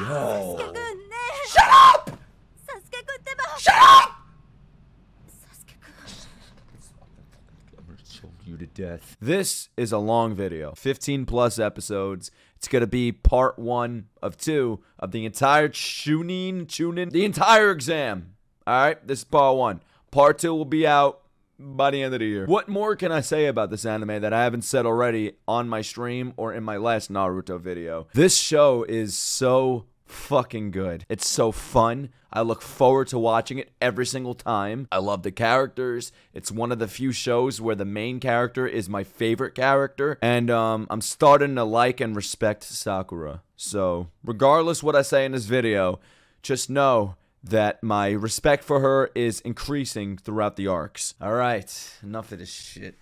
Yo. Shut up! Shut up! You to death. This is a long video, 15+ episodes. It's gonna be part 1 of 2 of the entire Chunin, the entire exam. All right, this is part 1. Part 2 will be out by the end of the year. What more can I say about this anime that I haven't said already on my stream or in my last Naruto video? This show is so fucking good. It's so fun. I look forward to watching it every single time. I love the characters. It's one of the few shows where the main character is my favorite character. And I'm starting to like and respect Sakura. So regardless what I say in this video, just know that my respect for her is increasing throughout the arcs. Alright, enough of this shit.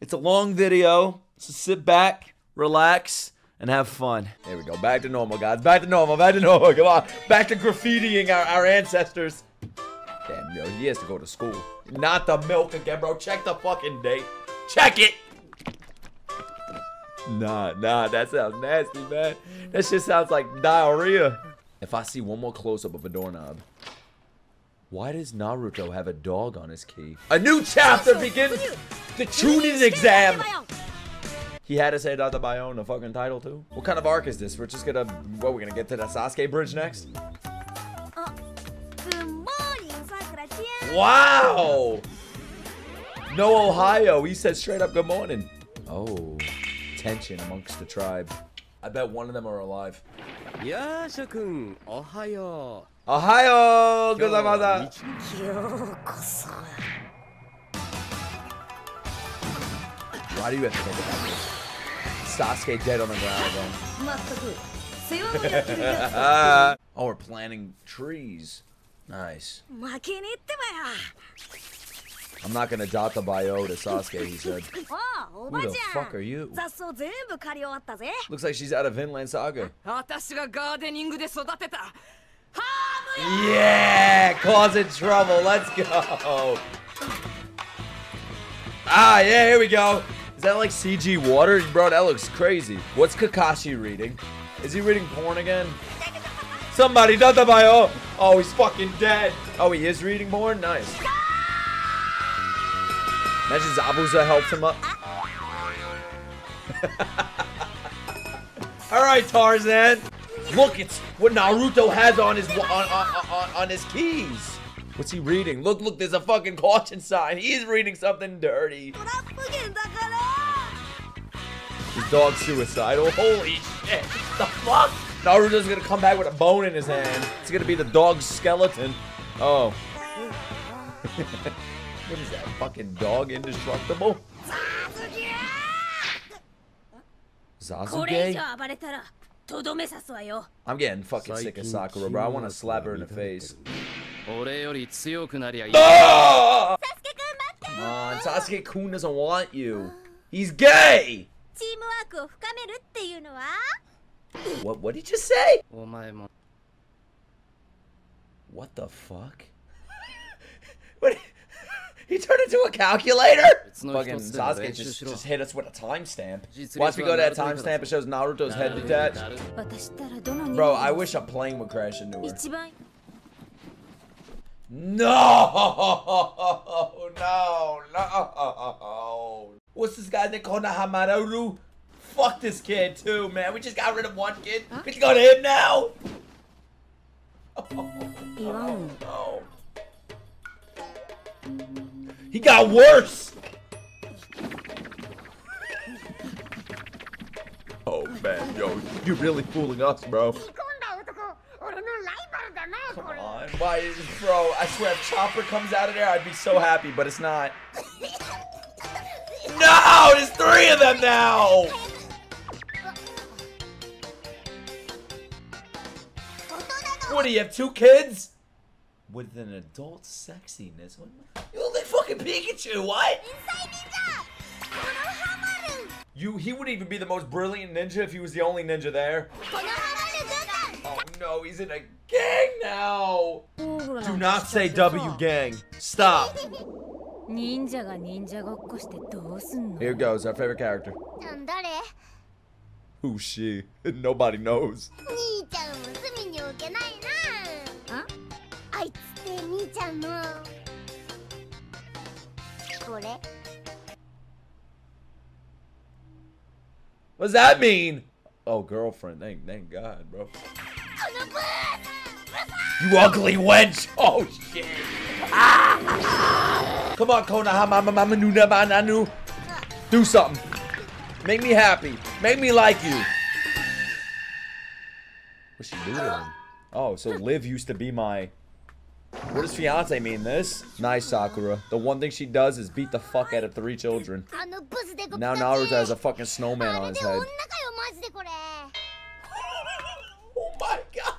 It's a long video, so sit back, relax, and have fun. There we go. Back to normal, guys. Back to normal. Back to normal. Come on. Back to graffitiing our ancestors. Damn, yo, he has to go to school. Not the milk again, bro. Check the fucking date. Check it! Nah, that sounds nasty, man. That shit sounds like diarrhea. If I see one more close-up of a doorknob. Why does Naruto have a dog on his key? A new chapter begins! The Chunin exam! He had to say that the bio in the fucking title too. What kind of arc is this? We're just gonna, what, we're gonna get to the Sasuke bridge next? Good morning, Sakura-chan. Wow! No Ohio, he said straight up good morning. Oh, tension amongst the tribe. I bet one of them are alive. Yasha-kun, Ohio. Ohio, gozaimasu. Why do you have to think about this? Sasuke dead on the ground again. Oh, we're planting trees. Nice. I'm not gonna dot the bio to Sasuke, he said. Who the fuck are you? Looks like she's out of Vinland Saga. Yeah! Causing trouble, let's go! Ah, yeah, here we go! Is that like CG water? Bro, that looks crazy. What's Kakashi reading? Is he reading porn again? Somebody, databayo! Oh, he's fucking dead! Oh, he is reading porn? Nice. Imagine Zabuza helped him up. Alright, Tarzan! Look, it's what Naruto has on his keys! What's he reading? Look, look, there's a fucking caution sign. He is reading something dirty. His dog's suicidal. Holy shit. The fuck? Naruto's gonna come back with a bone in his hand. It's gonna be the dog's skeleton. Oh. What is that? Fucking dog indestructible? Sasuke? I'm getting fucking sick of Sakura, bro. I wanna slap her in the face. Ah! Come on, Sasuke-kun doesn't want you. He's gay! What did you say? What the fuck? What? He turned into a calculator? Fucking Sasuke just hit us with a timestamp. Once we go to that timestamp, it shows Naruto's head detached. Bro, I wish a plane would crash into her. No. What's this guy's name? Konohamaru? Fuck this kid too, man. We just got rid of one kid. Huh? We can go to him now. Oh, no. He got worse. Oh man, yo, you're really fooling us, bro. Come on, why is it, bro? I swear, if Chopper comes out of there, I'd be so happy, but it's not. No, there's 3 of them now. What do you have, 2 kids? With an adult sexiness. You look like fucking Pikachu. What? He wouldn't even be the most brilliant ninja if he was the only ninja there. Oh no, he's in a gang now! Do not say W gang. Stop! Here goes our favorite character. Who's she? Nobody knows. の受けないな。あいつって兄ちゃんの。これ。What's that mean? Oh, girlfriend. Thank God, bro. You ugly wench! Oh shit! Ah! Come on, Konohamaru, do something. Make me happy. Make me like you. What's she doing? Oh, so Liv used to be my. What does fiance mean? This? Nice, Sakura. The one thing she does is beat the fuck out of 3 children. Now Naruto has a fucking snowman on his head. Oh my god!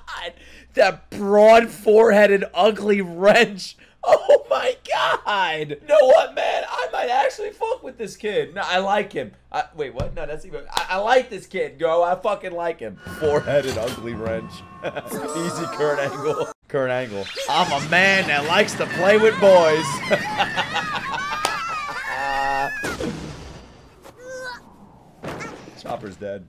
That broad-foreheaded, ugly wrench. Oh my god! You know what, man? I might actually fuck with this kid. No, I like him. Wait, what? No, that's even... I like this kid, bro. I fucking like him. Four-headed, ugly wrench. Easy current angle. Current angle. I'm a man that likes to play with boys. Chopper's dead.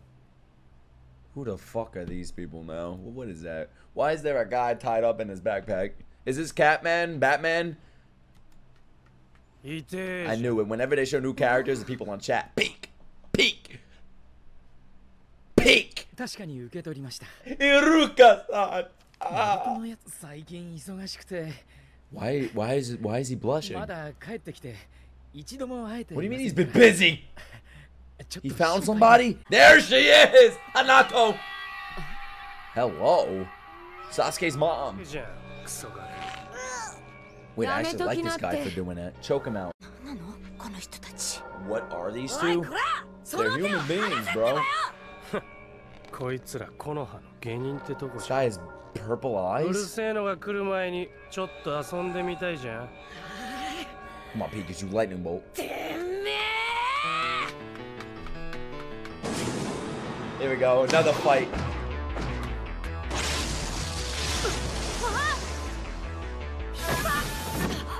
Who the fuck are these people now? What is that? Why is there a guy tied up in his backpack? Is this Catman? Batman? I knew it. Whenever they show new characters, the people on chat peek, peek, peek. Iruka-san. Why is he blushing? What do you mean he's been busy? He found somebody? There she is! Hanato! Hello? Sasuke's mom. Wait, I actually like this guy for doing it. Choke him out. What are these two? They're human beings, bro. This guy has purple eyes? Come on, Pikachu, lightning bolt. Here we go, another fight.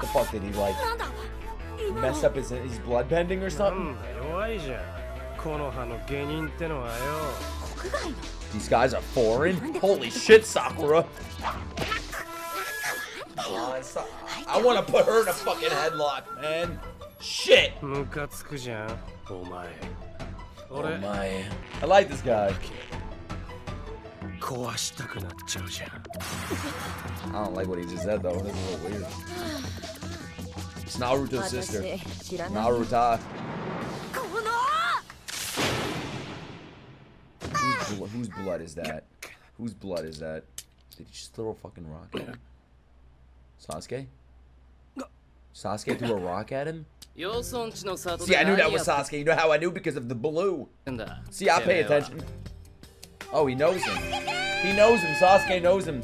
The fuck did he like? Mess up his blood bending or something? These guys are foreign? Holy shit, Sakura! I wanna put her in a fucking headlock, man. Shit! Oh my. I like this guy. I don't like what he just said though. This is a little weird. It's Naruto's sister. Naruto. Whose blood is that? Whose blood is that? Did he just throw a fucking rock at him? Sasuke? Sasuke threw a rock at him? See, I knew that was Sasuke. You know how I knew? Because of the blue. See, I pay attention. Oh, he knows him. He knows him. Sasuke knows him.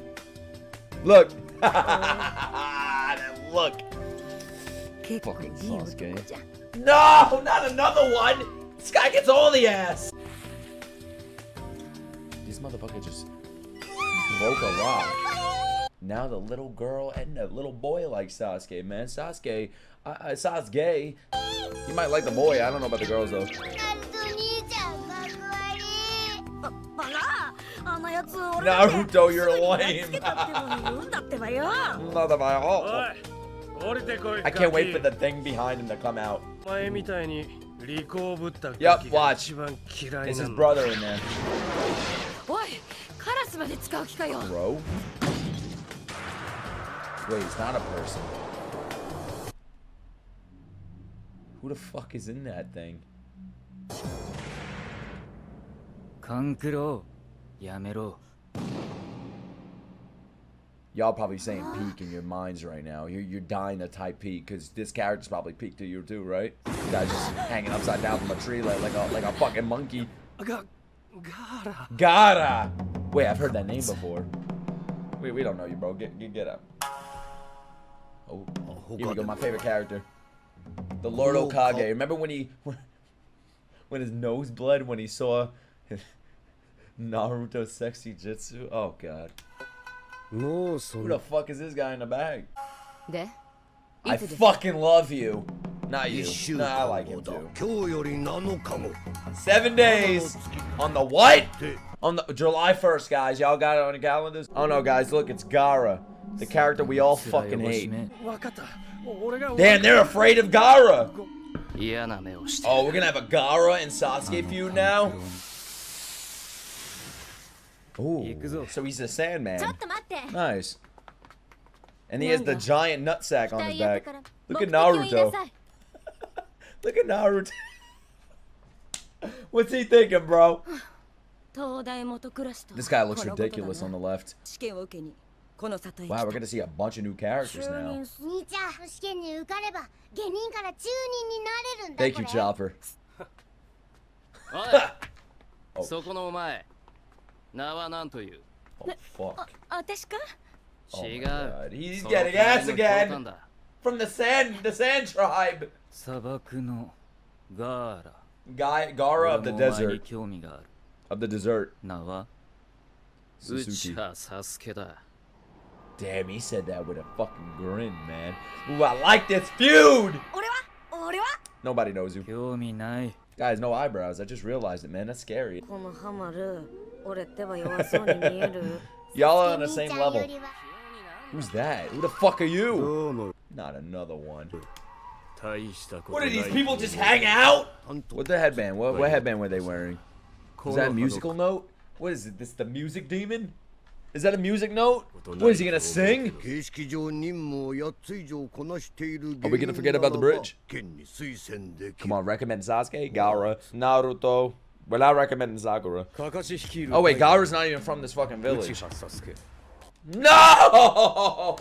Look. That look. Fucking Sasuke. No, not another one. This guy gets all the ass. This motherfucker just broke a rock. Now the little girl and the little boy like Sasuke, man. Sasuke... Sasuke. You might like the boy. I don't know about the girls though. Naruto, you're lame. I can't wait for the thing behind him to come out. Yep, watch. It's his brother in there. Bro? Wait, he's not a person. Who the fuck is in that thing? Y'all probably saying peak in your minds right now. You're dying to type peak because this character's probably peak to you too, right? This guy's just hanging upside down from a tree like a fucking monkey. Gaara. Wait, I've heard that name before. Wait, we don't know you, bro. Get up. Oh, here we go. My favorite character. The Lord Hokage. Remember when he, when his nose bled when he saw Naruto's Sexy Jutsu? Oh god. Who the fuck is this guy in the bag? I fucking love you. Not you. Nah, I like him too. 7 days. On the what? On the July 1st, guys. Y'all got it on a calendar? Oh no, guys. Look, it's Gaara. The character we all fucking hate. Damn, they're afraid of Gaara. Oh, we're gonna have a Gaara and Sasuke feud now? Ooh, so he's a Sandman. Nice. And he has the giant nutsack on his back. Look at Naruto. Look at Naruto. What's he thinking, bro? This guy looks ridiculous on the left. Wow, we're gonna see a bunch of new characters now. Thank you, Chopper. Oh. Oh, fuck. Oh my God. He's getting ass again from the sand tribe. Guy, Gaara of the desert. Of the desert. Suzuki. Damn, he said that with a fucking grin, man. Ooh, I like this feud. Nobody knows you. Guys, no eyebrows. I just realized it, man. That's scary. Y'all are on the same level. Who's that? Who the fuck are you? Not another one. What, do these people just hang out? What's the headband? What headband were they wearing? Is that a musical note? What is it? This the music demon? Is that a music note? What, is he gonna sing? Are we gonna forget about the bridge? Come on, recommend Sasuke, Gaara, Naruto. Well, I recommend Sakura. Oh wait, Gaara's not even from this fucking village. No!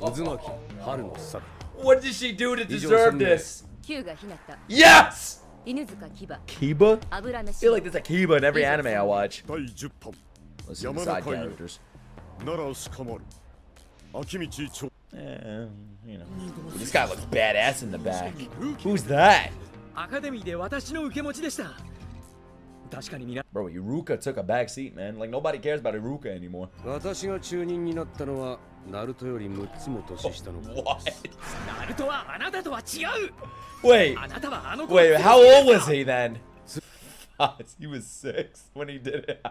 What did she do to deserve this? Yes! Kiba? I feel like there's a Kiba in every anime I watch. Let's see the side characters. You know. This guy looks badass in the back. Who's that? Bro, Iruka took a back seat, man. Like, nobody cares about Iruka anymore. Oh, what? Wait, how old was he then? He was 6 when he did it.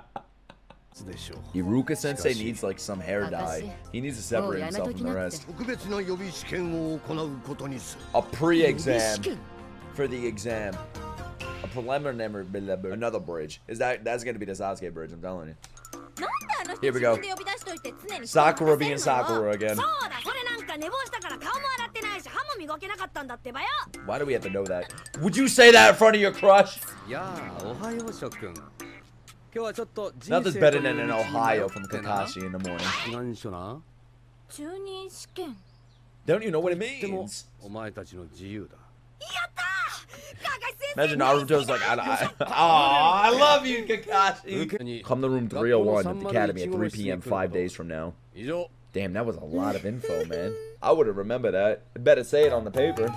Iruka sensei needs like some hair dye. He needs to separate himself from the rest. A pre-exam for the exam. A preliminary, another bridge. Is that's gonna be the Sasuke bridge? I'm telling you. Here we go. Sakura being Sakura again. Why do we have to know that? Would you say that in front of your crush? Nothing's better than an Ohio from Kakashi in the morning. Don't you know what it means? Imagine Naruto's like, I love you, Kakashi. Come to room 301 at the academy at 3 p.m. 5 days from now. Damn, that was a lot of info, man. I would have remembered that. I better say it on the paper.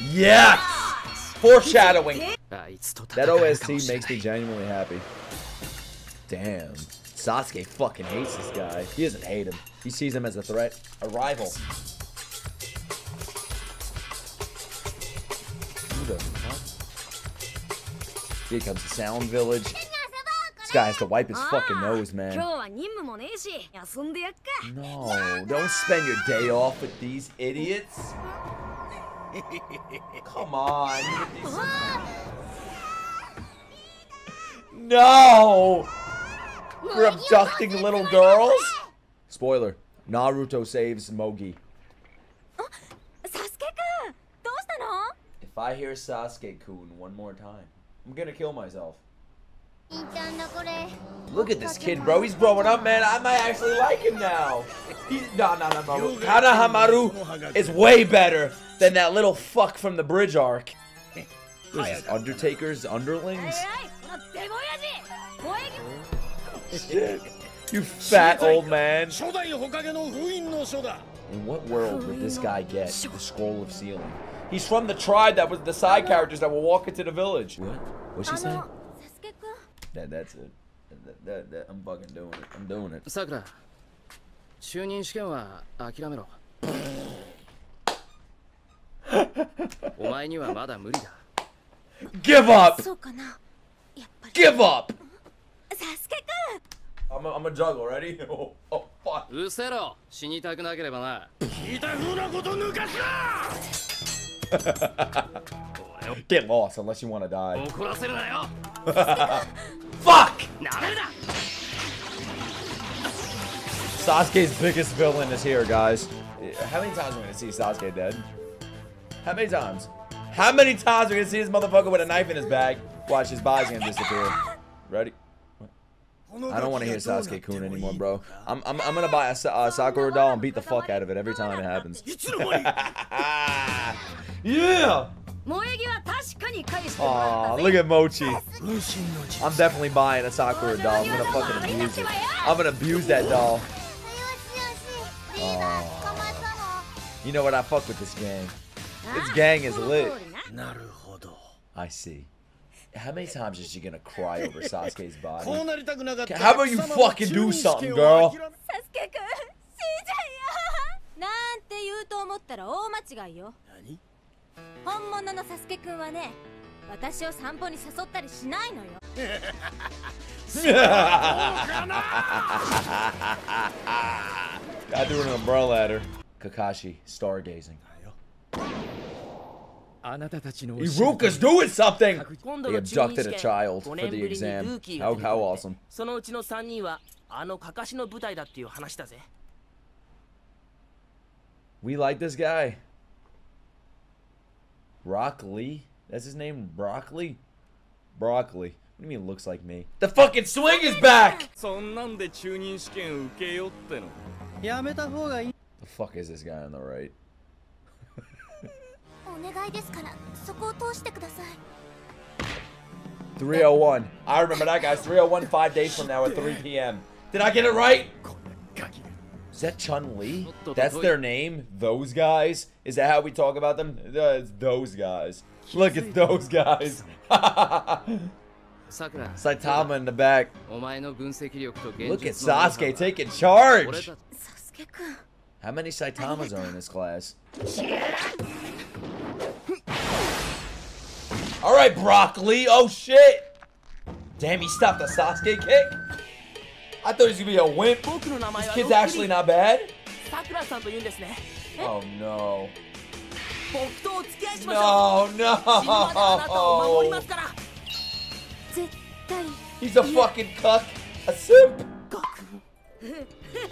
Yes! Foreshadowing. That OST makes me genuinely happy. Damn. Sasuke fucking hates this guy. He doesn't hate him. He sees him as a threat, a rival. Who the fuck? Here comes the Sound Village. This guy has to wipe his fucking nose, man. No, don't spend your day off with these idiots. Come on. No! We're abducting little girls? Spoiler. Naruto saves Mogi. If I hear Sasuke-kun one more time, I'm gonna kill myself. Look at this kid, bro. He's growing up, man. I might actually like him now. No. Konohamaru is way better than that little fuck from the bridge arc. What is this, Undertaker's underlings? You fat old man. In what world would this guy get the scroll of sealing? He's from the tribe that was the side characters that were walking to the village. What? What's she saying? That's it. I'm fucking doing it. I'm doing it. Sakura. Chunin shiken wa akiramero. Omae ni wa mada muri da. Give up. Give up. Sasuke-kun. I'm a juggle, ready? Oh fuck. Usero, shinitaku nakereba na. Itafu na koto nukasu. Get lost unless you want to die. Fuck! Sasuke's biggest villain is here, guys. How many times are we gonna see Sasuke dead? How many times? How many times are we gonna see this motherfucker with a knife in his bag? Watch his body's gonna disappear. Ready? I don't want to hear Sasuke-kun anymore, bro. I'm gonna buy a Sakura doll and beat the fuck out of it every time it happens. Yeah! Aw, look at Mochi. I'm definitely buying a Sakura doll. I'm gonna fucking abuse it. I'm gonna abuse that doll. You know what? I fuck with this gang. This gang is lit. I see. How many times is she gonna cry over Sasuke's body? How about you fucking do something, girl? I threw an umbrella at her. Kakashi, stargazing. Iruka's doing something! They abducted a child for the exam. How awesome. We like this guy. Rock Lee? That's his name? Rock Lee? Broccoli. What do you mean looks like me? The fucking swing is back! The fuck is this guy on the right? .301. I remember that, guys. 301 5 days from now at 3 PM. Did I get it right? Is that Chun-Li? That's their name? Those guys? Is that how we talk about them? It's those guys. Look, it's those guys. Saitama in the back. Look at Sasuke taking charge. How many Saitamas are in this class? Alright, Brock Lee. Oh, shit. Damn, he stopped a Sasuke kick. I thought he was gonna be a wimp. This kid's actually not bad. Oh no. No, no. He's a fucking cuck. A simp.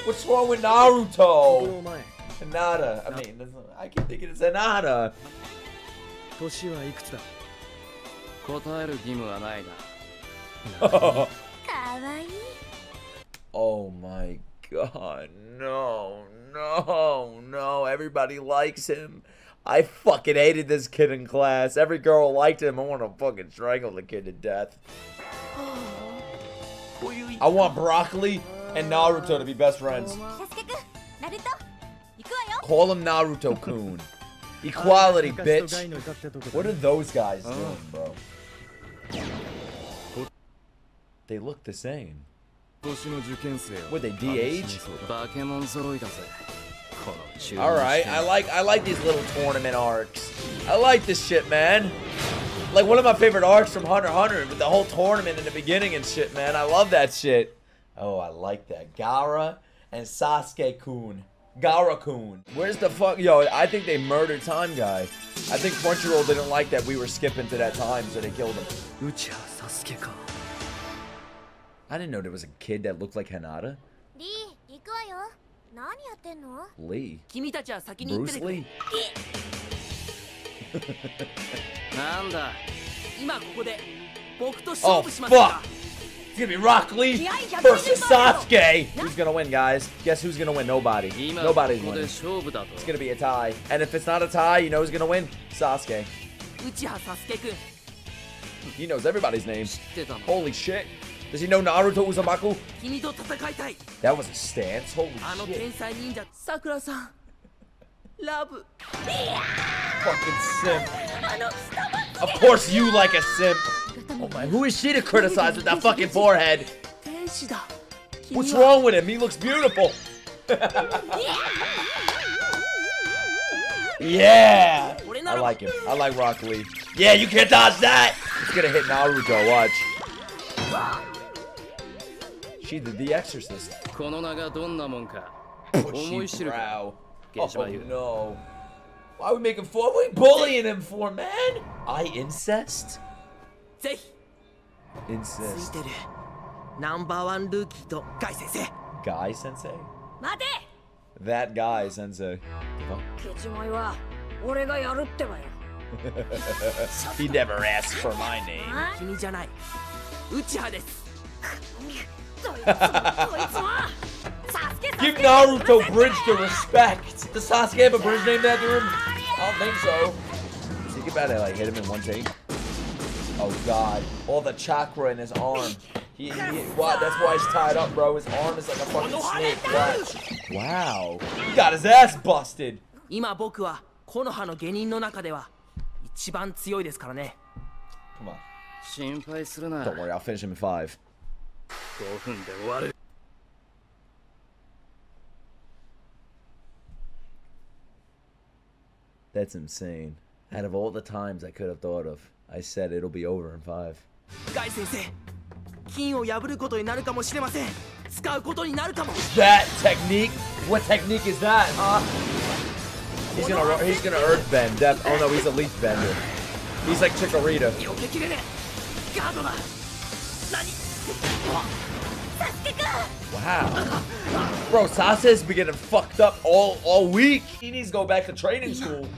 What's wrong with Naruto? Hinata. I mean, I keep thinking it's Hinata. Oh my god, no, no, no, everybody likes him. I fucking hated this kid in class. Every girl liked him. I want to fucking strangle the kid to death. I want Broccoli and Naruto to be best friends. Call him Naruto-kun. Equality, bitch. What are those guys doing, bro? They look the same. Were they DH? Alright, I like these little tournament arcs. I like this shit, man. Like one of my favorite arcs from Hunter x Hunter with the whole tournament in the beginning and shit, man. I love that shit. Oh, I like that. Gaara and Sasuke-kun. Gaara-kun. Where's the fuck? Yo, I think they murdered Time Guy. I think Crunchyroll didn't like that we were skipping to that time, so they killed him. I didn't know there was a kid that looked like Hinata. Lee? Bruce Lee? Oh, fuck! It's gonna be Rock Lee versus Sasuke! Who's gonna win, guys? Guess who's gonna win? Nobody. Nobody's winning. It's gonna be a tie. And if it's not a tie, you know who's gonna win? Sasuke. He knows everybody's name. Holy shit. Does he know Naruto Uzumaki? That was a stance. Holy shit. Fucking simp. Of course you like a simp. Oh my, who is she to criticize with that fucking forehead? What's wrong with him? He looks beautiful. Yeah! I like him. I like Rock Lee. Yeah, you can't dodge that! It's gonna hit Naruto, watch. She did the exorcist. Bushy brow. Oh no. Why are we making fun? What are we bullying him for, man? I incest? Incest. Guy sensei? That guy sensei. Oh. He never asked for my name. Give Naruto Bridge the respect. Does Sasuke have a bridge named after him? I don't think so. Think about it, like hit him in one take. Oh god, all the chakra in his arm. Wow, that's why he's tied up, bro. His arm is like a fucking snake. Wow. He got his ass busted. Come on. Don't worry, I'll finish him in 5. That's insane. Out of all the times I could have thought of, I said it'll be over in 5. That technique? What technique is that, huh? He's gonna earth bend. Oh no, he's a leaf bender. He's like Chikorita. Wow. Bro, Sasuke's been getting fucked up all week. He needs to go back to training school.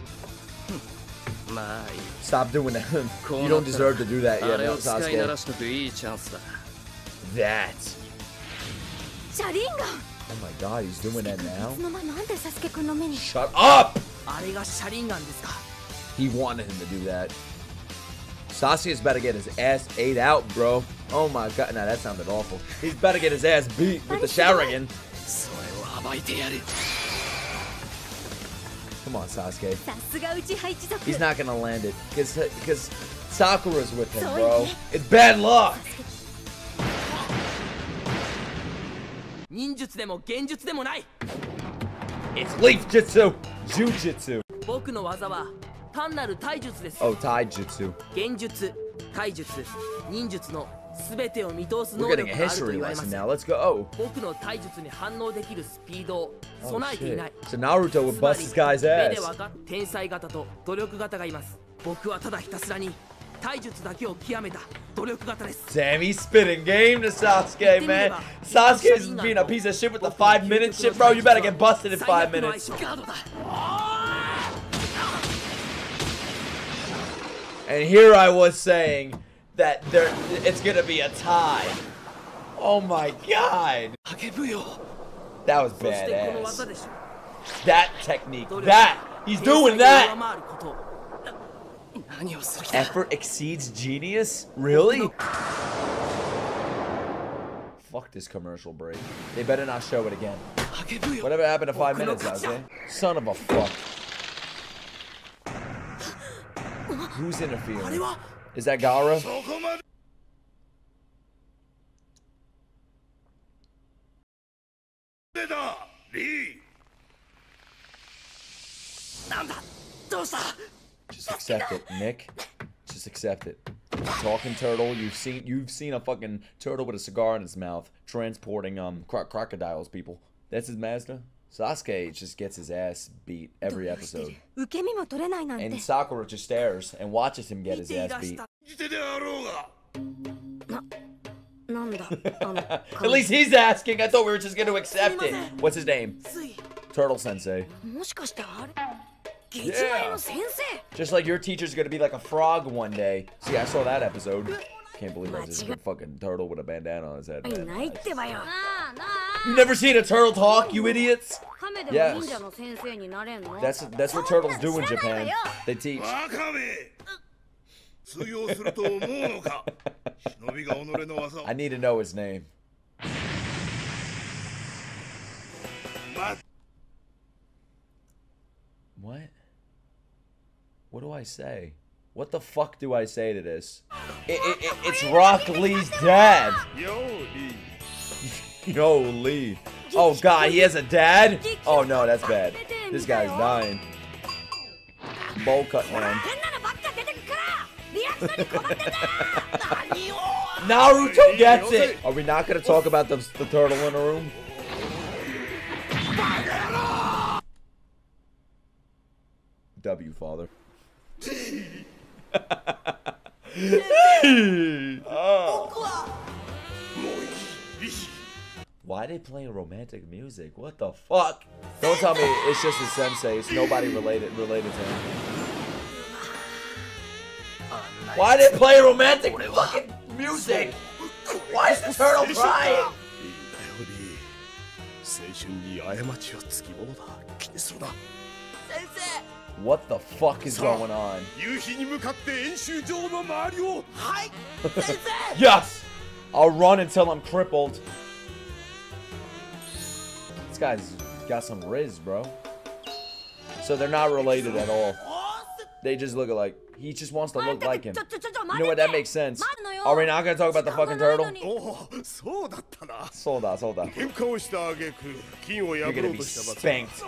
Stop doing that. You don't deserve to do that yet, no, Sasuke. That. Oh my god, he's doing that now? Shut up! He wanted him to do that. Sasuke's about to get his ass ate out, bro. Oh my god, now that sounded awful. He's about to get his ass beat with the Sharingan. Come on, Sasuke. He's not gonna land it, because Sakura's with him, bro. It's bad luck! It's leaf jutsu, jujutsu. Oh, taijutsu. We're getting a history lesson now. Let's go. Oh, shit. So Naruto would bust this guy's ass. Damn, he's spitting game to Sasuke, man. Sasuke is being a piece of shit with the 5-minute shit, bro. You better get busted in 5 minutes. And here I was saying that it's gonna be a tie. Oh my god. That was badass. That technique. That. He's doing that. Effort exceeds genius? Really? Fuck this commercial break. They better not show it again. Whatever happened to 5 minutes, Sasuke? Son of a fuck. Who's interfering? Is that Gaara? Just accept it, Nick. Just accept it. Talking turtle. You've seen a fucking turtle with a cigar in his mouth transporting crocodiles. People. That's his master. Sasuke just gets his ass beat every episode. And Sakura just stares and watches him get his ass beat. At least he's asking. I thought we were just going to accept it. What's his name? Turtle Sensei. Yeah. Just like your teacher's gonna be like a frog one day. See, I saw that episode. Can't believe I just a fucking turtle with a bandana on his head. You've never seen a turtle talk, you idiots? Yes. That's what turtles do in Japan. They teach. I need to know his name. What? What do I say? What the fuck do I say to this? It's Rock Lee's dad! Yo, Lee. Oh god, he has a dad? Oh no, that's bad. This guy's dying. Bowl cut, man. Naruto gets it! Are we not gonna talk about the turtle in the room? W, father. Oh. Why are they playing romantic music? What the fuck? Don't tell me it's just his sensei. It's nobody related to him. Why did they play romantic fucking music? Why is the turtle crying? What the fuck is going on? Yes! I'll run until I'm crippled. This guy's got some riz, bro. So they're not related at all. They just look alike. He just wants to look like him. You know what? That makes sense. Are we not gonna talk about the fucking turtle? Sold out. You're gonna be spanked.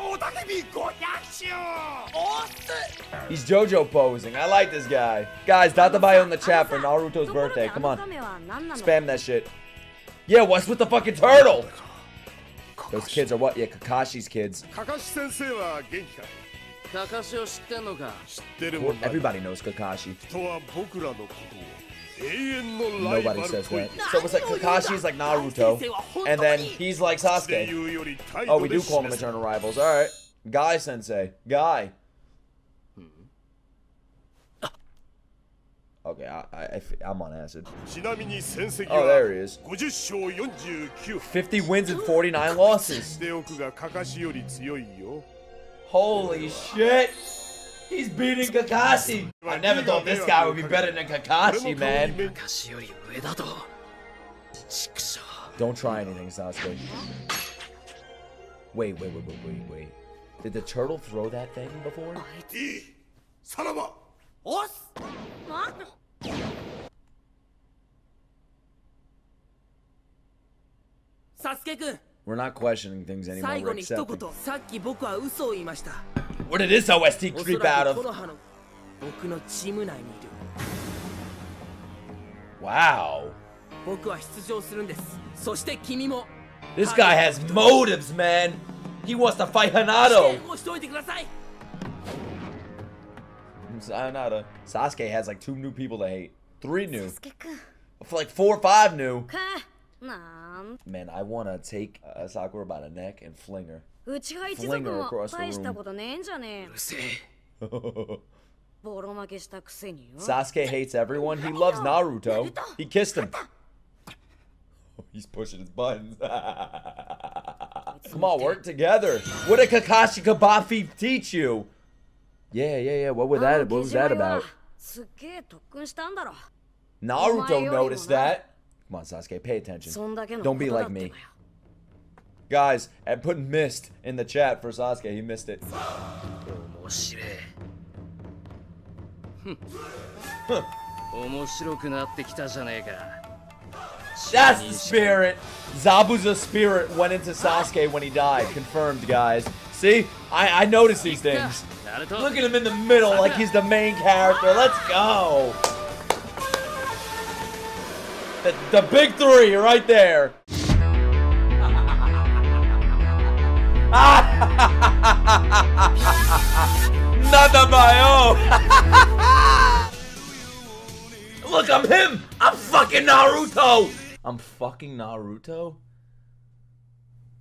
He's JoJo posing. I like this guy. Guys, dot the bio in the chat for Naruto's birthday. Come on. Spam that shit. Yeah, what's with the fucking turtle? Those kids are what? Yeah, Kakashi's kids. Everybody knows Kakashi. Nobody says that. So it's like Kakashi's like Naruto, and then he's like Sasuke. Oh, we do call them eternal rivals. All right, Guy Sensei, Guy. Okay, I'm on acid. Oh, there he is. 50 wins and 49 losses. Holy shit! He's beating Kakashi! I never thought this guy would be better than Kakashi, man. Don't try anything, Sasuke. Wait. Did the turtle throw that thing before? Sasuke-kun! We're not questioning things anymore, we're accepting. Where did this OST creep out of? Wow. This guy has motives, man. He wants to fight Hinata. Sasuke has like 2 new people to hate. 3 new. For like 4 or 5 new. Man, I want to take Sakura by the neck and fling her across the room. Sasuke hates everyone. He loves Naruto. He kissed him. He's pushing his buttons. Come on, work together. What did Kakashi Kabafi teach you? Yeah. What was that about? Naruto noticed that. Come on, Sasuke, pay attention. Don't be like me. Guys, I put missed in the chat for Sasuke. He missed it. That's the spirit. Zabuza's spirit went into Sasuke when he died. Confirmed, guys. See? I notice these things. Look at him in the middle like he's the main character. Let's go. The big 3 right there. Nada my own. Look, I'm him. I'm fucking Naruto. Oh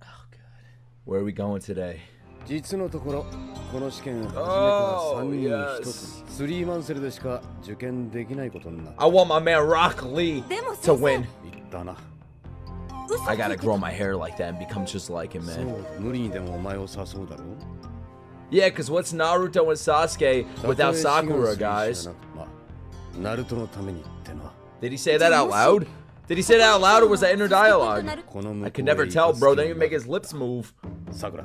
god. Where are we going today? Oh, yes. I want my man Rock Lee to win. I gotta grow my hair like that and become just like him, man. Yeah, because what's Naruto and Sasuke without Sakura, guys? Did he say that out loud? Did he say that out loud or was that inner dialogue? I could never tell, bro. They even make his lips move. Sakura.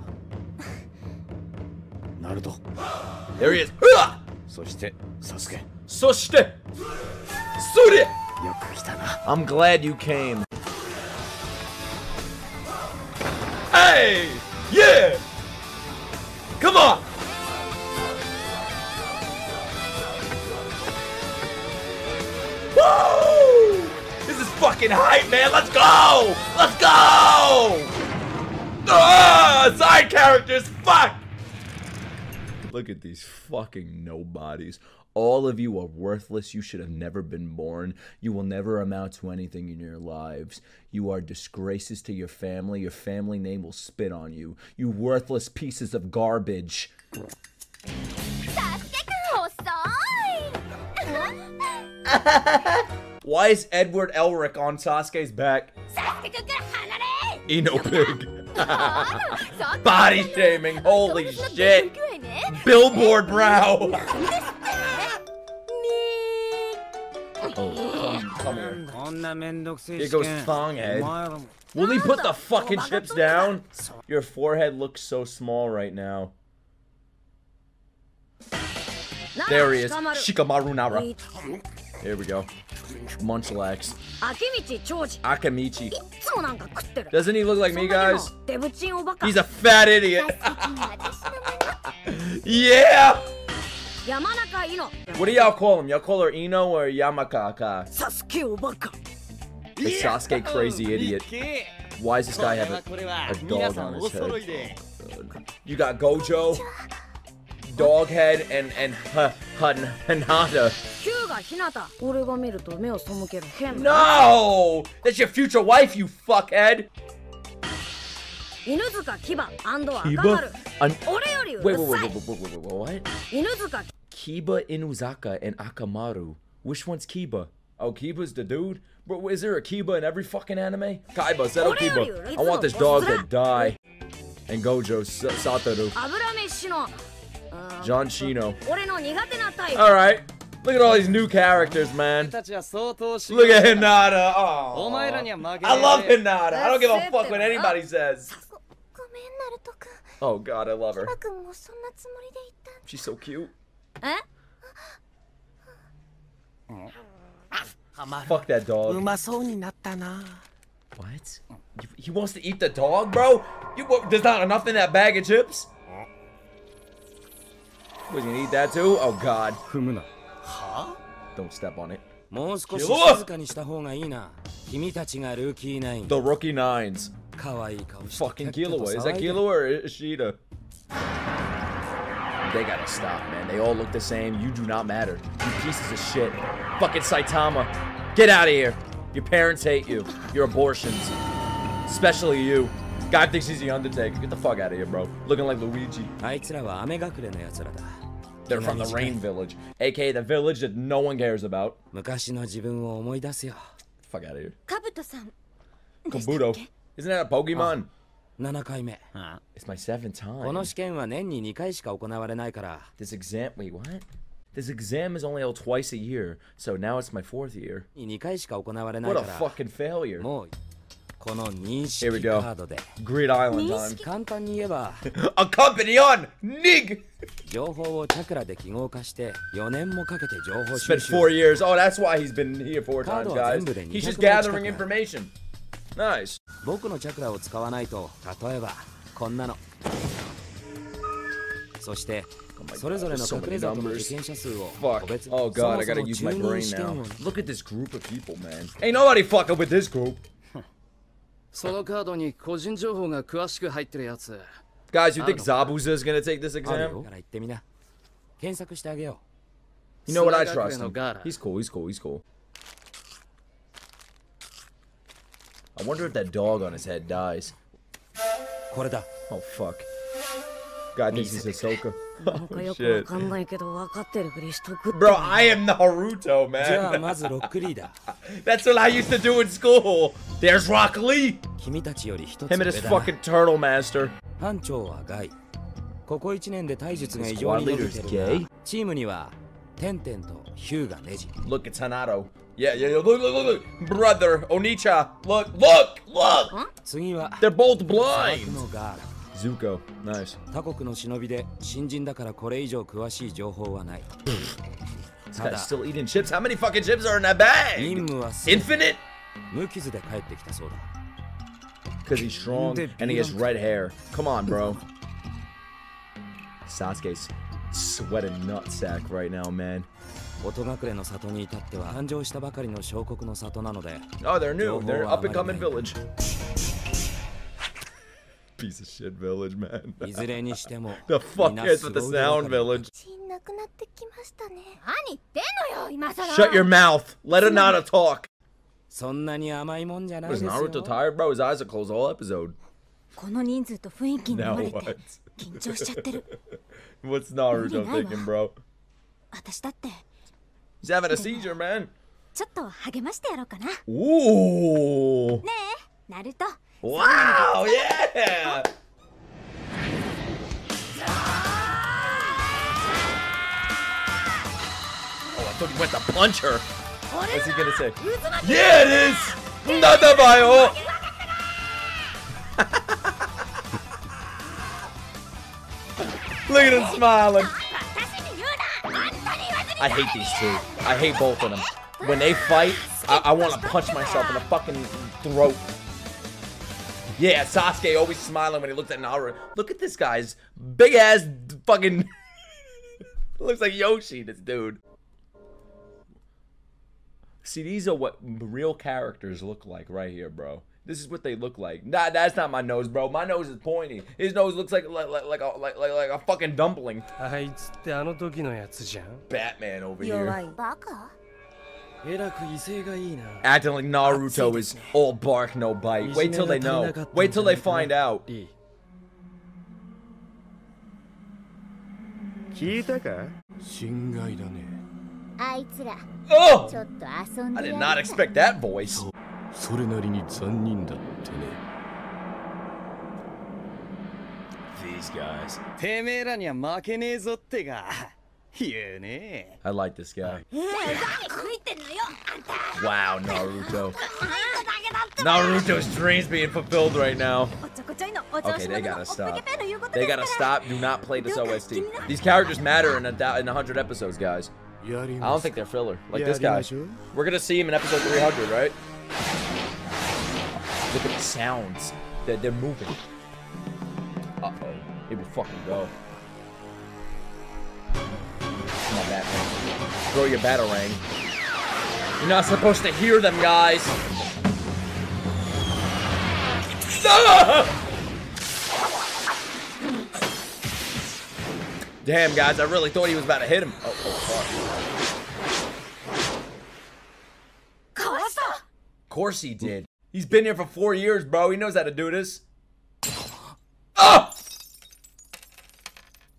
Naruto. There he is. Sasuke. I'm glad you came. Hey! Hey! Yeah! Come on! Woo! This is fucking hype, man! Let's go! Let's go! Ah! Side characters! Fuck! Look at these fucking nobodies. All of you are worthless. You should have never been born. You will never amount to anything in your lives. You are disgraces to your family. Your family name will spit on you. You worthless pieces of garbage. Why is Edward Elric on Sasuke's back? Ino pig. Body shaming. Holy shit. Billboard brow. Oh, come here. Here goes Thonghead. Will he put the fucking chips down? Your forehead looks so small right now. There he is. Shikamaru Nara. Here we go. Munchlax. Akamichi. Doesn't he look like me, guys? He's a fat idiot. Yeah! What do y'all call him? Y'all call her Ino or Yamakaka? The Sasuke crazy idiot. Why does this guy have a dog on his head? You got Gojo, Doghead, and Hinata. No! That's your future wife, you fuckhead! Kiba and wait, what? Kiba, Inuzaka, and Akamaru. Which one's Kiba? Oh, Kiba's the dude? Bro, is there a Kiba in every fucking anime? Kaiba, Zeto Kiba. I want this dog to die. And Gojo, Satoru. John Shino. Alright. Look at all these new characters, man. Look at Hinata. Aww. I love Hinata. I don't give a fuck what anybody says. Oh god, I love her. She's so cute. Fuck that dog. What? He wants to eat the dog, bro? There's not enough in that bag of chips? Was he gonna eat that too? Oh god. Huh? Don't step on it. The rookie nines. Fucking Killua. Is that Killua or Ishida? They gotta stop, man. They all look the same. You do not matter. You pieces of shit. Fucking Saitama. Get out of here. Your parents hate you. Your abortions. Especially you. God thinks he's the Undertaker. Get the fuck out of here, bro. Looking like Luigi. They're from the Rain Village, aka the village that no one cares about. Fuck out of here. Kabuto. Isn't that a Pokemon? It's my 7th time. This exam, wait, what? This exam is only held twice a year, so now it's my 4th year. What a fucking failure. Here we go. Grid Island time. A company on Nig! Spent 4 years. Oh, that's why he's been here 4 times, guys. He's just gathering information. Nice. Oh my god, so many numbers. Fuck. Oh god, I gotta use my brain now. Look at this group of people, man. Ain't nobody fucking with this group. Guys, you think Zabuza is gonna take this exam? You know what? I trust him. He's cool, he's cool, he's cool. I wonder if that dog on his head dies. Oh fuck. God, this is Ahsoka. Oh, shit. Bro, I am Naruto, man. That's what I used to do in school. There's Rock Lee. Him and his fucking turtle master. The squad leader is gay. Look, it's Hanato. Yeah, look. Brother, Onicha. Look. They're both blind. Zuko, nice. This guy's still eating chips. How many fucking chips are in that bag? Infinite? Could because he's strong and he has red hair. Come on, bro. Sasuke's sweating nutsack right now, man. Oh, they're new. They're up and coming village. Piece of shit village, man. The fuck is with the Sound Village? Shut your mouth. Let Hinata talk. Was Naruto tired, bro? His eyes are closed all episode. Now what? What's Naruto thinking, bro? He's having a seizure, man. Ooh. Wow, yeah! Oh, I thought he went to punch her. What's he gonna say? Yeah, it is! Nadabayo! Look at him smiling. I hate these two. I hate both of them. When they fight, I want to punch myself in the fucking throat. Yeah, Sasuke always smiling when he looks at Naruto. Look at this guy's big ass fucking. Looks like Yoshi, this dude. See, these are what real characters look like right here, bro. This is what they look like. Nah, that's not my nose, bro. My nose is pointy. His nose looks like a fucking dumpling. Batman over here. Acting like Naruto is all bark, no bite. Wait till they know. Wait till they find out. Oh! I did not expect that voice. These guys. I like this guy. Wow, Naruto. Naruto's dreams being fulfilled right now. Okay, they gotta stop. They gotta stop. Do not play this OST. These characters matter in 100 episodes, guys. I don't think they're filler. Like this guy. We're gonna see him in episode 300, right? Look at the sounds. They're moving. Uh-oh. It will fucking go. Come on, Batman. Throw your batarang. You're not supposed to hear them, guys. No! Damn, guys. I really thought he was about to hit him. Oh, fuck. Of course he did. He's been here for 4 years, bro. He knows how to do this. Oh!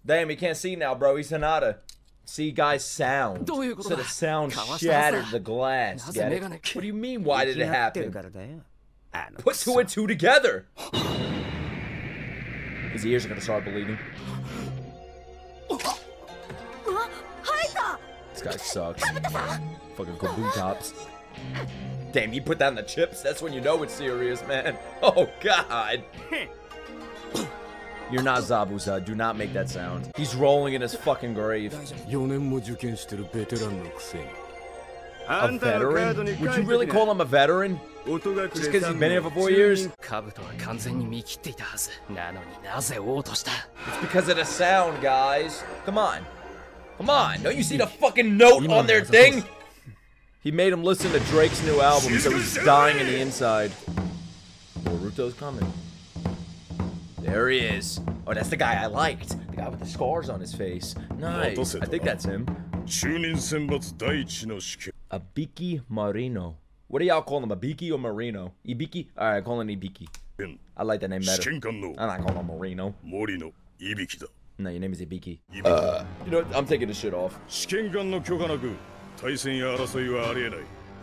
Damn, he can't see now, bro. He's Hinata. See, guys, sound. So the sound shattered the glass. Get it? What do you mean, why did it happen? Put two and two together. His ears are going to start bleeding. This guy sucks. Fucking Kabuto tops. Damn, you put down the chips? That's when you know it's serious, man. Oh, God. You're not Zabuza. Do not make that sound. He's rolling in his fucking grave. A veteran? Would you really call him a veteran? Just because he's been here for 4 years? It's because of the sound, guys. Come on. Come on. Don't you see the fucking note on their thing? He made him listen to Drake's new album, so he's dying in the inside. Naruto's coming. There he is. Oh, that's the guy I liked. The guy with the scars on his face. Nice. I think that's him. Ibiki Marino. What do y'all call him? Ibiki or Marino? Ibiki? Alright, call him Ibiki. I like that name better. I'm not calling him Marino. Morino. Ibiki. No, your name is Ibiki. You know what? I'm taking this shit off.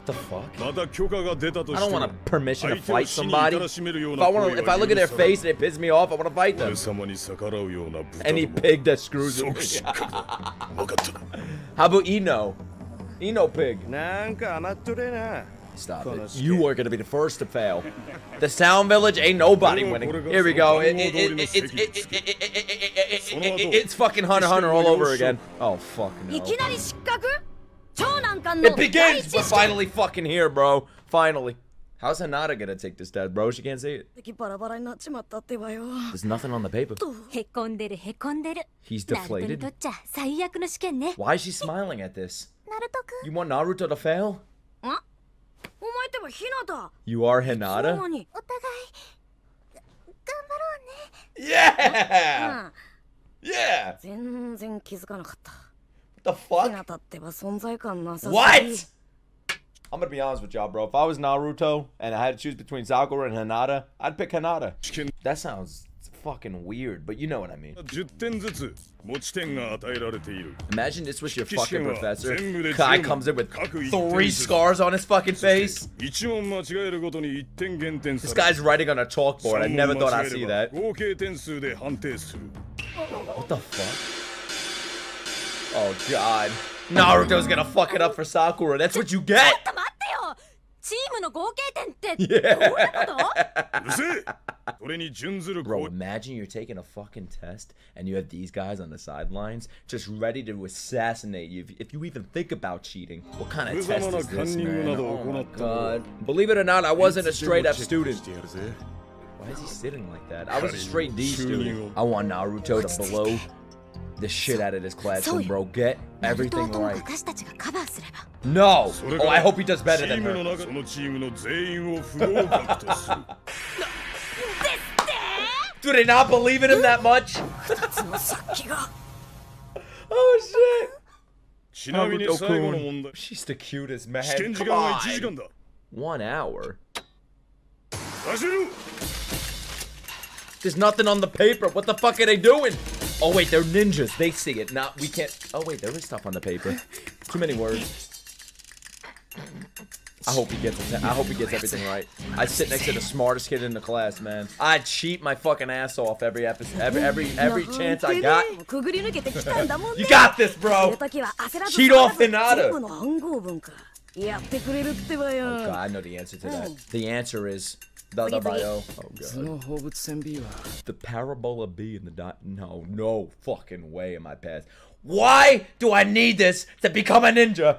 The fuck? I don't want a permission to fight somebody. If I look at their face and it pisses me off, I want to fight them. Any pig that screws me. How about Ino? Ino pig. Stop it. You are going to be the first to fail. The Sound Village ain't nobody winning. Here we go. It's fucking Hunter x Hunter all over again. Oh, fuck no. It begins! We're finally fucking here, bro. Finally. How's Hinata gonna take this dad, bro? She can't see it. There's nothing on the paper. He's deflated. Why is she smiling at this? You want Naruto to fail? You are Hinata? Yeah! Yeah! What the fuck? What? I'm gonna be honest with y'all, bro. If I was Naruto and I had to choose between Sakura and Hinata, I'd pick Hinata. That sounds fucking weird, but you know what I mean. Imagine this was your fucking professor. Kai comes in with 3 scars on his fucking face. This guy's writing on a chalkboard. I never thought I'd see that. What the fuck? Oh, God. Naruto's gonna fuck it up for Sakura. That's what you get. Yeah. Bro, imagine you're taking a fucking test and you have these guys on the sidelines just ready to assassinate you if you even think about cheating. What kind of test is this, man? Oh my God. Believe it or not, I wasn't a straight up student. Why is he sitting like that? I was a straight D student. I want Naruto to blow the shit out of this classroom, bro. Get everything right. No! Oh, I hope he does better than her. Do they not believe in him that much? Oh, shit. Naruto-kun. She's the cutest, man. Come on. 1 hour. There's nothing on the paper. What the fuck are they doing? Oh wait, they're ninjas. They see it. Nah, we can't. Oh wait, there is stuff on the paper. Too many words. I hope he gets it. I hope he gets everything right. I'd sit next to the smartest kid in the class, man. I'd cheat my fucking ass off every episode, every chance I got. You got this, bro. Cheat off Hinata. Oh God, I know the answer to that. The answer is. Oh, God. The parabola B in the dot. No, no fucking way in my past. Why do I need this to become a ninja?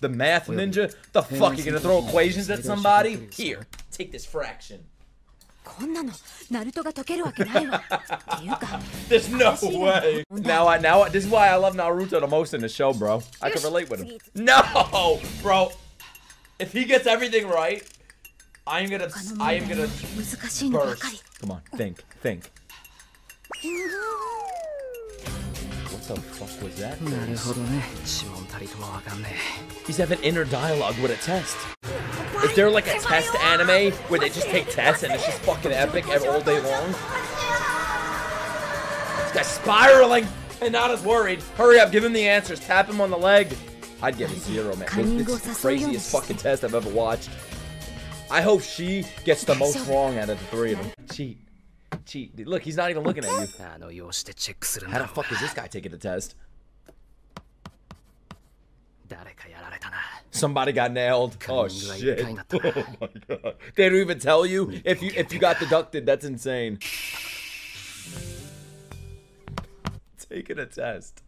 The math ninja? The fuck, you gonna throw equations at somebody? Here, take this fraction. There's no way. Now I, this is why I love Naruto the most in the show, bro. I can relate with him. No, bro. If he gets everything right, I am gonna burst. Come on, think. What the fuck was that? He's having inner dialogue with a test. Is there like a test anime where they just take tests and it's just fucking epic all day long? This guy's spiraling. Hinata's worried. Hurry up, give him the answers. Tap him on the leg. I'd give it 0, man. This is the craziest fucking test I've ever watched. I hope she gets the most wrong out of the 3 of them. Cheat. Look, he's not even looking at you. How the fuck is this guy taking the test? Somebody got nailed. Oh shit! Oh my God. They don't even tell you if you got deducted. That's insane. Taking a test.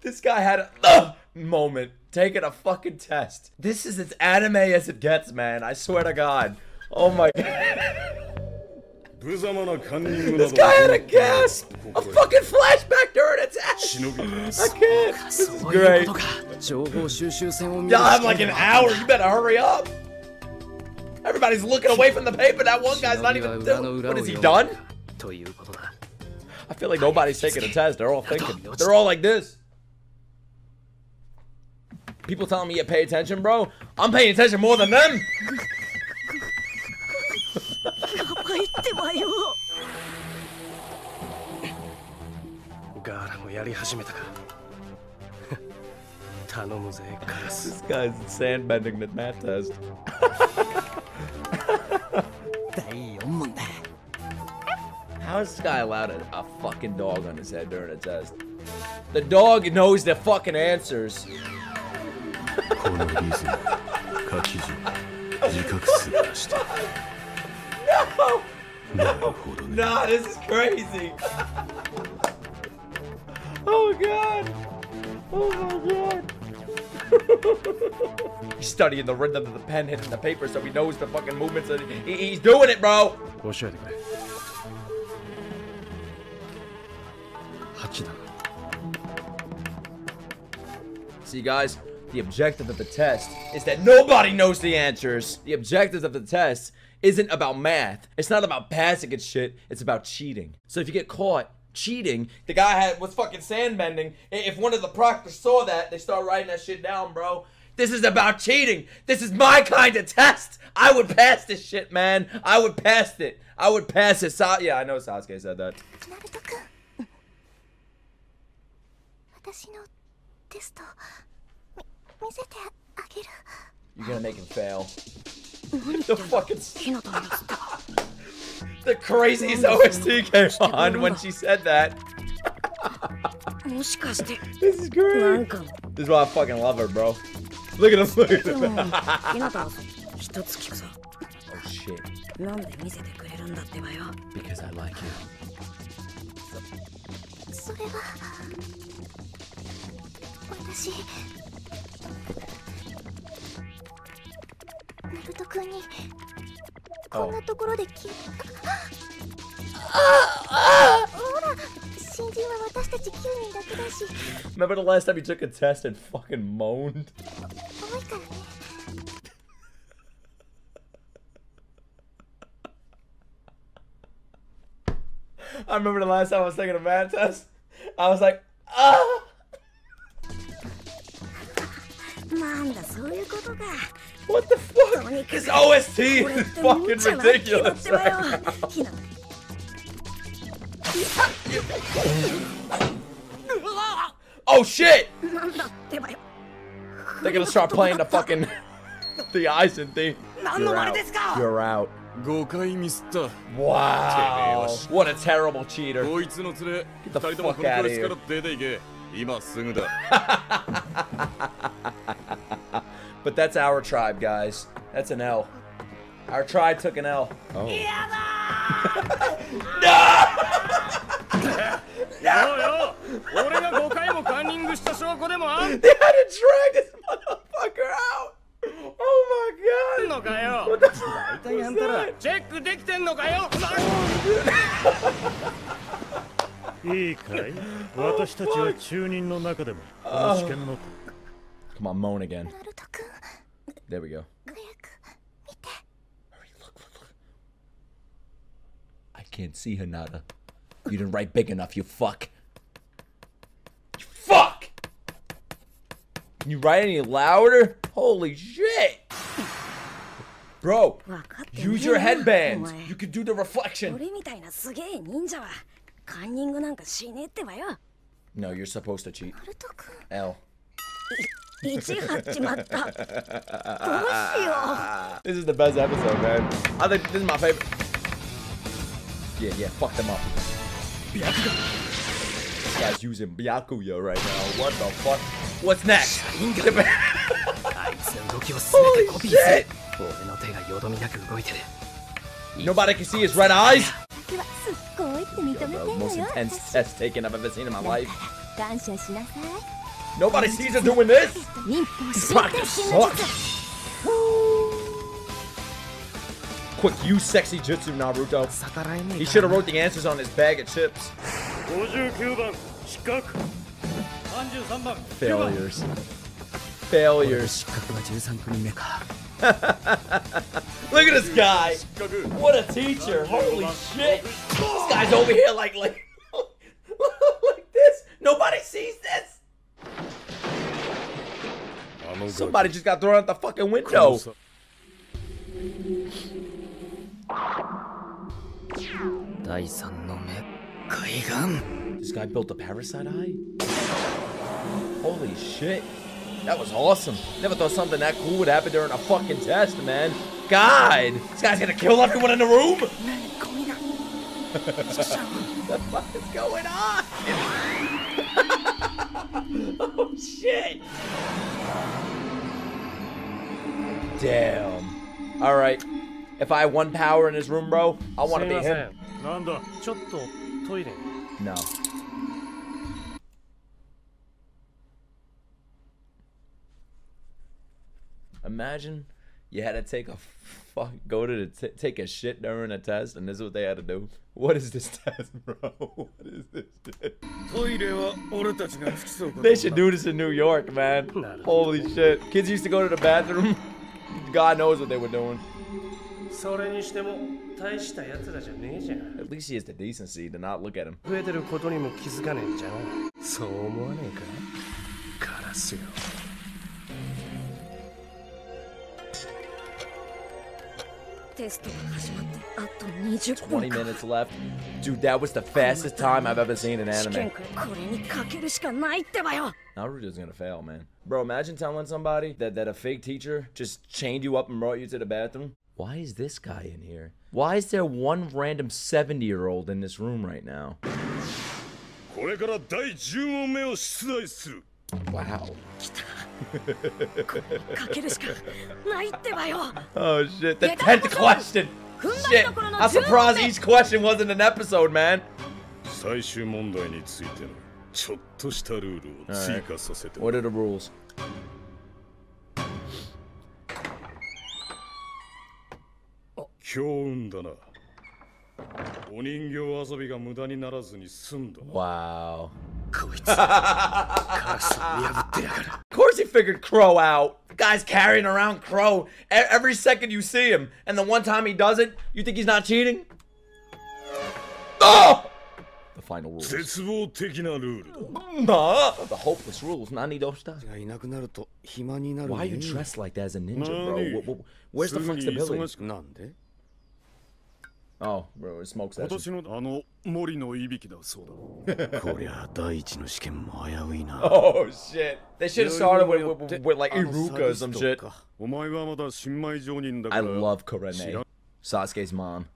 This guy had a moment. Taking a fucking test. This is as anime as it gets, man. I swear to God. Oh my God. This guy had a gasp. A fucking flashback during a test. I can't. This is great. Y'all have like an hour. You better hurry up. Everybody's looking away from the paper. That one guy's not even doing. What is he done? I feel like nobody's taking a test. They're all thinking. They're all like this. People telling me you pay attention, bro. I'm paying attention more than them. This guy's sandbending the math test. How is this guy allowed a fucking dog on his head during a test? The dog knows the fucking answers. No, this is crazy. Oh God. Oh my God. He's studying the rhythm of the pen, hitting the paper, so he knows the fucking movements. That he's doing it, bro. See, guys, the objective of the test is that nobody knows the answers. The objective of the test isn't about math. It's not about passing and shit. It's about cheating. So if you get caught cheating, the guy was fucking sand bending. If one of the proctors saw that, they start writing that shit down, bro. This is about cheating. This is my kind of test. I would pass this shit, man. I would pass it. I would pass it. Yeah, I know Sasuke said that. You're gonna make him fail. The fucking the craziest OST came on when she said that. This is great. This is why I fucking love her, bro. Look at him, look at him. Oh shit. Because I like you. Oh. Remember the last time you took a test and fucking moaned? I remember the last time I was taking a math test. I was like, ah! What the fuck? This OST is fucking ridiculous right now. Oh shit! They're gonna start playing the fucking the Aizen thing. You're out. You're out. Wow. What a terrible cheater. Get the fuck out of here. But that's our tribe, guys. That's an L. Our tribe took an L. Oh. No! No! They had to drag this motherfucker out! Oh my god! What the fuck was that? Check the dick then, no kayo! Oh, come on, moan again. There we go. Hurry, look, look, look. I can't see Hinata. You didn't write big enough, you fuck. You fuck! Can you write any louder? Holy shit! Bro, use your headbands. You can do the reflection. No, you're supposed to cheat. L. This is the best episode, man. I think this is my favorite. Yeah, fuck them up. Byakugan. This guy's using Byakuya right now. What the fuck? What's next? Holy shit! Nobody can see his red eyes. The most intense test taken I've ever seen in my life. Nobody sees her doing this! This practice sucks! Quick, use Sexy Jutsu, Naruto. He should have wrote the answers on his bag of chips. Failures. Failures. Look at this guy! What a teacher! Holy shit! This guy's over here like like this! Nobody sees this! Somebody just got thrown out the fucking window. This guy built a parasite eye? Holy shit. That was awesome. Never thought something that cool would happen during a fucking test, man. God! This guy's gonna kill everyone in the room! What the fuck is going on? Oh shit! Damn. All right. If I had one power in this room, bro, I want to be him. No. Imagine you had to take a take a shit during a test, and this is what they had to do. What is this test, bro? What is this shit? They should do this in New York, man. Holy shit. Kids used to go to the bathroom. God knows what they were doing. At least he has the decency to not look at him. It's 20 minutes left. Dude, that was the fastest time I've ever seen in anime. Naruto's gonna fail, man. Bro, imagine telling somebody that a fake teacher just chained you up and brought you to the bathroom. Why is this guy in here? Why is there one random 70-year-old in this room right now? Wow. Oh shit, the 10th question! Shit, I'm surprised each question wasn't an episode, man! Alright. What are the rules? Wow. Of course he figured Crow out. The guy's carrying around Crow every second you see him, and the one time he does it, you think he's not cheating? Oh! The final rules. The hopeless rules. Why are you dressed like that as a ninja, bro? Where's the flexibility? Oh, bro, it smokes that. Oh shit. They should have started with like Iruka or some shit. I love Kurene. Sasuke's mom.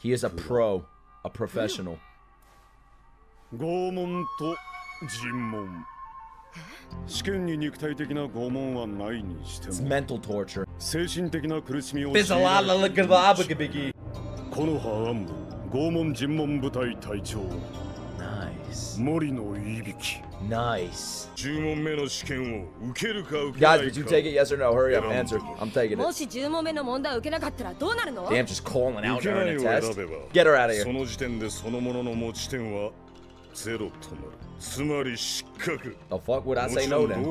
He is a pro. A professional. It's mental torture. Nice. Nice. Guys, did you take it? Yes or no? Hurry up, answer. I'm taking it. Damn, just calling out during a test. Get her out of here. The fuck would I say no then?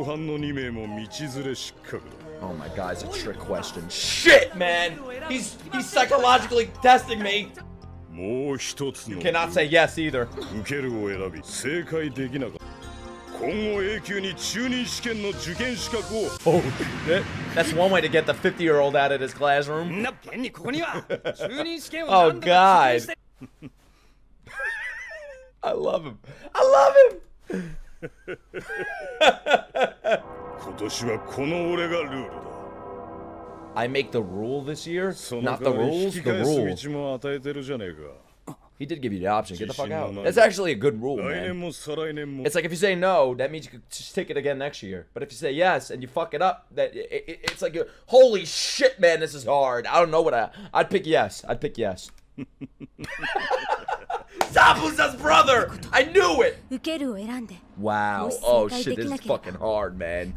Oh my god, it's a trick question. Shit, man! He's psychologically testing me! You cannot say yes either. Oh, shit. That's one way to get the 50-year-old out of this classroom. Oh god. I love him. I love him. I make the rule this year, not the rules, the rule. He did give you the option. Get the fuck out. That's actually a good rule, man. It's like if you say no, that means you could just take it again next year. But if you say yes and you fuck it up, that it's like, you're, holy shit, man, this is hard. I don't know what I'd pick yes. I'd pick yes. Zabuza's brother! I knew it! Wow. Oh shit, this is fucking hard, man.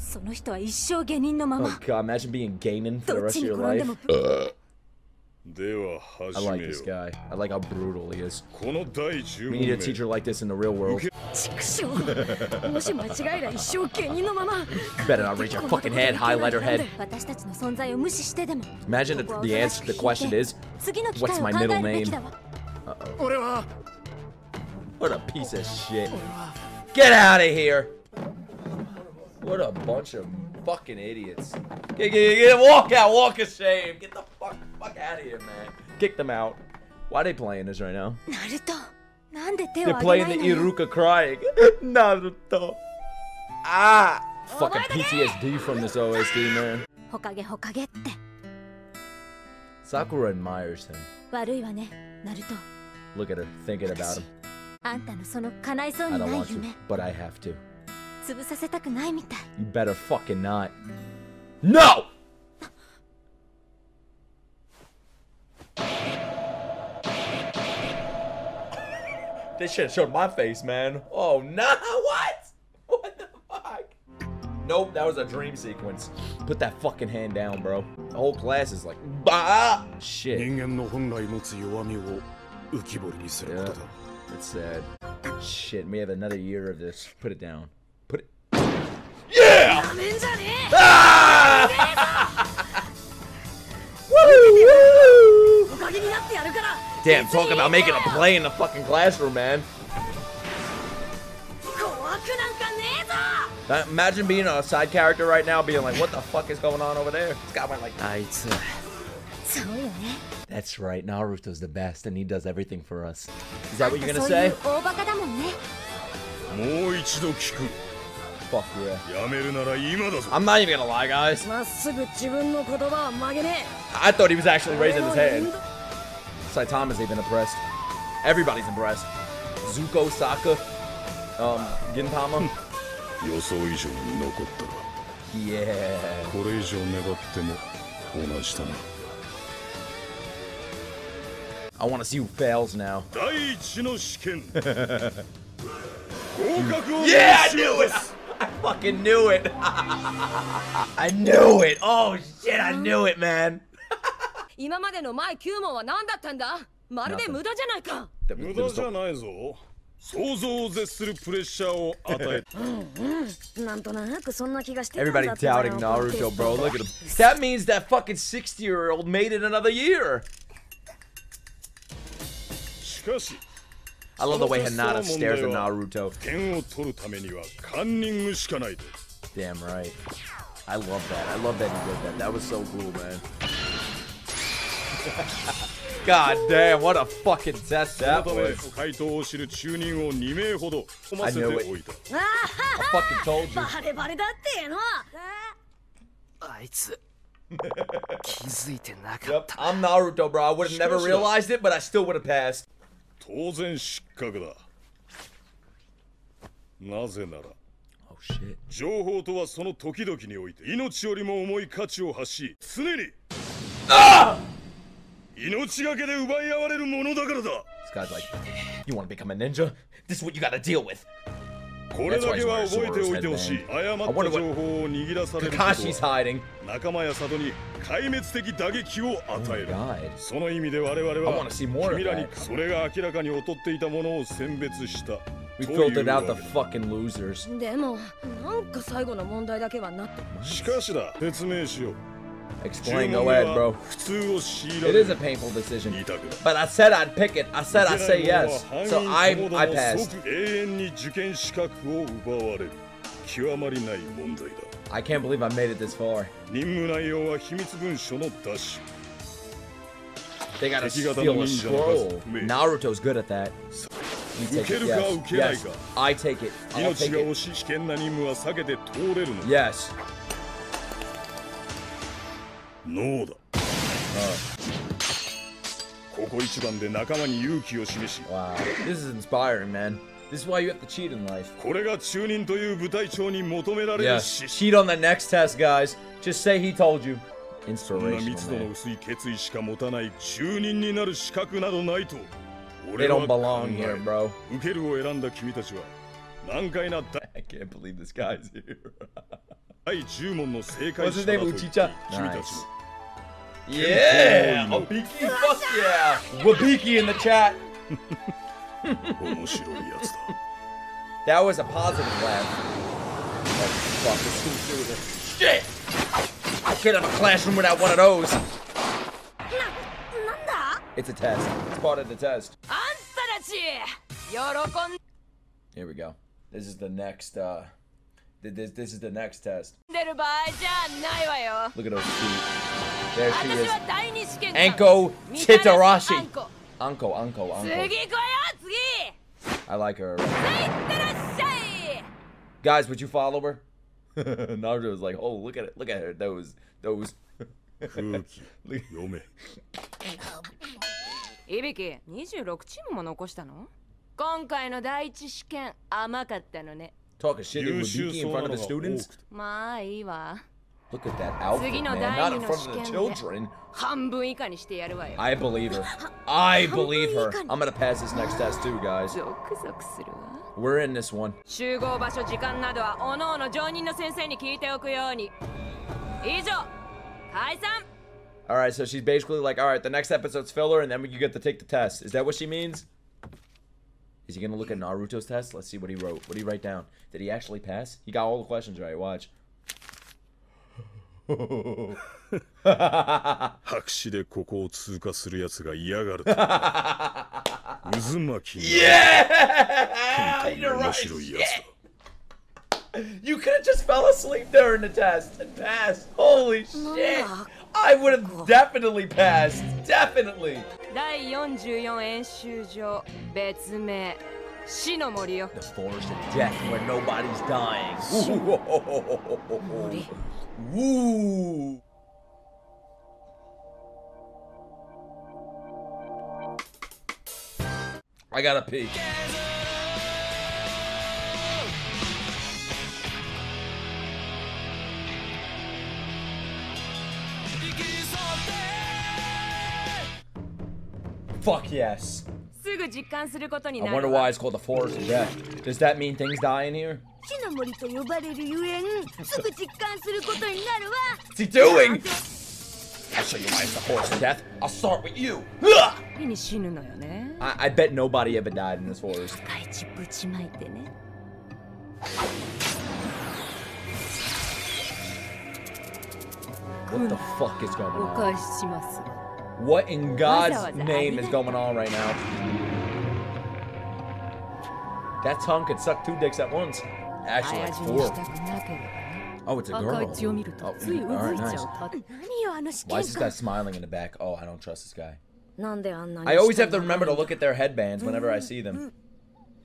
Oh god, imagine being Ganon for the rest of your life. I like this guy. I like how brutal he is. We need a teacher like this in the real world. Better not reach your fucking head, highlighter head. Imagine if the answer to the question is, what's my middle name? Uh-oh. What a piece of shit. Get out of here. What a bunch of fucking idiots. Get walk out, walk of shame. Get the fuck out of here, man. Kick them out. Why are they playing this right now? Naruto. They're playing the Iruka crying. Naruto. Ah. Fucking PTSD from this OSD, man. Sakura admires him. Look at her thinking about him. I don't want to, but I have to. You better fucking not. No! This shit showed my face, man. Oh no! What? What the fuck? Nope, that was a dream sequence. Put that fucking hand down, bro. The whole class is like, bah! Shit. Yeah. It's sad. Shit, we have another year of this. Put it down. Put it. Yeah! Ah! Woo! Damn, talk about making a play in the fucking classroom, man. Imagine being a side character right now, being like, what the fuck is going on over there? This guy went like, that's right, Naruto's the best, and he does everything for us. Is that what you're gonna say? Fuck yeah. I'm not even gonna lie, guys. I thought he was actually raising his hand. Saitama's even impressed. Everybody's impressed. Zuko, Saka, Gintama. Yeah. I want to see who fails now. Yeah, I knew it! I fucking knew it! I knew it! Oh shit, I knew it, man! Everybody doubting Naruto, bro. Look at him. That means that fucking 60-year-old made it another year. I love the way Hinata stares at Naruto. Damn right. I love that. I love that he did that. That was so cool, man. God damn, what a fucking test that was. I knew it. I fucking told you. Yep, I'm Naruto, bro. I would have never realized it, but I still would have passed. Oh shit. Ah! This guy's like, you want to become a ninja? This is what you gotta deal with. That's why he's wearing Sora's headband. I wonder what Kakashi's hiding. Oh my god. I want to see more of that. We filtered out the fucking losers. Explain no ad, bro. It is a painful decision. But I said I'd pick it. I said I'd say yes. So I passed. I can't believe I made it this far. They gotta steal a scroll. Naruto's good at that. You take it, yes. Yes. I take it. I'll take it. Yes. No. Wow, this is inspiring, man. This is why you have to cheat in life. Yes, cheat on the next test, guys. Just say he told you. Inspirational, man. They don't belong here, bro. I can't believe this guy's here. What's his name? Uchicha? Nice. Yeah! Ibiki, fuck yeah! Wabiki in the chat! That was a positive laugh. Fuck, shit! I can't have a classroom without one of those! It's a test. It's part of the test. Here we go. This is the next, This is the next test. Look at those feet. There she is. Anko Mitarashi. Anko. I like her. Guys, would you follow her? Naruto was like, oh, look at it. Look at her. Those. Ibiki, 26 talking shit in front of the students? Look at that outfit, man. Not in front of the children. I believe her. I'm gonna pass this next test too, guys. We're in this one. Alright, so she's basically like, alright, the next episode's filler, and then you get to take the test. Is that what she means? Is he gonna look at Naruto's test? Let's see what he wrote. What did he write down? Did he actually pass? He got all the questions right. Watch. Yeah! You're right. Yeah! You could have just fell asleep during the test and passed. Holy shit! I would have definitely passed. Definitely. The forest of death where nobody's dying. Ooh. I gotta pee. Fuck yes. I wonder why it's called the Forest of Death. Does that mean things die in here? What's he doing? I'll show you why it's the Forest of Death. I'll start with you. I bet nobody ever died in this forest. What the fuck is going on? What in God's name is going on right now? That tongue could suck two dicks at once. Actually, like four. Oh, it's a girl. Oh, alright, nice. Why is this guy smiling in the back? Oh, I don't trust this guy. I always have to remember to look at their headbands whenever I see them.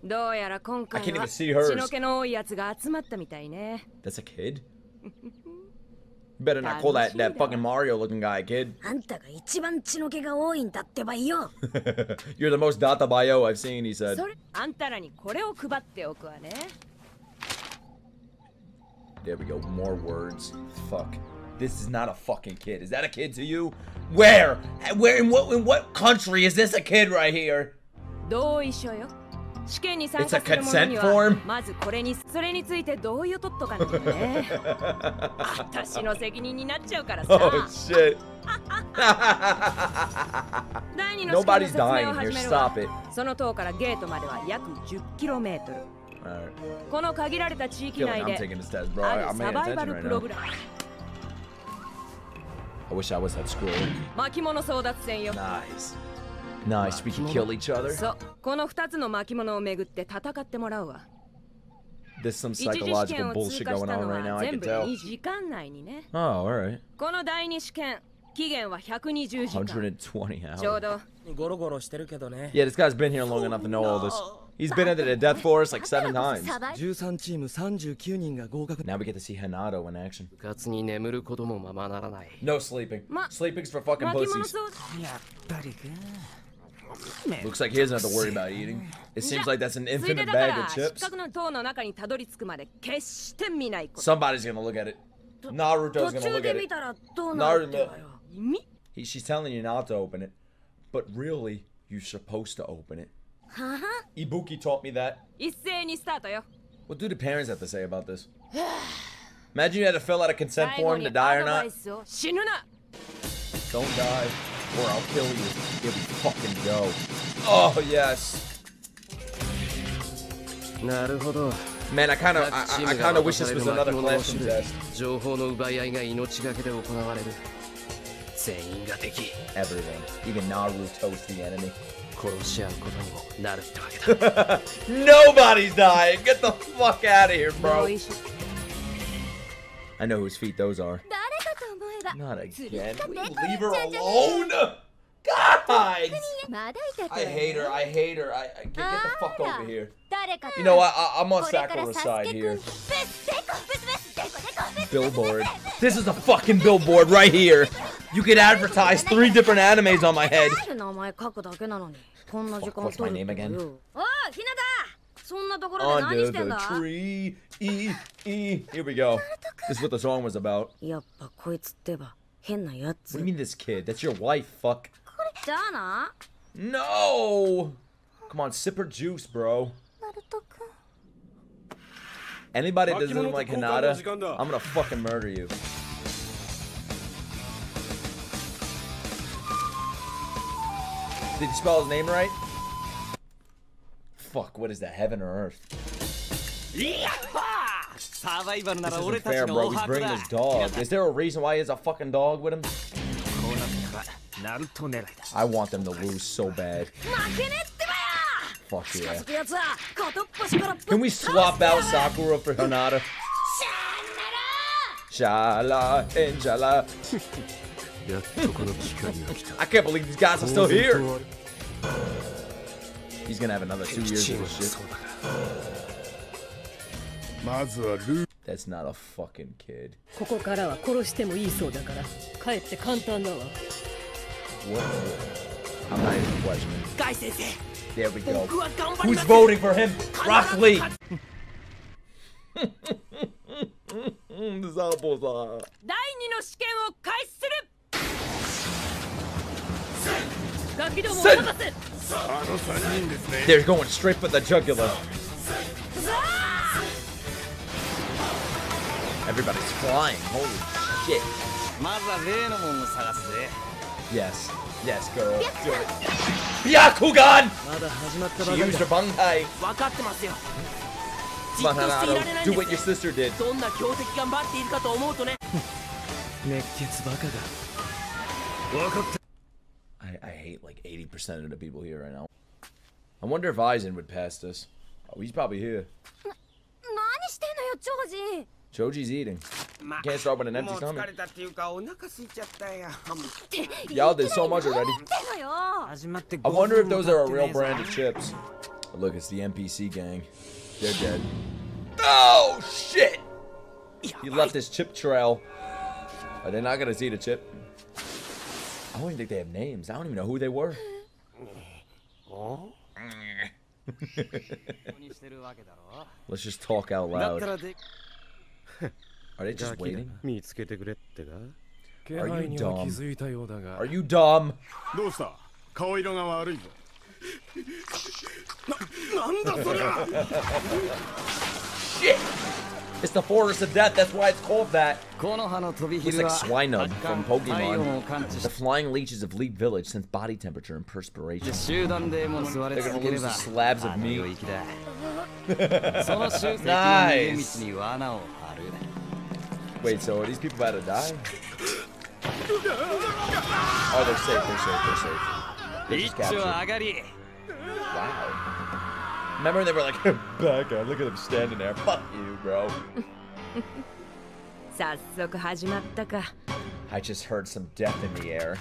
I can't even see hers. That's a kid? You better not call that fucking Mario-looking guy a kid. You're the most databayo I've seen, he said. There we go, more words. Fuck. This is not a fucking kid. Is that a kid to you? Where? Where? In what country is this a kid right here? It's a consent form? Oh, shit. Nobody's dying here. Stop it. All right. I feel like I'm taking this test, bro. I'm paying attention right now. I wish I was at school. Nice. Nice, we can kill each other. There's some psychological bullshit going on right now, I can tell. Oh, alright. 120 hours. Yeah, this guy's been here long enough to know all this. He's been into the Death Forest like 7 times. Now we get to see Hinata in action. No sleeping. Sleeping's for fucking pussies. Looks like he doesn't have to worry about eating. It seems like that's an infinite bag of chips. Somebody's gonna look at it. Naruto's gonna look at it. Naruto. She's telling you not to open it. But really, you're supposed to open it. Ibuki taught me that. What do the parents have to say about this? Imagine you had to fill out a consent form to die or not. Don't die, or I'll kill you. Here we fucking go. Oh, yes. Man, I kind of wish this was another classroom test. Everyone, even Naruto's the enemy. Nobody's dying. Get the fuck out of here, bro. I know whose feet those are. Not again. Will you leave her alone? God! I hate her. Get the fuck over here. You know what? I'm on Sakura's side here. Billboard. This is a fucking billboard right here. You could advertise 3 different animes on my head. What's my name again? Under the tree. Here we go. This is what the song was about. What do you mean this kid? That's your wife, fuck. No! Come on, sip her juice, bro. Anybody that doesn't like Hinata, I'm gonna fucking murder you. Did you spell his name right? Fuck, what is that? Heaven or earth? This isn't fair, bro. He's bringing his dog. Is there a reason why he has a fucking dog with him? I want them to lose so bad. Fuck yeah. Can we swap out Sakura for Hinata? Shala, Angela. I can't believe these guys are still here. He's gonna have another 2 years of this shit. That's not a fucking kid. What? I'm not even questioning. There we go. Who's voting for him? Rock Lee! Zabuza. They're going straight for the jugular. Everybody's flying. Holy shit. Yes. Yes, girl. Do it. Byakugan! She used her bankai. Hinata, do what your sister did. I hate like 80% of the people here right now. I wonder if Aizen would pass this. Oh, he's probably here. Choji's eating. You can't start with an empty stomach. Y'all did so much already. I wonder if those are a real brand of chips. Oh, look, it's the NPC gang. They're dead. Oh, shit! He left his chip trail. Are they not gonna see the chip? I don't even think they have names. I don't even know who they were. Let's just talk out loud. Are they just waiting? Are you dumb? Are you dumb? Shit! It's the forest of death, that's why it's called that. Looks like Swinub from Pokemon. The flying leeches of Leap Village sense body temperature and perspiration. They're gonna lose the slabs of meat. Nice! Wait, so are these people about to die? Oh, they're safe, they're safe, they're safe. They're just captured. Wow. Remember they were like, Becca, look at them standing there. Fuck you, bro. I just heard some death in the air.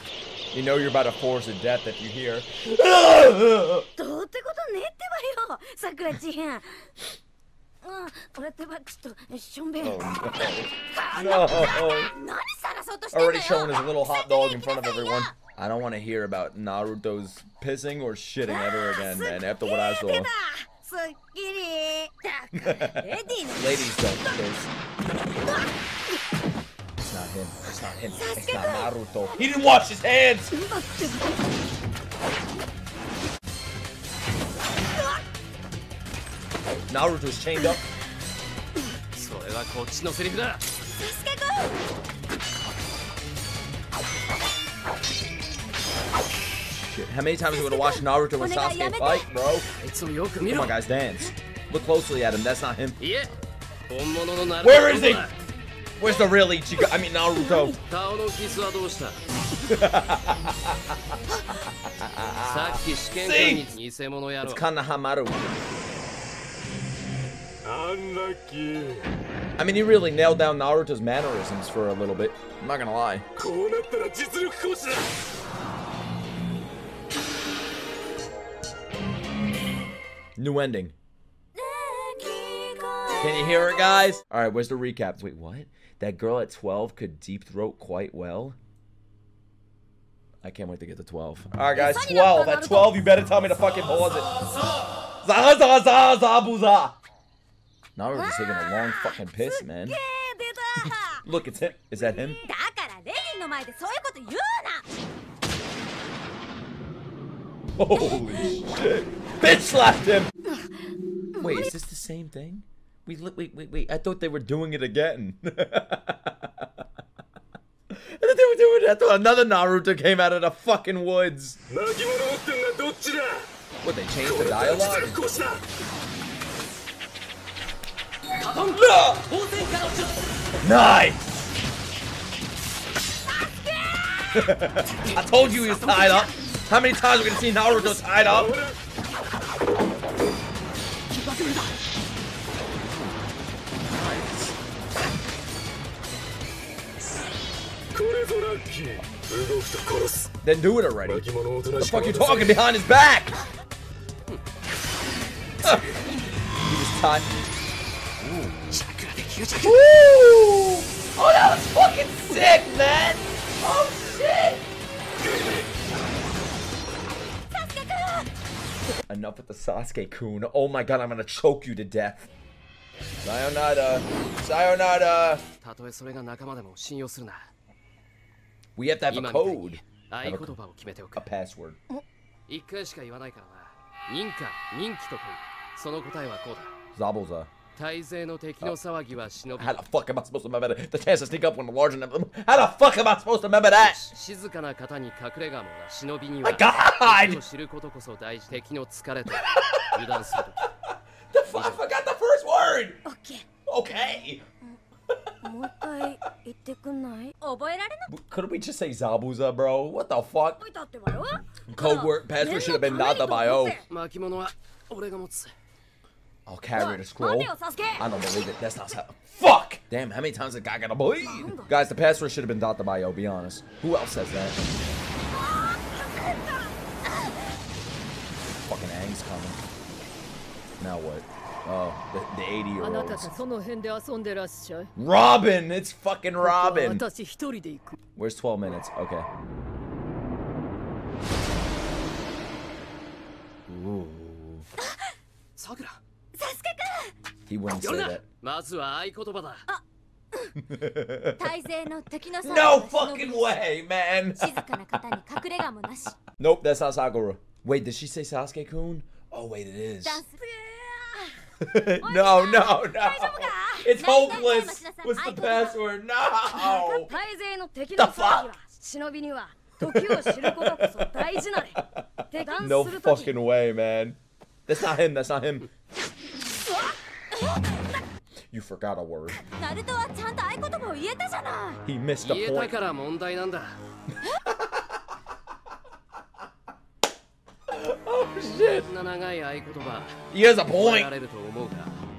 You know you're about to force a death if you hear. Oh, no. Already showing his little hot dog in front of everyone. I don't want to hear about Naruto's pissing or shitting ever again, man, after what I saw. Ladies don't piss. It's not him. It's not him. It's not Naruto. He didn't wash his hands! Naruto's chained up. Shit, how many times are we gonna watch Naruto and Sasuke fight, bro? Come on, guys, dance. Look closely at him, that's not him. Where is he? Where's the real Ichigo? I mean, Naruto. See? It's Konohamaru. I mean, he really nailed down Naruto's mannerisms for a little bit. I'm not gonna lie. New ending. Can you hear it, guys? All right, where's the recap? Wait, what? That girl at 12 could deep throat quite well? I can't wait to get to 12. All right, guys, 12. At 12, you better tell me to fucking pause it. Zabuza. Now we're just taking a long fucking piss, man. Look, it's him. Is that him? Holy shit. Bitch slapped him! Wait, is this the same thing? Wait, I thought they were doing it again. I thought another Naruto came out of the fucking woods. What, they changed the dialogue? Nice! I told you he was tied up. How many times are we gonna see Naruto tied up? Then do it already. What the fuck you talking behind his back? He was tied. Woo! Oh, that was fucking sick, man! Oh shit! Enough with the Sasuke-kun. Oh my god, I'm gonna choke you to death. Sayonara. Sayonara. We have to have a code. A password. Zabuza. How the fuck am I supposed to remember that? The chance to sneak up when the larger number. How the fuck am I supposed to remember that? My god! The fuck? I forgot the first word! Okay. Okay. Couldn't we just say Zabuza, bro? What the fuck? Code word password should have been not the bio. I'll carry the scroll. I don't believe it. That's not how. Fuck! Damn, how many times did the guy gotta bleed? Guys, the password should have been Dr. Bio, be honest. Who else says that? Fucking Aang's coming. Now what? Oh, the 80-year-olds. Robin! It's fucking Robin! Where's 12 minutes? Okay. Ooh. Sakura. He wouldn't say that. No fucking way, man! Nope, that's not Sakura. Wait, did she say Sasuke-kun? Oh, wait, it is. No, no, no. It's hopeless. What's the password? No! The fuck? No fucking way, man. That's not him, that's not him. You forgot a word. He missed a point. Oh shit. He has a point.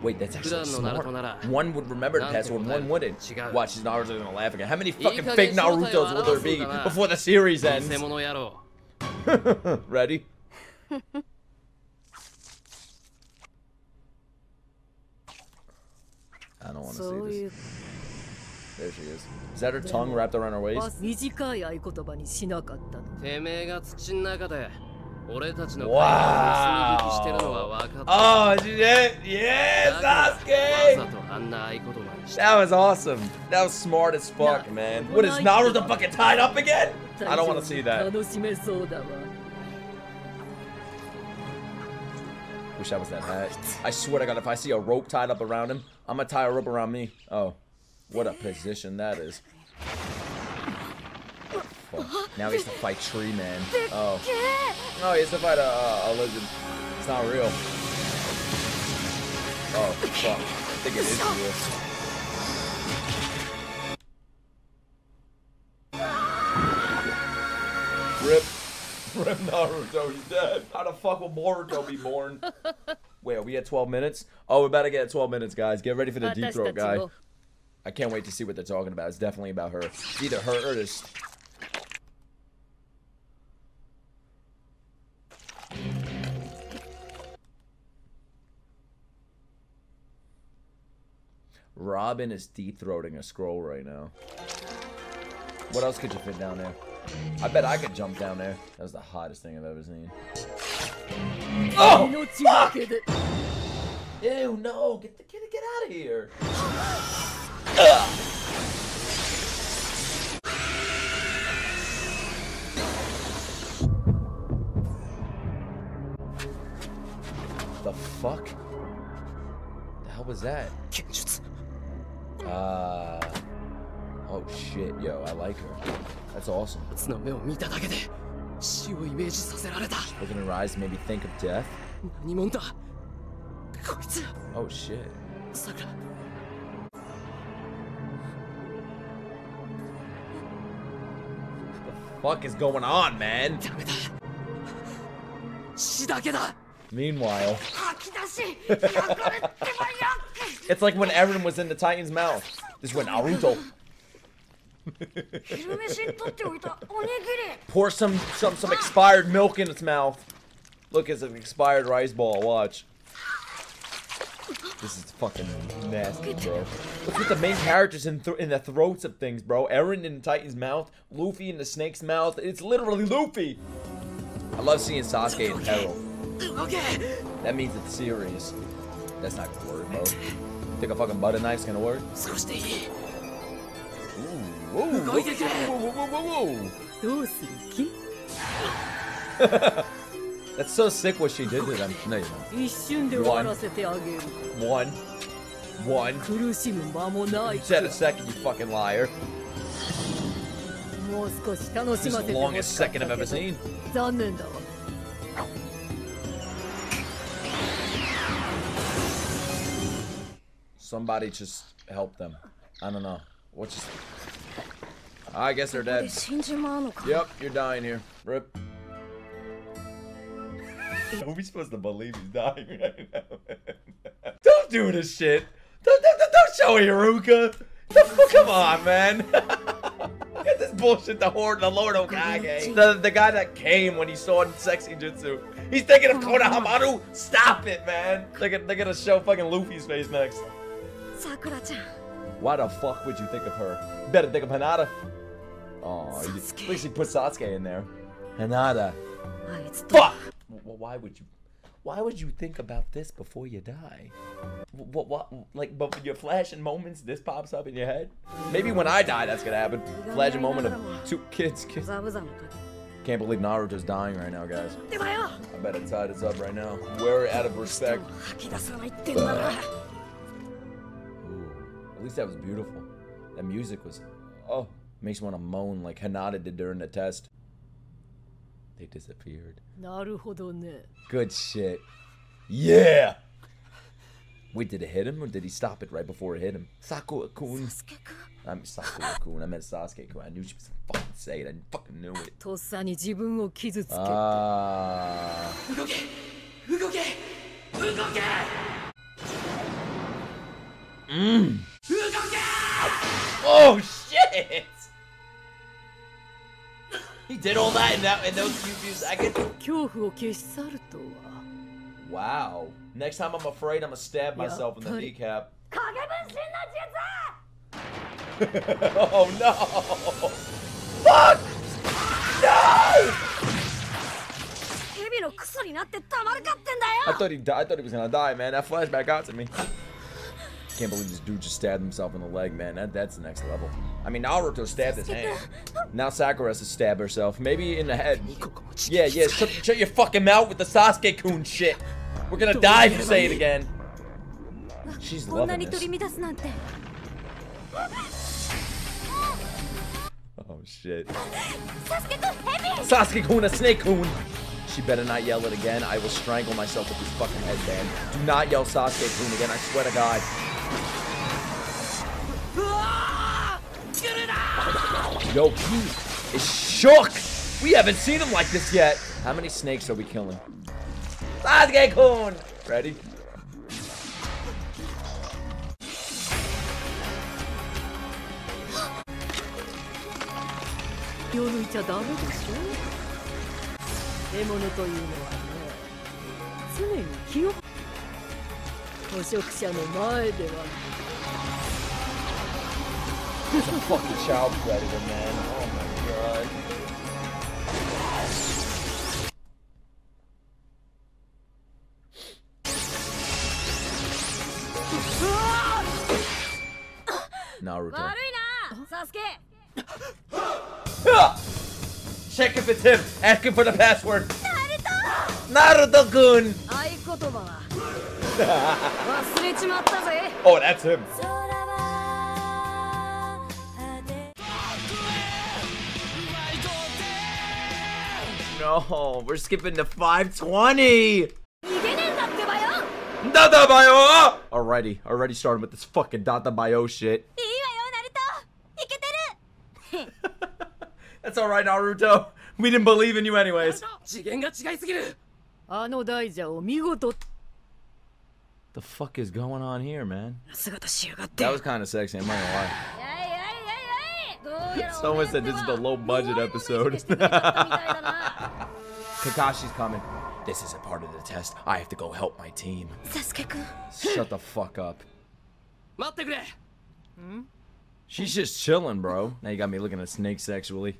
Wait, that's actually smart. One would remember the password, one wouldn't. Watch, his Naruto's gonna laugh again. How many fucking fake Narutos will there be before the series ends? Ready? I don't want to see this. There she is. Is that her tongue wrapped around her waist? Wow! Oh, yeah, yeah, Sasuke! That was awesome. That was smart as fuck, man. What, is Naruto fucking tied up again? I don't want to see that. Wish I was that hat. I swear to God, if I see a rope tied up around him, I'm gonna tie a rope around me. Oh, what a position that is. Fuck. Now he has to fight Tree Man. Oh. No, he has to fight a lizard. It's not real. Oh, fuck. I think it is real. RIP. Rip Naruto, he's dead. How the fuck will Boruto be born? Wait, are we at 12 minutes? Oh, we're about to get at 12 minutes, guys. Get ready for the deep throat guy. I can't wait to see what they're talking about. It's definitely about her. It's either her or this. Robin is deep throating a scroll right now. What else could you fit down there? I bet I could jump down there. That was the hottest thing I've ever seen. Oh, fuck! Ew, no! Get out of here! The fuck? What the hell was that? Genjutsu. Oh shit, yo, I like her. That's awesome. Just looking in her eyes made me think of death. Oh shit. Sakura. What the fuck is going on, man? Meanwhile, it's like when Eren was in the Titan's mouth. This went Naruto. Pour some expired milk in its mouth. Look, it's an expired rice ball. Watch. This is fucking nasty, bro. Look at the main characters in the throats of things, bro. Eren in the Titan's mouth, Luffy in the Snake's mouth. It's literally Luffy. I love seeing Sasuke in peril. Okay. That means it's serious. That's not gonna work, bro. Think a fucking butter knife's gonna work? Whoa, whoa, whoa, whoa, whoa. That's so sick what she did to them. No, you don't. One. You said a second, you fucking liar. This is the longest second I've ever seen. Somebody just help them. I don't know. What's just... I guess they're dead. Yep, you're dying here. Rip. Are we supposed to believe he's dying right now? Don't do this shit. Don't show Iruka. Come on, man. Get this bullshit to the Lord Hokage. The guy that came when he saw Sexy Jutsu. He's thinking of Konohamaru. Stop it, man. They're gonna show fucking Luffy's face next. Sakura-chan. Why the fuck would you think of her? Better think of Hinata. Oh, at least he put Sasuke in there. Hinata. Fuck. Well, why would you think about this before you die? What like, but your flashing moments, this pops up in your head? Maybe when I die, that's gonna happen. Flashing moment of two kids. Can't believe Naruto's dying right now, guys. I better tie this up right now. We're out of respect. Ooh, at least that was beautiful. That music was, oh, makes me want to moan like Hinata did during the test. They disappeared. Good shit. Yeah! Wait, did it hit him or did he stop it right before it hit him? Sakura-kun. I'm Sakura-kun. I meant Sasuke-kun. I knew she was gonna fucking say it. I fucking knew it. Ah. Oh shit! He did all that in those few seconds. Wow. Next time I'm afraid, I'm gonna stab myself in the kneecap. Oh no! Fuck! No! I thought he died. I thought he was gonna die, man. That flashback got to me. Can't believe this dude just stabbed himself in the leg, man. That's the next level. I mean, Naruto stabbed his hand. Now Sakura has to stab herself. Maybe in the head. Yeah, shut your fucking mouth with the Sasuke-kun shit. We're gonna die if you say it again. She's loving this. Oh, shit. Sasuke-kun, a snake-kun. She better not yell it again. I will strangle myself with this fucking headband. Do not yell Sasuke-kun again. I swear to God. Yo, he is shook. We haven't seen him like this yet. How many snakes are we killing? Sasuke-kun! Ready? He's a fucking child predator, man. Oh my god. Naruto. Check if it's him. Ask him for the password. Naruto-kun! Oh, that's him. No, we're skipping to 520. Databayo! Already starting with this fucking Databayo shit. That's alright, Naruto. We didn't believe in you anyways. The fuck is going on here, man? That was kind of sexy, I'm not gonna lie. Someone said this is the low-budget episode. Kakashi's coming. This isn't part of the test. I have to go help my team. Sasuke-kun. Shut the fuck up. She's just chilling, bro. Now you got me looking at snake sexually.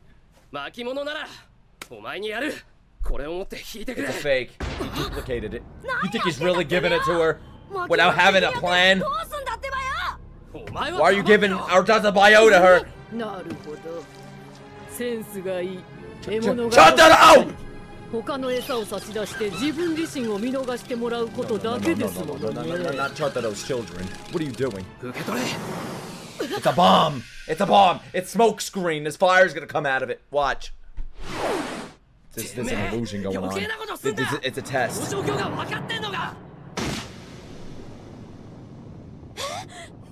It's a fake. He duplicated it. You think he's really giving it to her without having a plan? Why are you giving our Databayo to her? Shut that out! No, not Chartaro's children. What are you doing? It's a bomb! It's a bomb! It's smoke screen! This fire's gonna come out of it. Watch. There's an illusion going on. It's a test.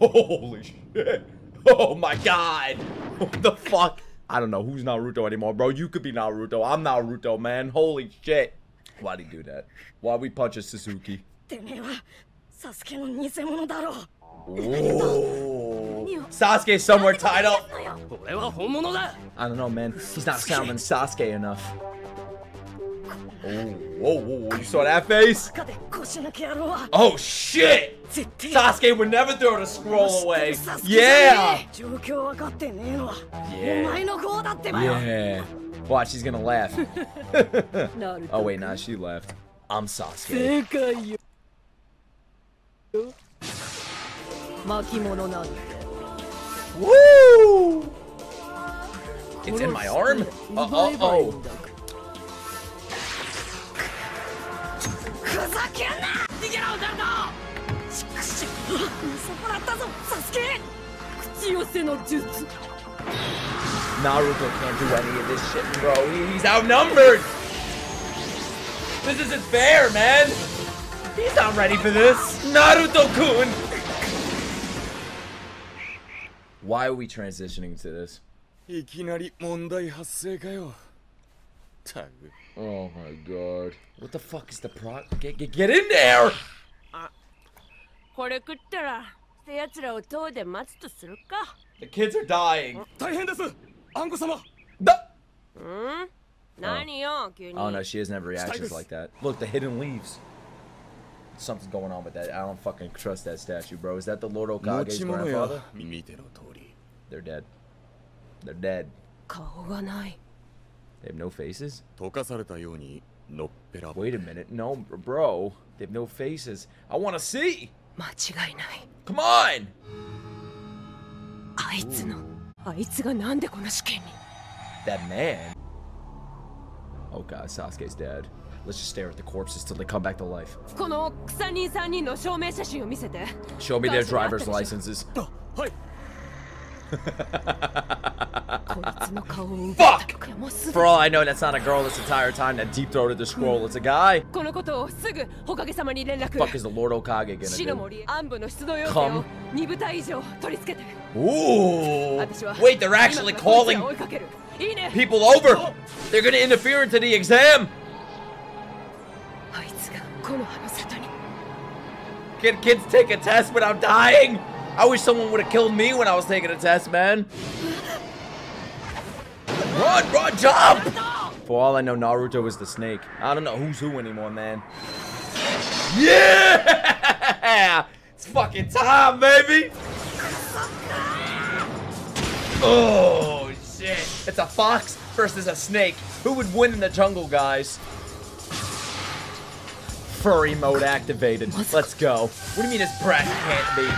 Holy shit! Oh my god! What the fuck? I don't know who's Naruto anymore, bro. You could be Naruto. I'm Naruto, man. Holy shit. Why'd he do that? Why'd we punch a Sasuke? Whoa. Sasuke's somewhere tied up. I don't know, man. He's not sounding Sasuke enough. Oh, whoa, whoa, whoa. You saw that face? Oh, shit! Sasuke would never throw the scroll away. Yeah! Yeah. Watch, she's gonna laugh. Oh, wait, nah, she left. I'm Sasuke. Woo! It's in my arm? Uh-oh. Naruto can't do any of this shit, bro. He's outnumbered. This isn't fair, man. He's not ready for this. Naruto-kun. Why are we transitioning to this? Oh my god. What the fuck is the pro- Get in there! The kids are dying. Oh no, she doesn't have reactions like that. Look, the hidden leaves. Something's going on with that. I don't fucking trust that statue, bro. Is that the Lord Hokage's grandfather? They're dead. They're dead. They have no faces? Wait a minute. No, bro. They have no faces. I want to see! Come on! That man? Oh god, Sasuke's dead. Let's just stare at the corpses till they come back to life. Show me their driver's licenses. Fuck! For all I know, that's not a girl this entire time that deep-throated the scroll. It's a guy. What the fuck is the Lord Hokage gonna do? Come. Ooh! Wait, they're actually calling people over! They're gonna interfere into the exam! Can kids take a test without dying? I wish someone would have killed me when I was taking a test, man. Run, run, jump! For all I know, Naruto is the snake. I don't know who's who anymore, man. Yeah! It's fucking time, baby! Oh, shit. It's a fox versus a snake. Who would win in the jungle, guys? Furry mode activated. Let's go. What do you mean this brat can't be?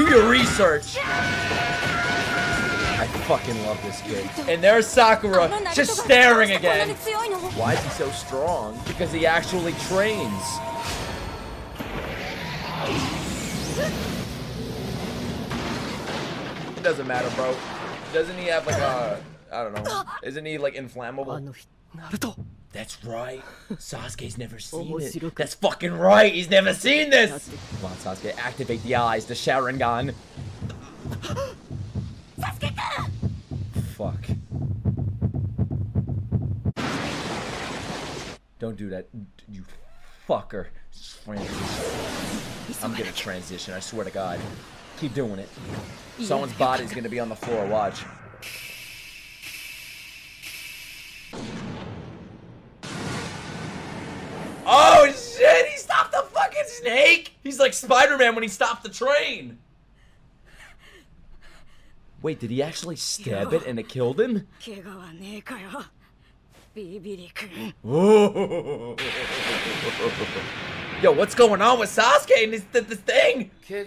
Do your research! I fucking love this kid. And there's Sakura just staring again. Why is he so strong? Because he actually trains. It doesn't matter, bro. Doesn't he have like a, I don't know. Isn't he like inflammable? Naruto. That's right. Sasuke's never seen it. That's fucking right. He's never seen this. Come on, Sasuke. Activate the eyes. The Sharingan. Sasuke-kun! Fuck. Don't do that, you fucker. I'm gonna transition. I swear to God. Keep doing it. Someone's body's gonna be on the floor. Watch. Oh shit, he stopped the fucking snake! He's like Spider-Man when he stopped the train! Wait, did he actually stab it and it killed him? Ooh. Yo, what's going on with Sasuke and this thing? He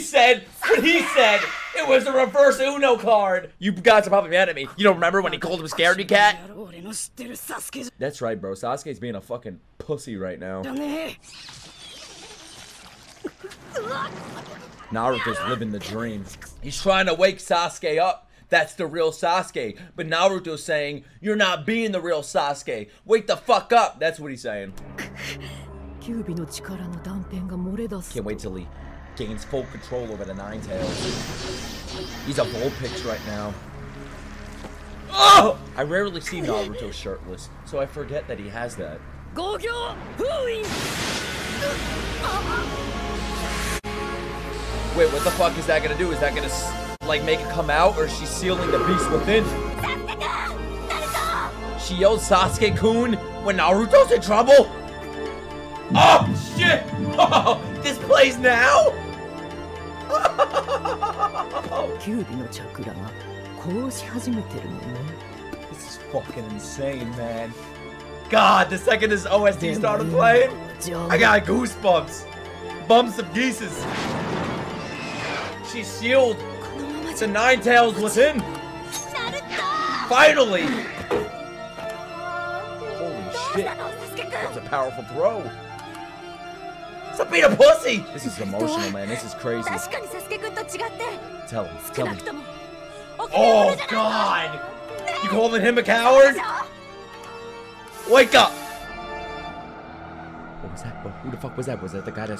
said it was a reverse Uno card. You guys are probably mad at me. You don't remember when he called him Scaredy Cat? That's right, bro. Sasuke's being a fucking pussy right now. Naruto's living the dream. He's trying to wake Sasuke up. That's the real Sasuke. But Naruto's saying, you're not being the real Sasuke. Wake the fuck up. That's what he's saying. Can't wait till he gains full control over the Nine-Tails. He's a Vulpix right now. Oh! I rarely see Naruto shirtless, so I forget that he has that. Wait, what the fuck is that gonna do? Is that gonna, like, make it come out, or is she sealing the beast within? She yelled Sasuke-kun when Naruto's in trouble? Oh, shit! Oh, this plays now? This is fucking insane, man. God, the second this OST started playing, I got goosebumps. Bumps of geeses. She sealed the Nine-Tails within. Finally! Holy shit. That was a powerful throw. Stop being a pussy! This is emotional, man. This is crazy. Tell him. Tell him. Oh, God! You calling him a coward? Wake up! What was that? Who the fuck was that? Was that the guy that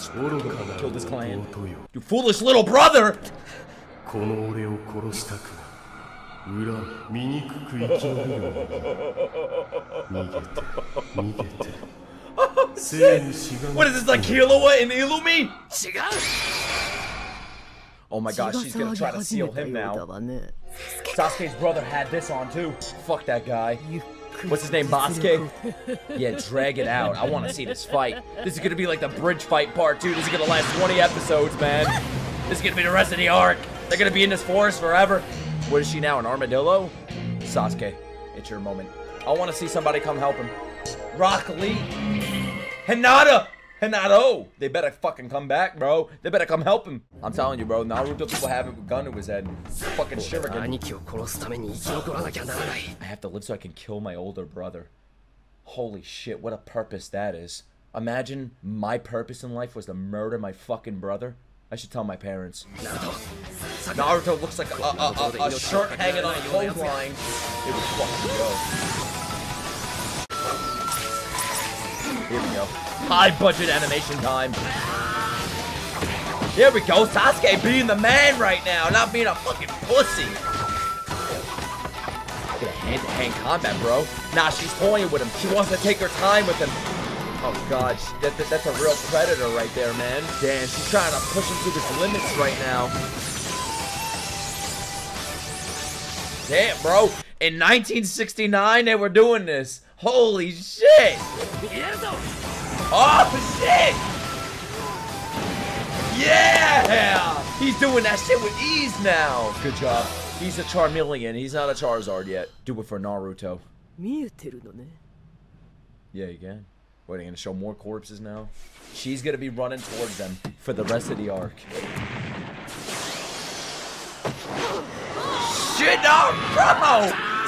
killed his clan? You foolish little brother! Oh, shit. What is this, like Killua and Illumi? Oh my gosh, she's gonna try to seal him now. Sasuke's brother had this on too. Fuck that guy. What's his name, Basuke? Yeah, drag it out. I want to see this fight. This is gonna be like the bridge fight part 2. This is gonna last 20 episodes, man. This is gonna be the rest of the arc. They're gonna be in this forest forever. What is she now, an armadillo? Sasuke, it's your moment. I want to see somebody come help him. Rock Lee. Hinata! Hinata! They better fucking come back, bro. They better come help him. I'm telling you, bro. Naruto people have a gun to his head. Fucking Shuriken. I have to live so I can kill my older brother. Holy shit, what a purpose that is. Imagine my purpose in life was to murder my fucking brother. I should tell my parents. Naruto looks like a shirt hanging on a clothesline. It was fucking dope. Here we go. High budget animation time. Here we go. Sasuke being the man right now, not being a fucking pussy. Look at a hand-to-hand combat, bro. Nah, she's toying with him. She wants to take her time with him. Oh, God. That's a real predator right there, man. Damn, she's trying to push him to his limits right now. Damn, bro. In 1969, they were doing this. Holy shit! Oh shit! Yeah! He's doing that shit with ease now! Good job. He's a Charmeleon, he's not a Charizard yet. Do it for Naruto. Yeah, you can. What, are you gonna show more corpses now? She's gonna be running towards them for the rest of the arc. Shit, no, bro!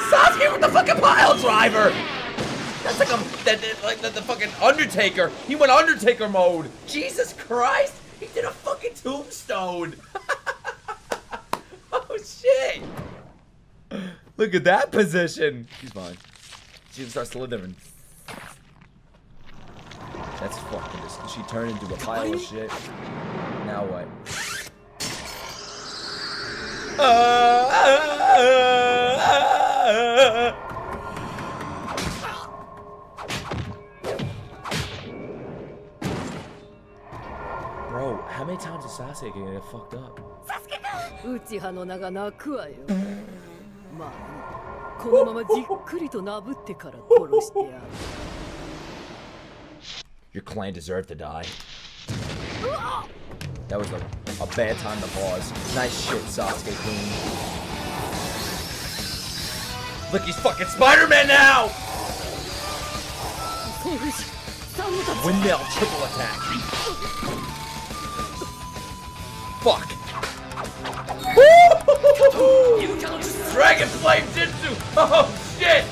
Sasuke with the fucking pile driver! That's like the fucking Undertaker. He went Undertaker mode. Jesus Christ! He did a fucking tombstone. Oh shit! Look at that position. She's fine. She starts slithering. That's fucking disgusting. She turned into a pile of shit. Now what? Bro, how many times is Sasuke gonna get fucked up? Your clan deserved to die. That was a bad time to pause. Nice shit, Sasuke Queen. Look, he's fucking Spider-Man now! Windmill triple attack. Fuck. Dragon Flame Jutsu! Oh, shit!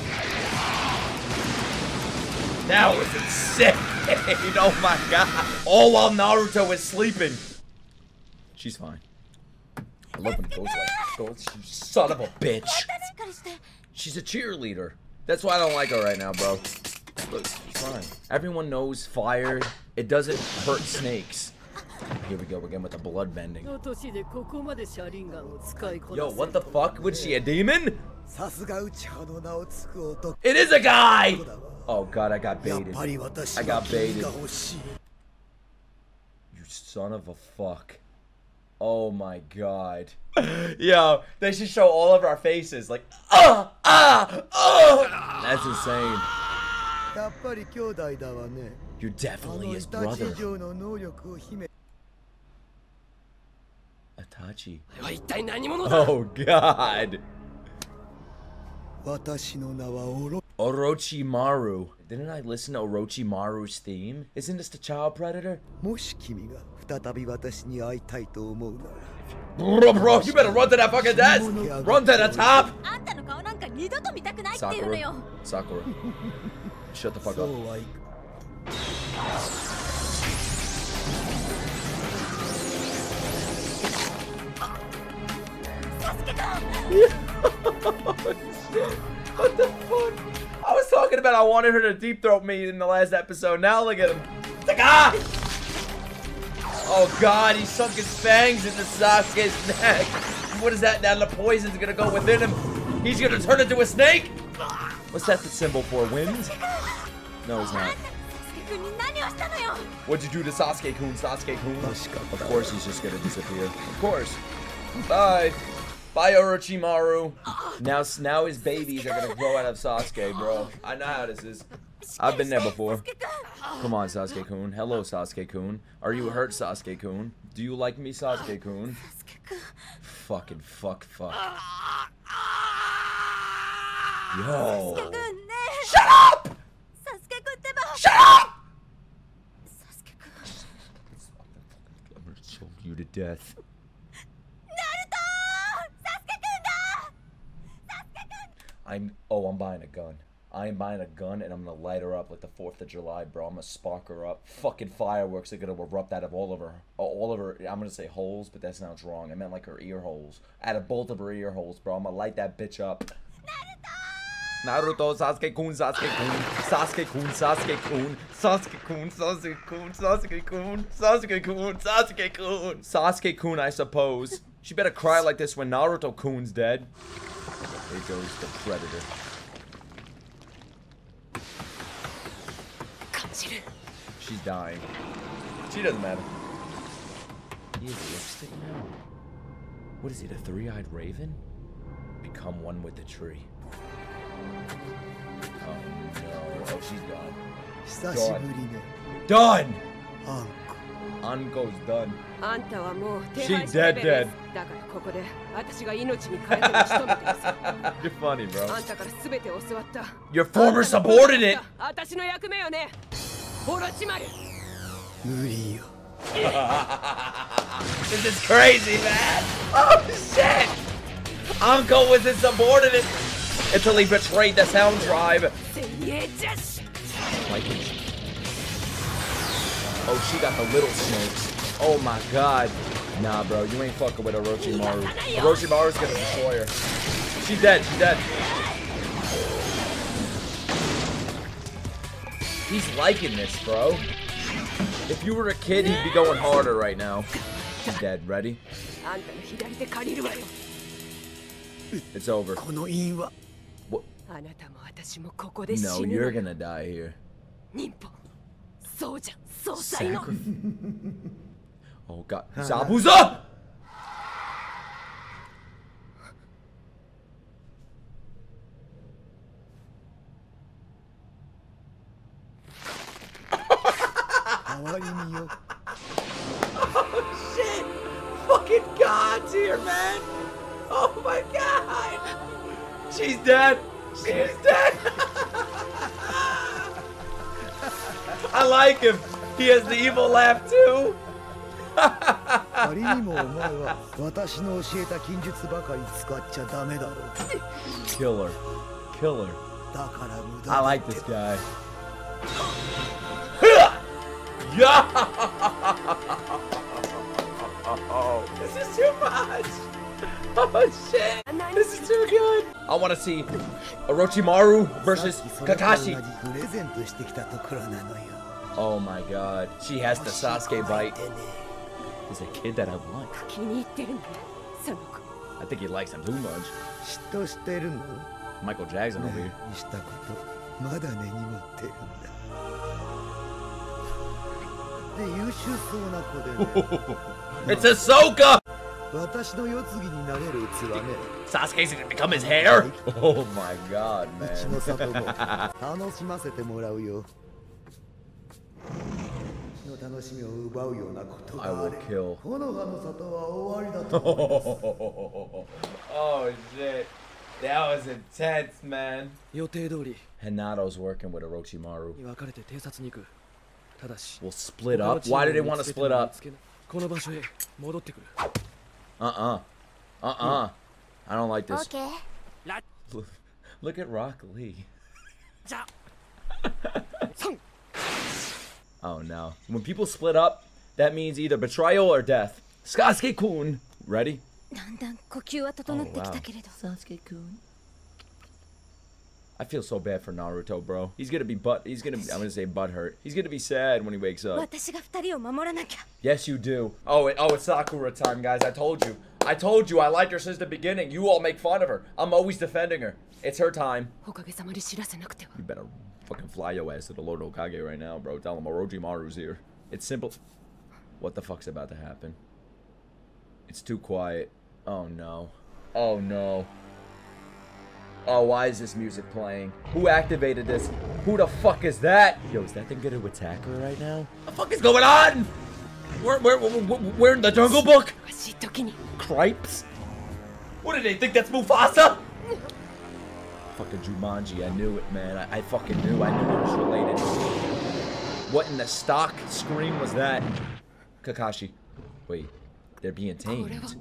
That was insane! Oh my god! All while Naruto was sleeping! She's fine. I love when goes like gold. Son of a bitch. She's a cheerleader. That's why I don't like her right now, bro. Look, she's fine. Everyone knows fire. It doesn't hurt snakes. Here we go again with the blood bending. Yo, what the fuck? Was she a demon? It is a guy! Oh god, I got baited. I got baited. You son of a fuck. Oh my god. Yo, they should show all of our faces like that's insane. You're definitely his brother. Itachi. Oh god. Orochimaru. Didn't I listen to Orochimaru's theme? Isn't this the child predator? Bro, you better run to that fucking desk! Run to the top! Sakura. Sakura. Shut the fuck up. What the fuck? I was talking about I wanted her to deep throat me in the last episode. Now look at him. It's like, ah! Oh god, he sunk his fangs into Sasuke's neck. What is that? Now the poison's gonna go within him. He's gonna turn into a snake? What's that the symbol for? Wind? No, it's not. What'd you do to Sasuke-kun? Sasuke-kun? Of course he's just gonna disappear. Of course. Bye. Bye, Orochimaru. Now his babies are gonna grow out of Sasuke, bro. I know how this is. I've been there before. Come on, Sasuke-kun. Hello, Sasuke-kun. Are you hurt, Sasuke-kun? Do you like me, Sasuke-kun? Fucking fuck. Yo. Shut up! Shut up! I'm gonna choke you to death. I'm buying a gun. I am buying a gun and I'm gonna light her up like the 4th of July, bro. I'm gonna spark her up. Fucking fireworks are gonna erupt out of all of her, I'm gonna say holes, but that sounds wrong. I meant like her ear holes. Out of both of her ear holes, bro. I'm gonna light that bitch up. Naruto, Sasuke-kun, Sasuke-kun, Sasuke-kun, Sasuke-kun, Sasuke-kun, Sasuke-kun, Sasuke-kun, Sasuke-kun, Sasuke-kun, Sasuke-kun, I suppose. She better cry like this when Naruto-kun's dead. There goes the predator. She's dying. She doesn't matter. He has lipstick now. What is it, a three-eyed raven? Become one with the tree. Oh no. Oh, she's gone. Done. Done! Anko's done. She's dead. You're funny, bro. Your former subordinate! This is crazy, man! Oh, shit! Anko was his subordinate until he betrayed the sound tribe. Like it. Oh, she got the little snakes. Oh my god. Nah, bro, you ain't fucking with Orochimaru. Orochimaru's gonna destroy her. She's dead, she's dead. He's liking this, bro. If you were a kid, he'd be going harder right now. She's dead, ready? It's over. What? No, you're gonna die here. Oh god. Zabuza! Oh shit! Fucking God's here, man! Oh my god! She's dead! She's dead! I like him! He has the evil laugh too! Killer. Killer. I like this guy. Yo! This is too much! Oh shit! This is too good! I wanna see Orochimaru versus Kakashi! Oh my god. She has the Sasuke bite. There's a kid that I like. I think he likes him too much. Michael Jackson over here. It's Ahsoka! Sasuke's gonna become his hair? Oh my god, man. I will kill. Oh shit. That was intense, man. Hinata's working with Orochimaru. We'll split up. Why do they want to split up? I don't like this. Okay. Look at Rock Lee. Oh no. When people split up, that means either betrayal or death. Sasuke-kun! Ready? Oh, wow. Sasuke-kun. I feel so bad for Naruto, bro. He's gonna be I'm gonna say butthurt. He's gonna be sad when he wakes up. Yes, you do. Oh, it's Sakura time, guys. I told you. I told you I liked her since the beginning. You all make fun of her. I'm always defending her. It's her time. You better fucking fly your ass to the Lord Hokage right now, bro. Tell him Orochimaru's here. It's simple. What the fuck's about to happen? It's too quiet. Oh no. Oh no. Oh, why is this music playing? Who activated this? Who the fuck is that? Yo, is that thing gonna attack her right now? The fuck is going on? We're in the Jungle Book? Cripes? What do they think? That's Mufasa? Fucking Jumanji, I knew it, man. I fucking knew. I knew it was related. What in the stock scream was that? Kakashi. Wait, they're being tamed.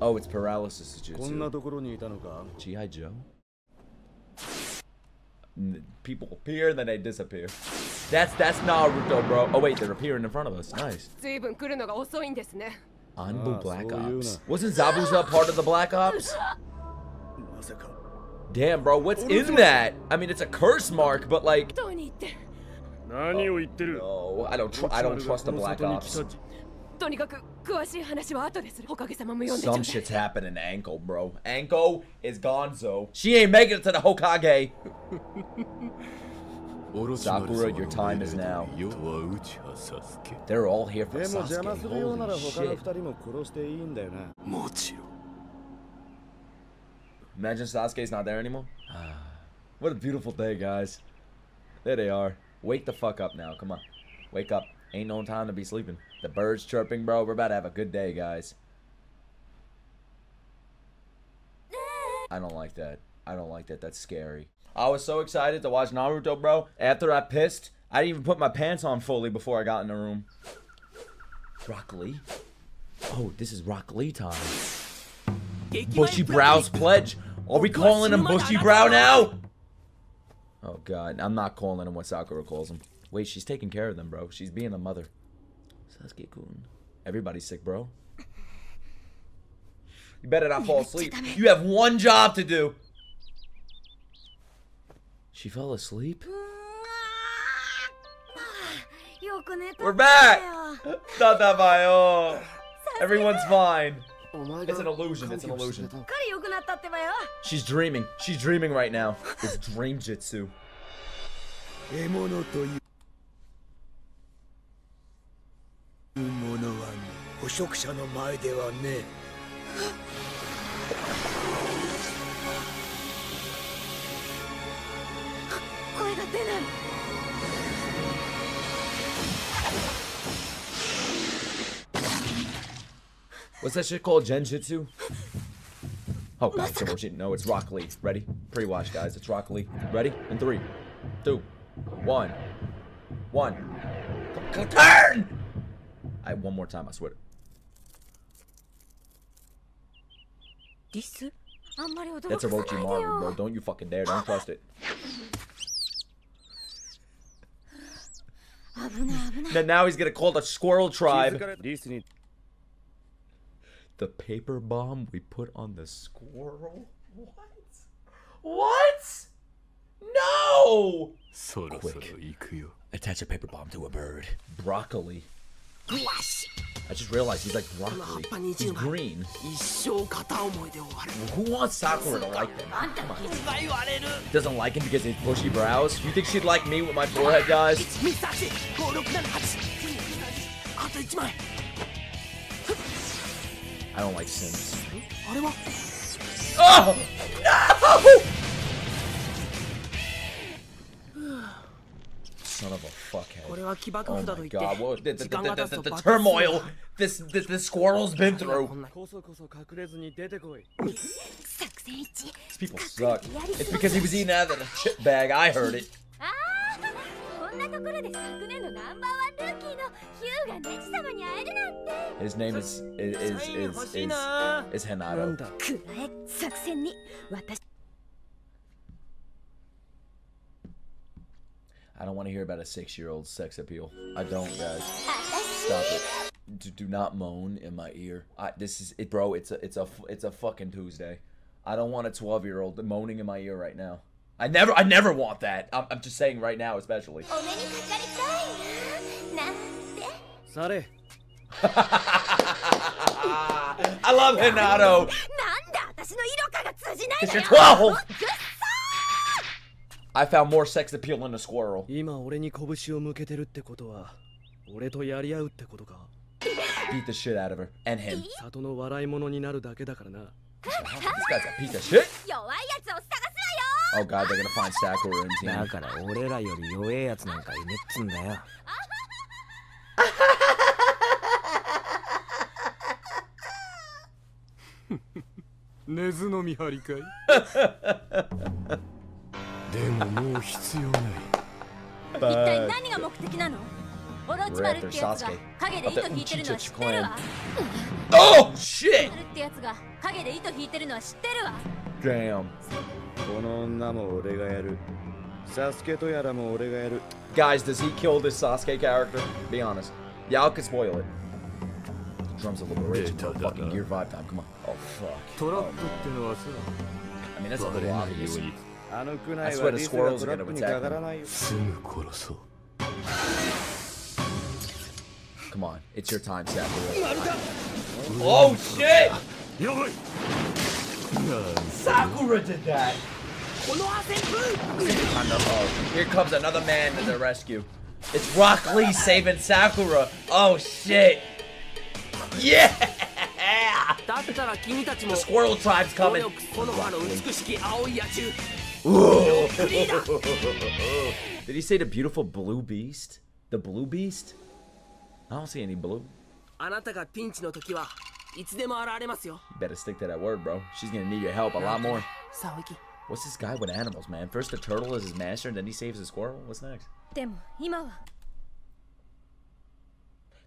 Oh, it's paralysis jutsu. G.I. Joe? People appear, then they disappear. That's Naruto, bro. Oh, wait, they're appearing in front of us. Nice. Anbu Black Ops. Wasn't Zabuza part of the Black Ops? Damn, bro, what's in that? I mean, it's a curse mark, but like... Oh, no, I don't trust the Black Ops. Some shit's happening to Anko, bro. Anko is gonzo. She ain't making it to the Hokage. Sakura, your time is now. They're all here for Sasuke. Holy shit. Imagine Sasuke's not there anymore. What a beautiful day, guys. There they are. Wake the fuck up now. Come on. Wake up. Ain't no time to be sleeping. The birds chirping, bro. We're about to have a good day, guys. I don't like that. I don't like that. That's scary. I was so excited to watch Naruto, bro. After I pissed, I didn't even put my pants on fully before I got in the room. Rock Lee? Oh, this is Rock Lee time. Bushy Brow's pledge. Are we calling him Bushy Brow now? Oh, God. I'm not calling him what Sakura calls him. Wait, she's taking care of them, bro. She's being a mother. Sasuke-kun. Everybody's sick, bro. You better not fall asleep. You have one job to do. She fell asleep? We're back! Everyone's fine. It's an illusion. It's an illusion. She's dreaming. She's dreaming right now. It's dream jutsu. What's that shit called? Genjutsu? Oh, God, it's Orochi. No, it's Rock Lee. Ready? Pre-watch, guys. It's Rock Lee. Ready? In 3, 2, 1. Turn! One more time, I swear. That's Orochimaru, bro. Don't you fucking dare. Don't trust it. Then now he's gonna call the squirrel tribe. The paper bomb we put on the squirrel? What? What? No! Quick. Attach a paper bomb to a bird. Broccoli. I just realized he's like broccoli. He's green. Who wants Sakura to like him? Come on. Doesn't like him because of his bushy brows? You think she'd like me with my forehead, guys? I don't like Sims. Oh! No! Son of a fuckhead. Oh my God, what the turmoil this squirrel's been through. These people suck. It's because he was eating out of the chip bag, I heard it. His name is Hinata. I don't want to hear about a 6-year-old's sex appeal. I don't, guys. Stop it. Do not moan in my ear. This is it, bro. It's a fucking Tuesday. I don't want a 12-year-old moaning in my ear right now. I never want that. I'm just saying right now, especially. I love Hinata. It's your 12! I found more sex appeal in a squirrel. Beat the shit out of her. And him. This guy's a piece of shit. Oh God, they're gonna find Sakura in team. Oh shit! Damn. Guys, does he kill this Sasuke character? Be honest. Y'all can spoil it. The drums are a little rich. Fucking gear vibe time. Come on. Oh fuck. Oh, I mean, that's a little obvious. I swear the squirrels are gonna attack him. Come on, it's your time, Sakura. Oh shit! Sakura did that! Here comes another man to the rescue. It's Rock Lee saving Sakura. Oh shit! Yeah! The squirrel tribe's coming. Did he say the beautiful blue beast? The blue beast? I don't see any blue. You better stick to that word, bro. She's gonna need your help a lot more. What's this guy with animals, man? First the turtle is his master, and then he saves the squirrel? What's next? The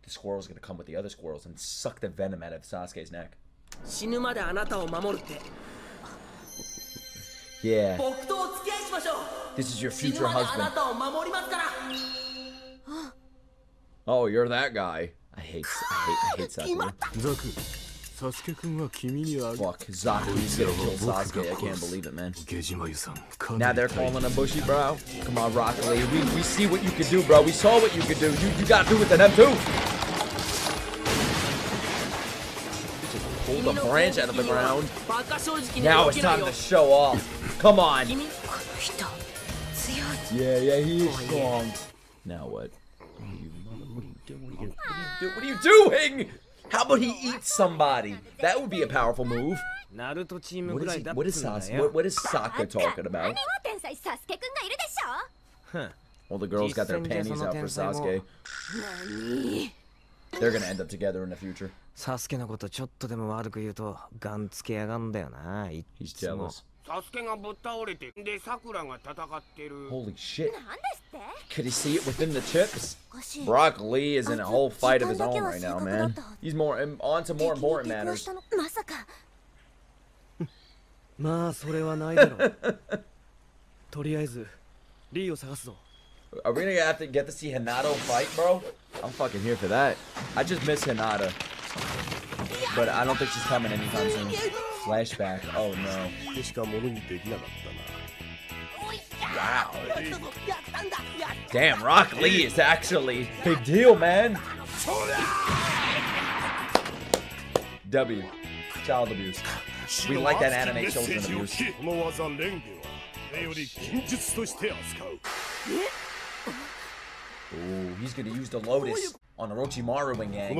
squirrel's gonna come with the other squirrels and suck the venom out of Sasuke's neck. Yeah. This is your future husband. Oh, you're that guy. I hate Sakura. Fuck, Zabuza's gonna kill Sasuke. I can't believe it, man. Now they're calling him Bushy, bro. Come on, Rock Lee. We see what you could do, bro. We saw what you could do. You got to do it to them, too. Just pulled a branch out of the ground. Now it's time to show off. Come on. Yeah, he is strong. Now what? What are you doing? How about he eats somebody? That would be a powerful move. What is Sokka talking about? Huh. Well, the girls got their panties out for Sasuke. They're gonna end up together in the future. He's jealous. Holy shit. Could he see it within the chips? Rock Lee is in a whole fight of his own right now, man. He's on to more important matters. Are we gonna have to get to see Hinata fight, bro? I'm fucking here for that. I just miss Hinata. But I don't think she's coming anytime soon. Flashback. Oh no. Wow. Dude. Damn, Rock Lee is actually big deal, man. W. Child abuse. We like that anime children abuse. Ooh, he's gonna use the Lotus on Orochimaru and gang.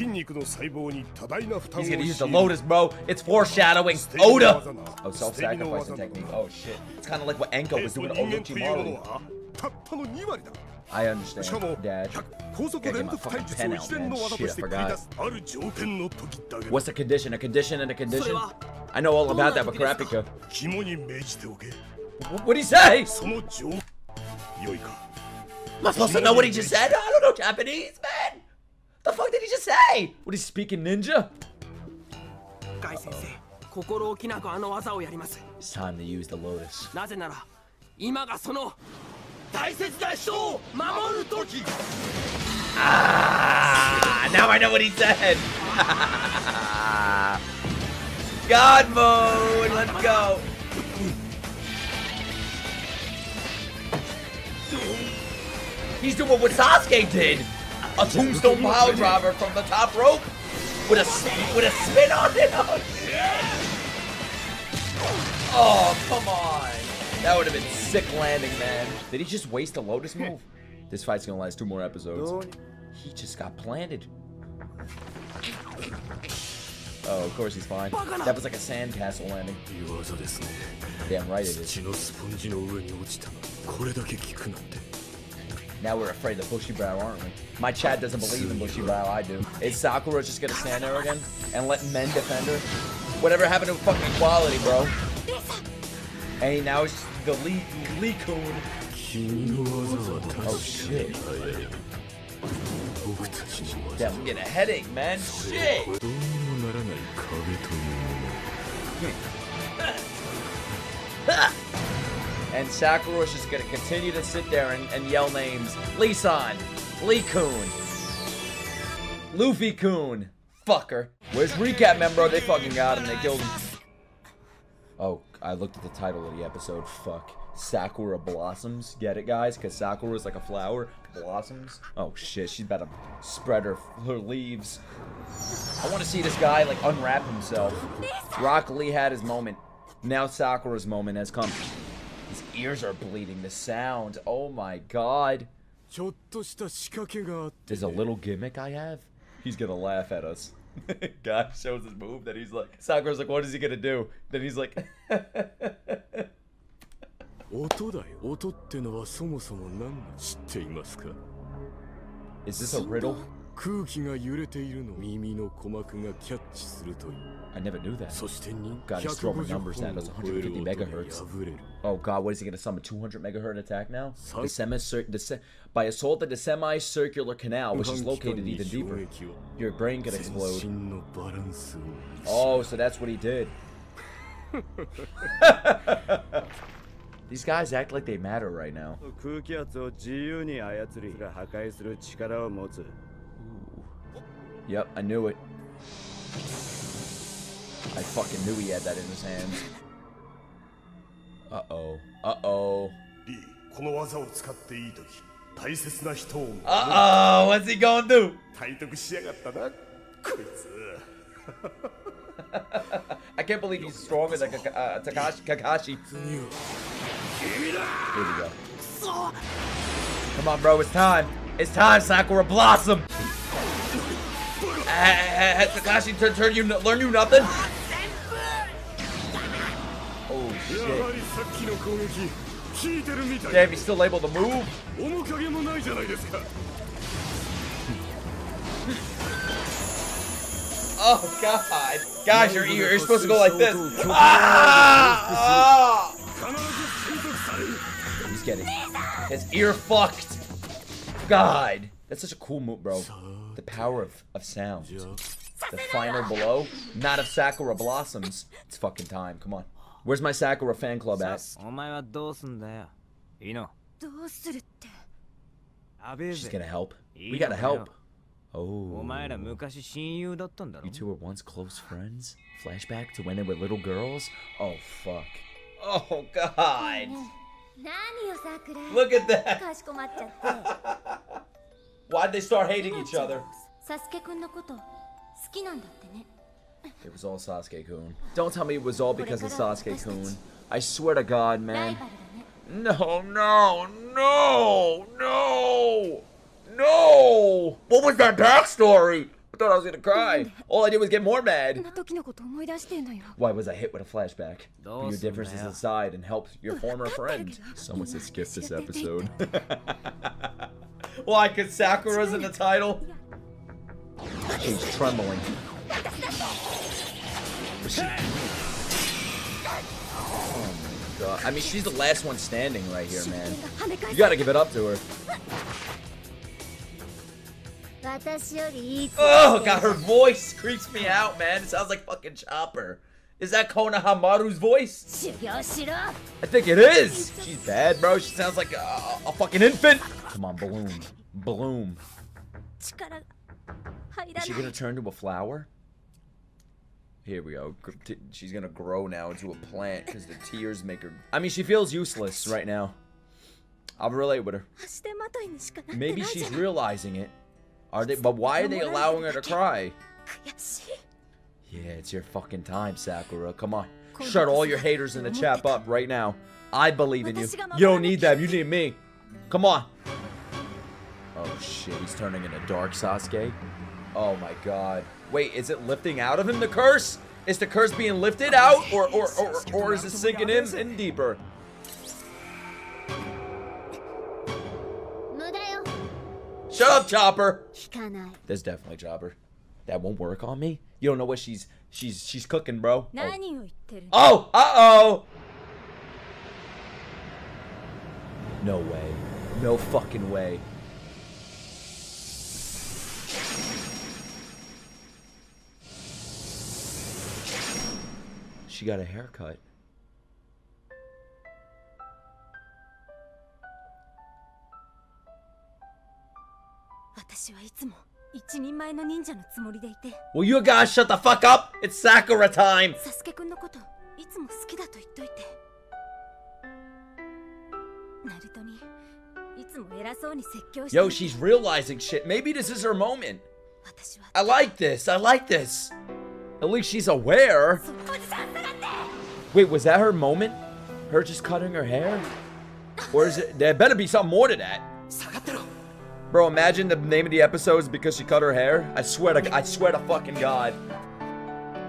He's gonna use the Lotus, bro. It's foreshadowing. Oda! Oh, self-sacrificing technique. Oh, shit. It's kind of like what Anko was doing to Orochimaru. I understand, Dad. Gotta get my fucking pen out, man. Shit, I forgot. What's the condition? A condition and a condition? I know all about that, but Kurapika. What'd he say? Am I supposed to know what he just said? I don't know Japanese, man! The fuck did he just say? What, he's speaking ninja? It's time to use the Lotus. Ah, now I know what he said. God mode, let's go. He's doing what Sasuke did. A tombstone pile driver from the top rope with a spin on it. Oh, shit. Oh, come on. That would have been sick landing, man. Did he just waste a Lotus move? This fight's gonna last 2 more episodes. He just got planted. Oh, of course he's fine. That was like a sandcastle landing. Damn right it is. Now we're afraid of Bushy Brow, aren't we? My chat doesn't believe in Bushy Brow, I do. Is Sakura just gonna stand there again and let men defend her? Whatever happened to fucking equality, bro? Hey, now it's the Lee-Coon. Oh shit. Damn, I'm getting a headache, man. Shit! And Sakura's just gonna continue to sit there and yell names. Lee-san, Lee-kun, Luffy-kun, fucker. Where's recap, man, bro? They fucking got him, they killed him. Oh, I looked at the title of the episode, fuck. Sakura blossoms, get it, guys? Cause Sakura's like a flower, blossoms. Oh shit, she's about to spread her leaves. I wanna see this guy like unwrap himself. Rock Lee had his moment. Now Sakura's moment has come. His ears are bleeding, the sound. Oh my god. There's a little gimmick I have. He's gonna laugh at us. Guy shows his move that he's like, Sakura's like, what is he gonna do? Then he's like, is this a riddle? I never knew that. God, he's throwing numbers at us. 150 megahertz. Oh god, what is he gonna summon? 200 megahertz attack now? By assault at the semicircular canal, which is located even deeper. Your brain could explode. Oh, so that's what he did. These guys act like they matter right now. Ooh. Yep, I knew it. I fucking knew he had that in his hands. Uh-oh. Uh-oh. Uh-oh, what's he gonna do? I can't believe he's stronger than Kakashi. Here we go. Come on, bro, it's time. It's time, Sakura Blossom. Has Kakashi learn you nothing? Oh shit! Damn, he's still able to move. Oh God, guys, you're supposed to go like this. Ah! Oh! He's getting his ear fucked. God, that's such a cool move, bro. The power of sound. The final blow, not of Sakura blossoms. It's fucking time. Come on. Where's my Sakura fan club at? She's gonna help. We gotta help. Oh, you two were once close friends? Flashback to when they were little girls? Oh, fuck. Oh, God. Look at that. Why'd they start hating each other? It was all Sasuke-kun. Don't tell me it was all because of Sasuke-kun. I swear to God, man. No, no, no, no. No! What was that backstory? I thought I was gonna cry. All I did was get more mad. Why was I hit with a flashback? Put your differences aside and help your former friend. Someone said skip this episode. Why? Because Sakura's in the title? She's trembling. Oh my God. I mean, she's the last one standing right here, man. You gotta give it up to her. Oh God, her voice creeps me out, man. It sounds like fucking Chopper. Is that Konohamaru's voice? I think it is. She's bad, bro. She sounds like a fucking infant. Come on, bloom. Bloom. Is she gonna turn to a flower? Here we go. She's gonna grow now into a plant because the tears make her... I mean, she feels useless right now. I'll relate with her. Maybe she's realizing it. Are they? But why are they allowing her to cry? Yeah, it's your fucking time, Sakura. Come on. Shut all your haters in the chat up right now. I believe in you. You don't need them. You need me. Come on. Oh, shit. He's turning into Dark Sasuke. Oh, my God. Wait, is it lifting out of him, the curse? Is the curse being lifted out? Or is it sinking in deeper? Shut up, Chopper! There's definitely Chopper. That won't work on me? You don't know what she's cooking, bro. Oh! Uh-oh! No way. No fucking way. She got a haircut. Will you guys shut the fuck up? It's Sakura time! Yo, she's realizing shit. Maybe this is her moment. I like this. I like this. At least she's aware. Wait, was that her moment? Her just cutting her hair? Or is it... There better be something more to that. Bro, imagine the name of the episode is because she cut her hair. I swear to fucking God.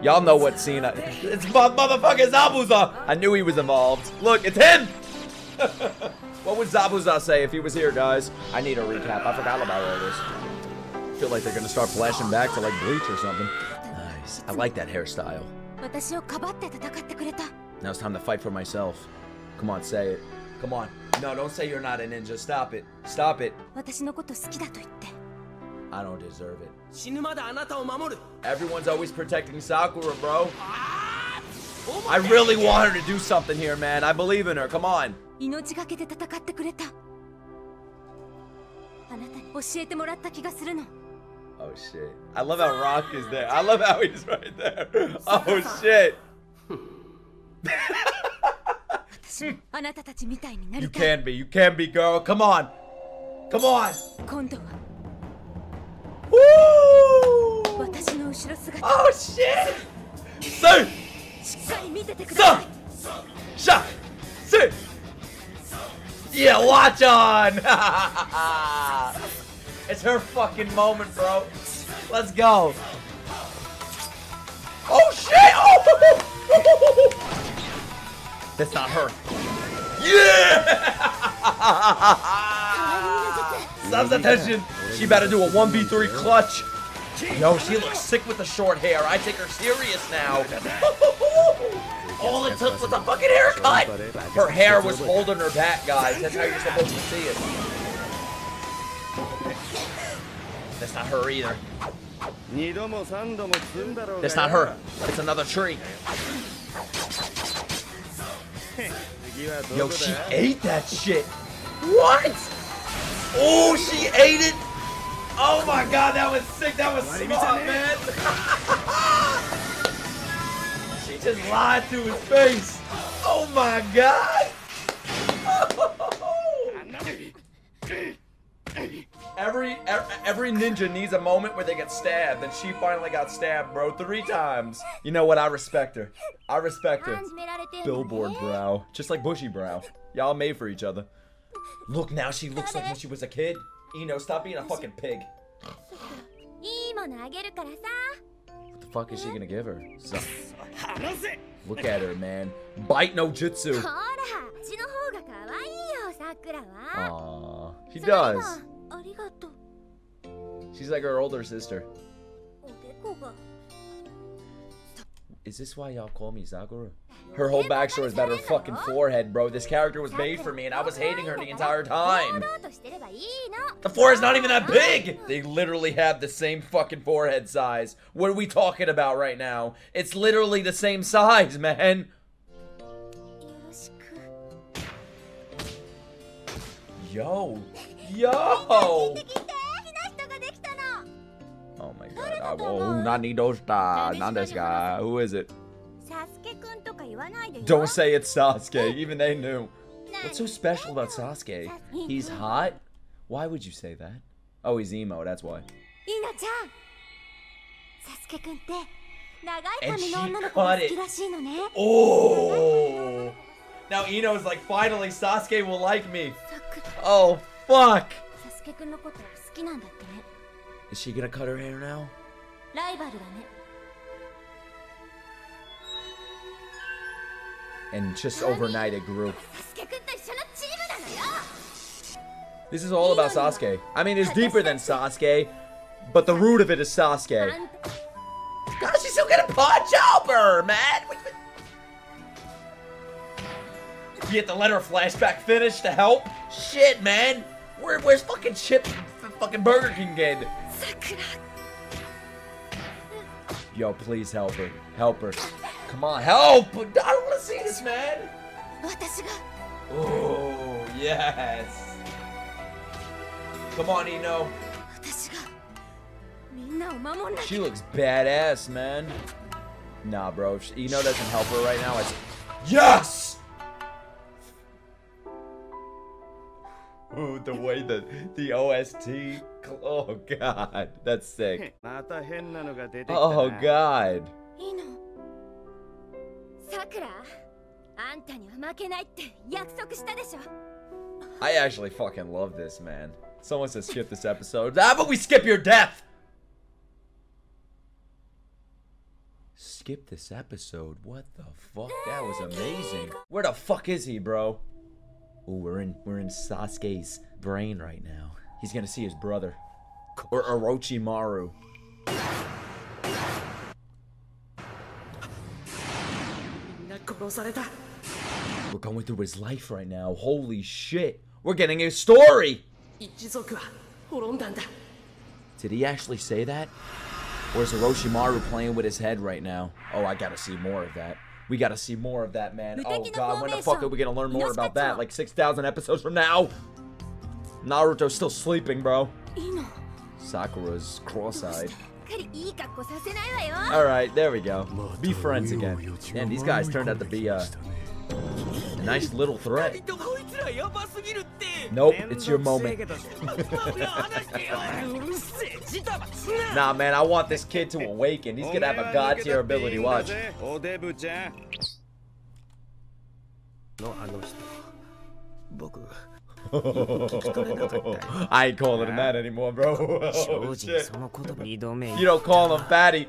Y'all know what scene it's motherfucking Zabuza! I knew he was involved. Look, it's him! What would Zabuza say if he was here, guys? I need a recap. I forgot about all this. I feel like they're gonna start flashing back to like Bleach or something. Nice. I like that hairstyle. Now it's time to fight for myself. Come on, say it. Come on. No, don't say you're not a ninja. Stop it. Stop it. I don't deserve it. Everyone's always protecting Sakura, bro. I really want her to do something here, man. I believe in her. Come on. Oh, shit. I love how Rock is there. I love how he's right there. Oh, shit. You can be. You can be, girl. Come on. Come on. Woo! Oh, shit. Sir! Sir! Shut! Sir! Yeah, watch on! It's her fucking moment, bro. Let's go. Oh, shit! Oh! That's not her. Yeah! Subs attention. She better do a 1v3 clutch. Yo, she looks sick with the short hair. I take her serious now. All it took was a fucking haircut. Her hair was holding her back, guys. That's how you're supposed to see it. That's not her either. That's not her. It's another tree. Yo, she ate that shit. What? Oh, she ate it. Oh my god, that was sick. That was smart, man. She just lied to his face. Oh my god. Every ninja needs a moment where they get stabbed, and she finally got stabbed, bro, 3 times. You know what? I respect her. I respect her. Billboard brow, just like bushy brow. Y'all made for each other. Look, now she looks like when she was a kid. Ino, stop being a fucking pig. What the fuck is she gonna give her? So, look at her, man. Bite no jutsu. Aww. She does. She's like her older sister. Is this why y'all call me Sakura? Her whole backstory is about her fucking forehead, bro. This character was made for me, and I was hating her the entire time. The forehead's not even that big! They literally have the same fucking forehead size. What are we talking about right now? It's literally the same size, man. Yo. Yo! Oh my god, I will not need those stars. Not this guy. Who is it? Don't say it's Sasuke. Even they knew. What's so special about Sasuke? He's hot? Why would you say that? Oh, he's emo, that's why. And she cut it. Oh! Now Ino's like, finally, Sasuke will like me. Oh, fuck! Is she gonna cut her hair now? And just overnight it grew. This is all about Sasuke. I mean, it's deeper than Sasuke, but the root of it is Sasuke. God, she's still gonna punch over, man! You have to let her flashback finish to help? Shit, man! Where's fucking Chip? Fucking Burger King kid. Yo, please help her. Help her. Come on, help! I don't want to see this, man. Oh yes. Come on, Ino. She looks badass, man. Nah, bro. If Ino doesn't help her right now, it's yes. Ooh, the way that the OST, oh god, that's sick. Oh god. I actually fucking love this, man. Someone says skip this episode. How about we skip your death? Skip this episode? What the fuck? That was amazing. Where the fuck is he, bro? Ooh, we're in Sasuke's brain right now. He's gonna see his brother. Or Orochimaru. We're going through his life right now. Holy shit. We're getting a story! Did he actually say that? Or is Orochimaru playing with his head right now? Oh, I gotta see more of that. We got to see more of that, man. Oh, God, when the fuck are we going to learn more about that? Like 6,000 episodes from now? Naruto's still sleeping, bro. Sakura's cross-eyed. Alright, there we go. Be friends again. Man, these guys turned out to be a nice little threat. Nope, it's your moment. Nah, man, I want this kid to awaken. He's gonna have a god-tier ability. Watch. I ain't calling him that anymore, bro. Oh, shit. You don't call him fatty.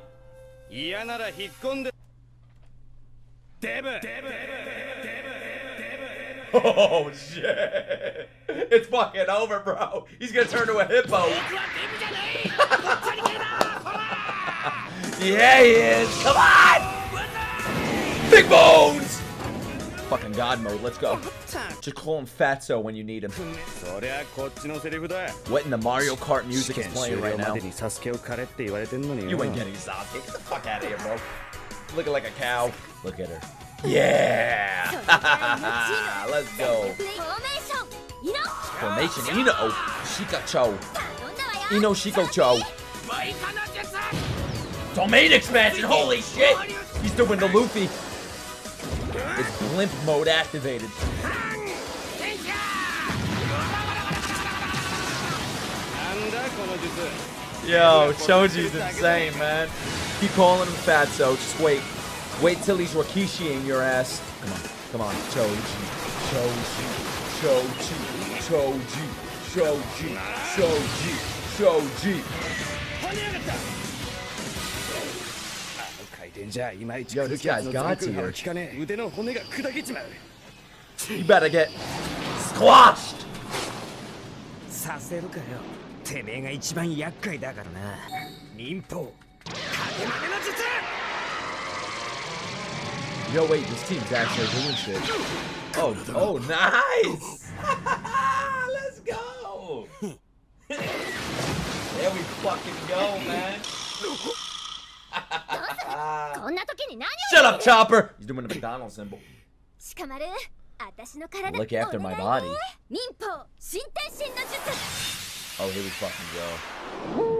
Oh, shit. It's fucking over, bro. He's gonna turn to a hippo. Yeah, he is. Come on! Big bones! Fucking god mode, let's go. Just call him Fatso when you need him. What in the Mario Kart music is playing right now? You ain't getting Sasuke. Get the fuck out of here, bro. Looking like a cow. Look at her. Yeah! Let's go. Formation Ino Shikocho. Ino Shikocho. Domain expansion, holy shit! He's doing the Luffy. It's blimp mode activated. Yo, Choji's insane, man. Keep calling him Fatso. Just wait. Wait till he's Rikishiing your ass. Come on. Come on. Choji. Choji. Choji. Choji. Choji. Choji. Choji. Yo, this guy's got to you. You better get squashed. Yo, wait, this team's actually doing shit. Oh, oh, nice. Let's go. There we fucking go, man. Shut up, Chopper! He's doing a McDonald's symbol. Look after my body. Oh, here we fucking go.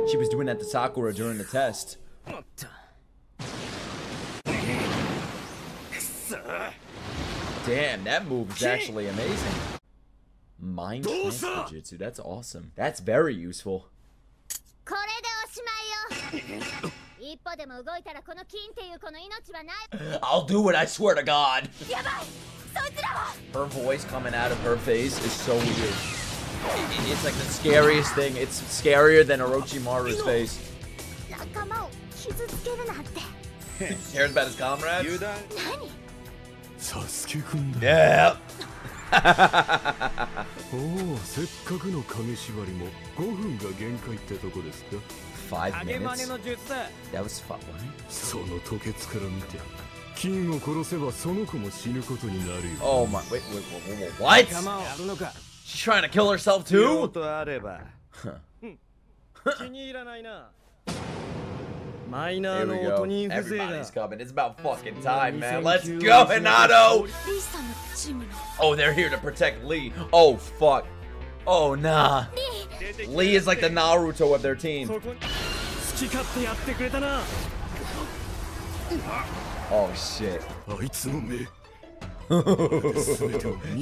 She was doing that to Sakura during the test. Damn, that move is actually amazing. Mind transfer jutsu, that's awesome. That's very useful. I'll do it, I swear to God. Her voice coming out of her face is so weird. It's like the scariest thing. It's scarier than Orochimaru's face. He cares about his comrades? Yeah. Oh, 5 minutes. That was fun. Oh my! Wait, wait, wait, what? She's trying to kill herself too? Huh. Here we go. Everybody's coming. It's about fucking time, man. Let's go, Hinata! Oh, they're here to protect Lee. Oh fuck. Oh nah. Lee is like the Naruto of their team. Oh shit.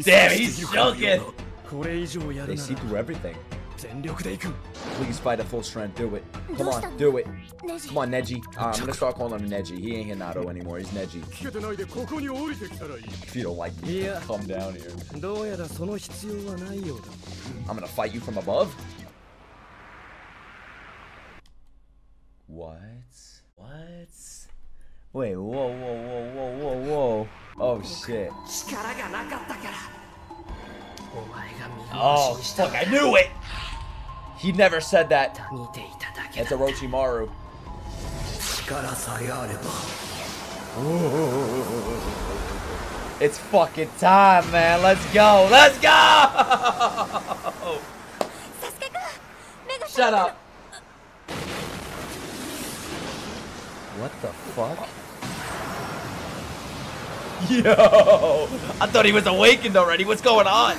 Damn, he's joking. They see through everything. Please fight at full strength. Do it. Come on, do it. Come on, Neji. I'm gonna start calling him Neji. He ain't Hinata anymore. He's Neji. If you don't like me, come down here. I'm gonna fight you from above? What? What? Wait, whoa, whoa, whoa, whoa, whoa, whoa. Oh, shit. Oh, fuck, I knew it! He never said that. It's Orochimaru. Ooh. It's fucking time, man. Let's go. Let's go! Shut up. What the fuck? Yo! I thought he was awakened already. What's going on?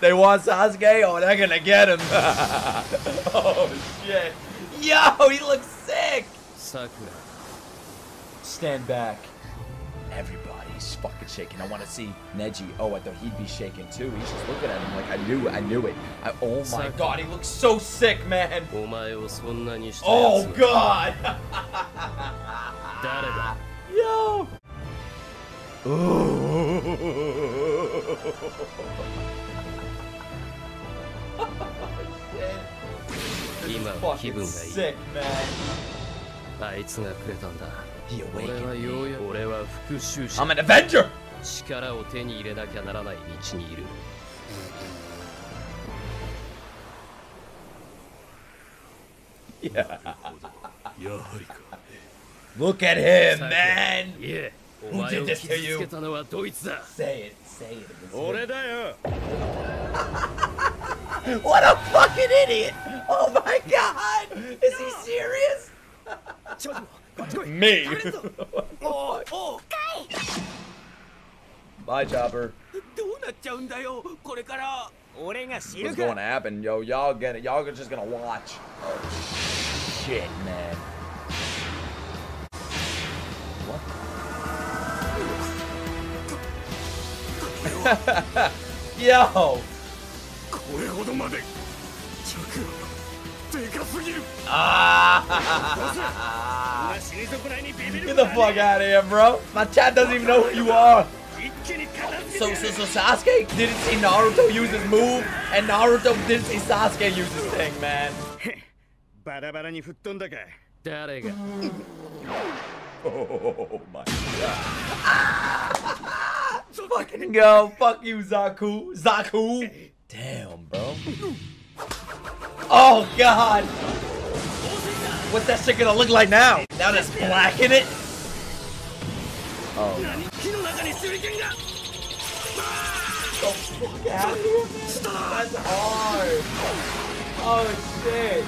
They want Sasuke? Oh, they're gonna get him. Oh, shit. Yo, he looks sick! Sakura. Stand back. Everybody's fucking shaking. I want to see Neji. Oh, I thought he'd be shaking too. He's just looking at him like, I knew it. Oh my god, he looks so sick, man. Oh god. Yo. Oh, shit. This is sick, man. He awakened. I'm an Avenger! Yeah. Look at him, man! Yeah. Who did this to you? Say it. What a fucking idiot! Oh my god! Is he serious? Me. Oh, my jobber. What's going to happen, yo? Y'all get it. Y'all are just gonna watch. Oh shit, man. What? Yo. Get the fuck out of here, bro. My chat doesn't even know who you are. So Sasuke didn't see Naruto use his move, and Naruto didn't see Sasuke use his thing, man. Oh my god. Fucking go. Fuck you, Zaku. Damn, bro. Oh god! What's that shit gonna look like now? Now that's black in it? Oh. The fuck out of here, man? That's hard. Oh shit.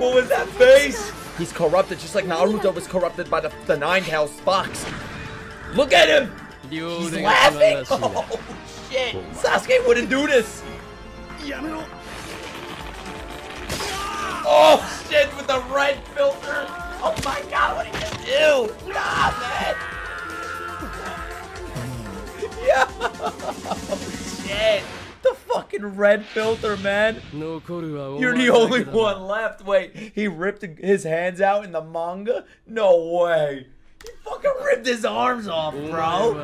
What was that face? He's corrupted just like Naruto was corrupted by the Nine-Tailed Fox. Look at him! He's laughing! Oh shit! Sasuke wouldn't do this! Oh shit, with the red filter! Oh my god, what did he just do? Stop it! Yeah! Oh shit! The fucking red filter, man! You're the only one left! Wait, he ripped his hands out in the manga? No way! He fucking ripped his arms off, bro.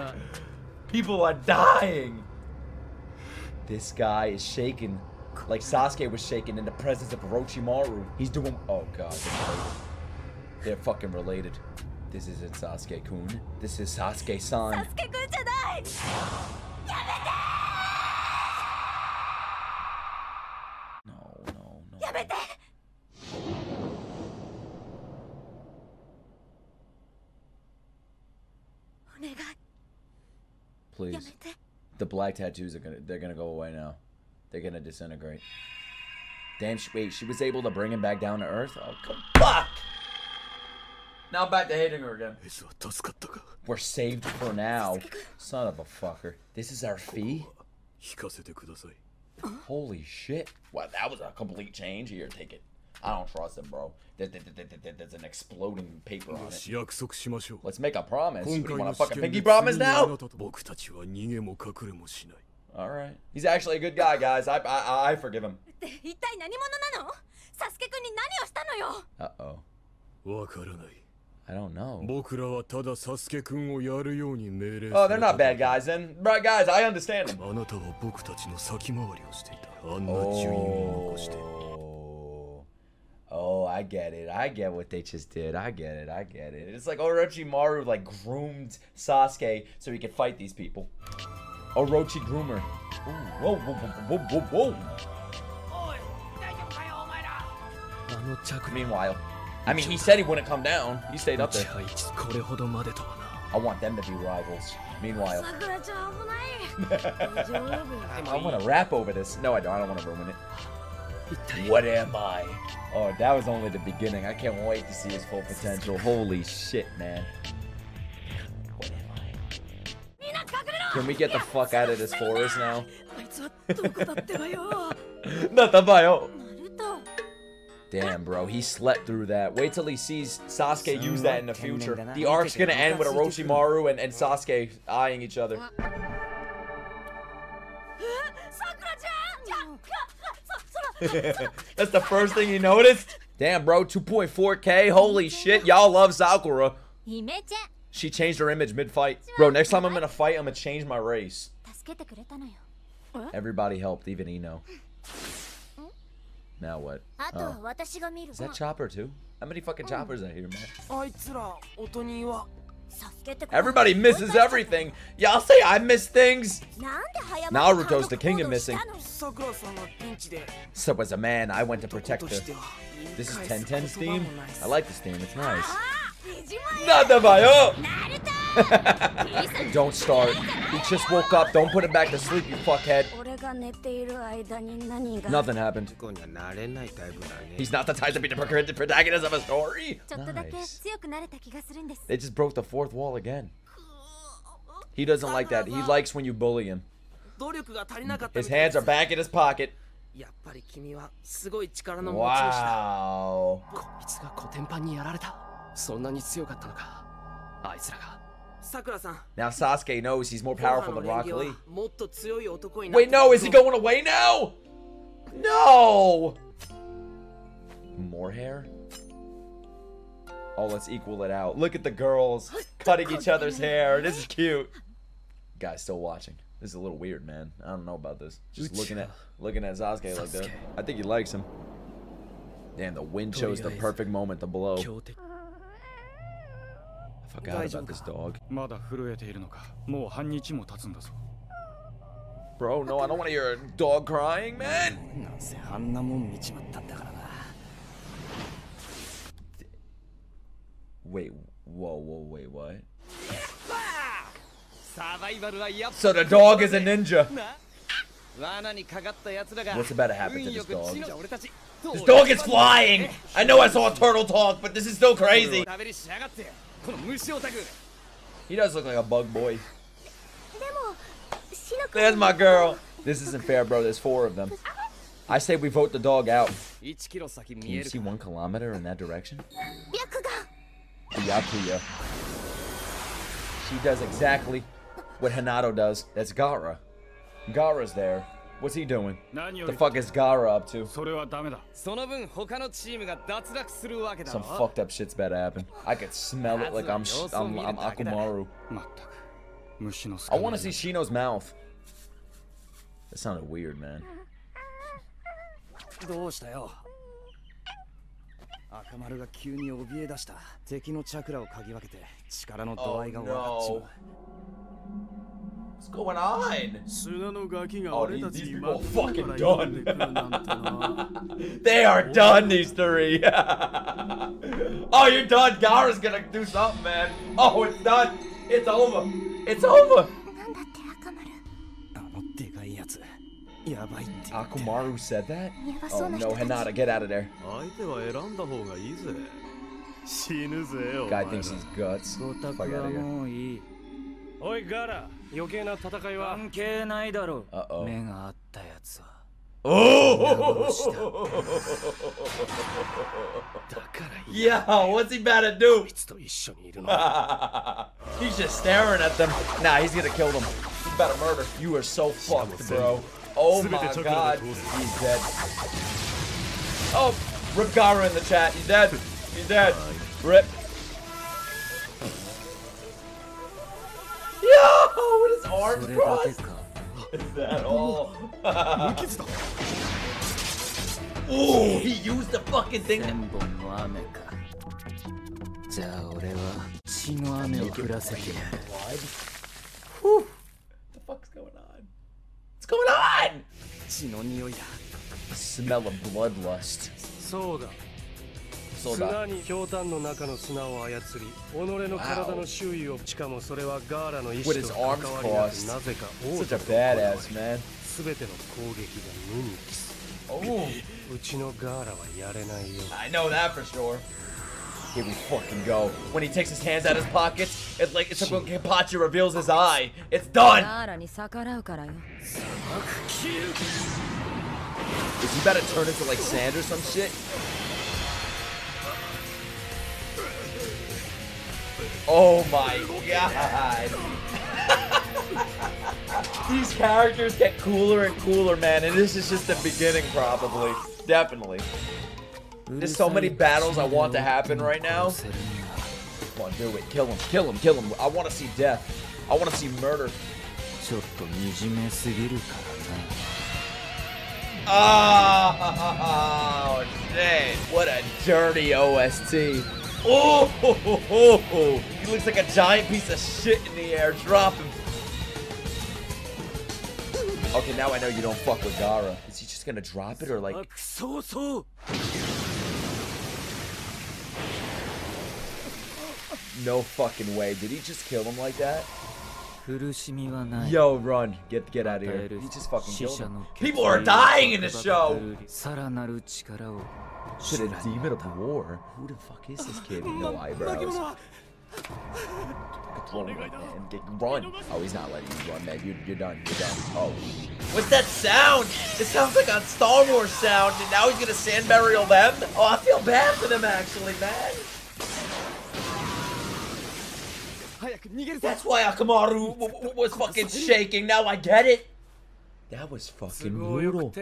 People are dying. This guy is shaking like Sasuke was shaking in the presence of Orochimaru. He's doing... Oh, God. They're fucking related. This isn't Sasuke-kun. This is Sasuke-san. No. Please. The black tattoos are they're gonna go away now. They're gonna disintegrate. Damn, wait, she was able to bring him back down to earth? Oh, come fuck! Now I'm back to hating her again. We're saved for now. Son of a fucker. This is our fee? Holy shit. Wow, that was a complete change. Here, take it. I don't trust him, bro. There's an exploding paper on it. Let's make a promise. What, do you want a fucking pinky promise now? Alright. He's actually a good guy, guys. I forgive him. Uh-oh. I don't know. Oh, they're not bad guys, then. Right, guys, I understand him. Oh. Oh, I get it. I get what they just did. I get it. It's like Orochimaru, like, groomed Sasuke so he could fight these people. Orochi groomer. Ooh, whoa. Meanwhile, I mean, he said he wouldn't come down. He stayed up there. I want them to be rivals. Meanwhile. I want to rap over this. No, I don't. I don't want to ruin it. What am I? Oh, that was only the beginning. I can't wait to see his full potential. Holy shit, man. What am I? Can we get the fuck out of this forest now? Damn, bro, he slept through that. Wait till he sees Sasuke use that in the future. The arc's gonna end with Orochimaru and Sasuke eyeing each other. That's the first thing he noticed. Damn, bro, 2.4K. Holy shit, y'all love Sakura. She changed her image mid-fight. Bro, next time I'm in a fight, I'm gonna change my race. Everybody helped, even Ino. Now what? Oh. Is that chopper too? How many fucking choppers are here, man? Everybody misses everything. Y'all say I miss things? Naruto's the king of missing. So as a man, I went to protect her. This is 1010's theme? I like this theme, it's nice. Don't start. He just woke up. Don't put him back to sleep, you fuckhead. Nothing happened. He's not the type to be the protagonist of a story. Nice. They just broke the fourth wall again. He doesn't like that. He likes when you bully him. His hands are back in his pocket. Wow. Now Sasuke knows he's more powerful than Rock Lee. Wait, no, is he going away now? No! More hair? Oh, let's equal it out. Look at the girls cutting each other's hair. This is cute. Guy's still watching. This is a little weird, man. I don't know about this. Just looking at Sasuke like that. I think he likes him. Damn, the wind chose the perfect moment to blow. I forgot about this dog. Bro, no, I don't want to hear a dog crying, man. Wait, whoa, wait, what? So the dog is a ninja. What's about to happen to this dog? This dog is flying! I know I saw a turtle talk, but this is still crazy. He does look like a bug boy. There's my girl. This isn't fair, bro. There's four of them. I say we vote the dog out. Can you see 1 kilometer in that direction? Byakugan. She does exactly what Hinata does. That's Gaara. Gaara's there. What's he doing? The fuck is Gaara up to? Some fucked up shit's about to happen. I could smell it like I'm Akamaru. I want to see Shino's mouth. That sounded weird, man. Oh, no. What's going on? Oh, these people are fucking done. They are done, these three. Oh, you're done. Gaara's gonna do something, man. Oh, it's done. It's over. It's over. Akamaru said that? Oh, no, Hinata, get out of there. Guy thinks he's guts. Fuck out of here. Uh-oh. Oh! Yeah, what's he about to do? He's just staring at them. Nah, he's gonna kill them. He's about to murder. You are so fucked, bro. Oh my god, he's dead. Oh, rip Gaara in the chat. He's dead. He's dead. Rip. Yo, with his arms crossed. Is that all? Ooh, he used the fucking thing. What the fuck's going on? What's going on? Smell of bloodlust. そうだ。With his arms crossed. Such a badass man. Oh. I know that for sure. Here we fucking go. When he takes his hands out of his pockets, it's like it's when Kenpachi reveals his eye. It's done! Is he about to turn into like sand or some shit? Oh my god! These characters get cooler and cooler, man, and this is just the beginning probably. Definitely. There's so many battles I want to happen right now. Come on, do it. Kill him. Kill him. Kill him. I want to see death. I want to see murder. Oh, shit. What a dirty OST. Oh, ho, ho, ho, ho. He looks like a giant piece of shit in the air. Drop him. Okay, now I know you don't fuck with Gaara. Is he just going to drop it or like... No fucking way. Did he just kill him like that? Yo, run. Get out of here. He just fucking killed him. People are dying in this show! Shit, a demon of war? Who the fuck is this kid with no eyebrows? Run. Oh, he's not letting you run, man. You're done. You're done. Oh. What's that sound? It sounds like a Star Wars sound, and now he's gonna sand burial them? Oh, I feel bad for them, actually, man. That's why Akamaru was fucking shaking. Now I get it. That was fucking brutal.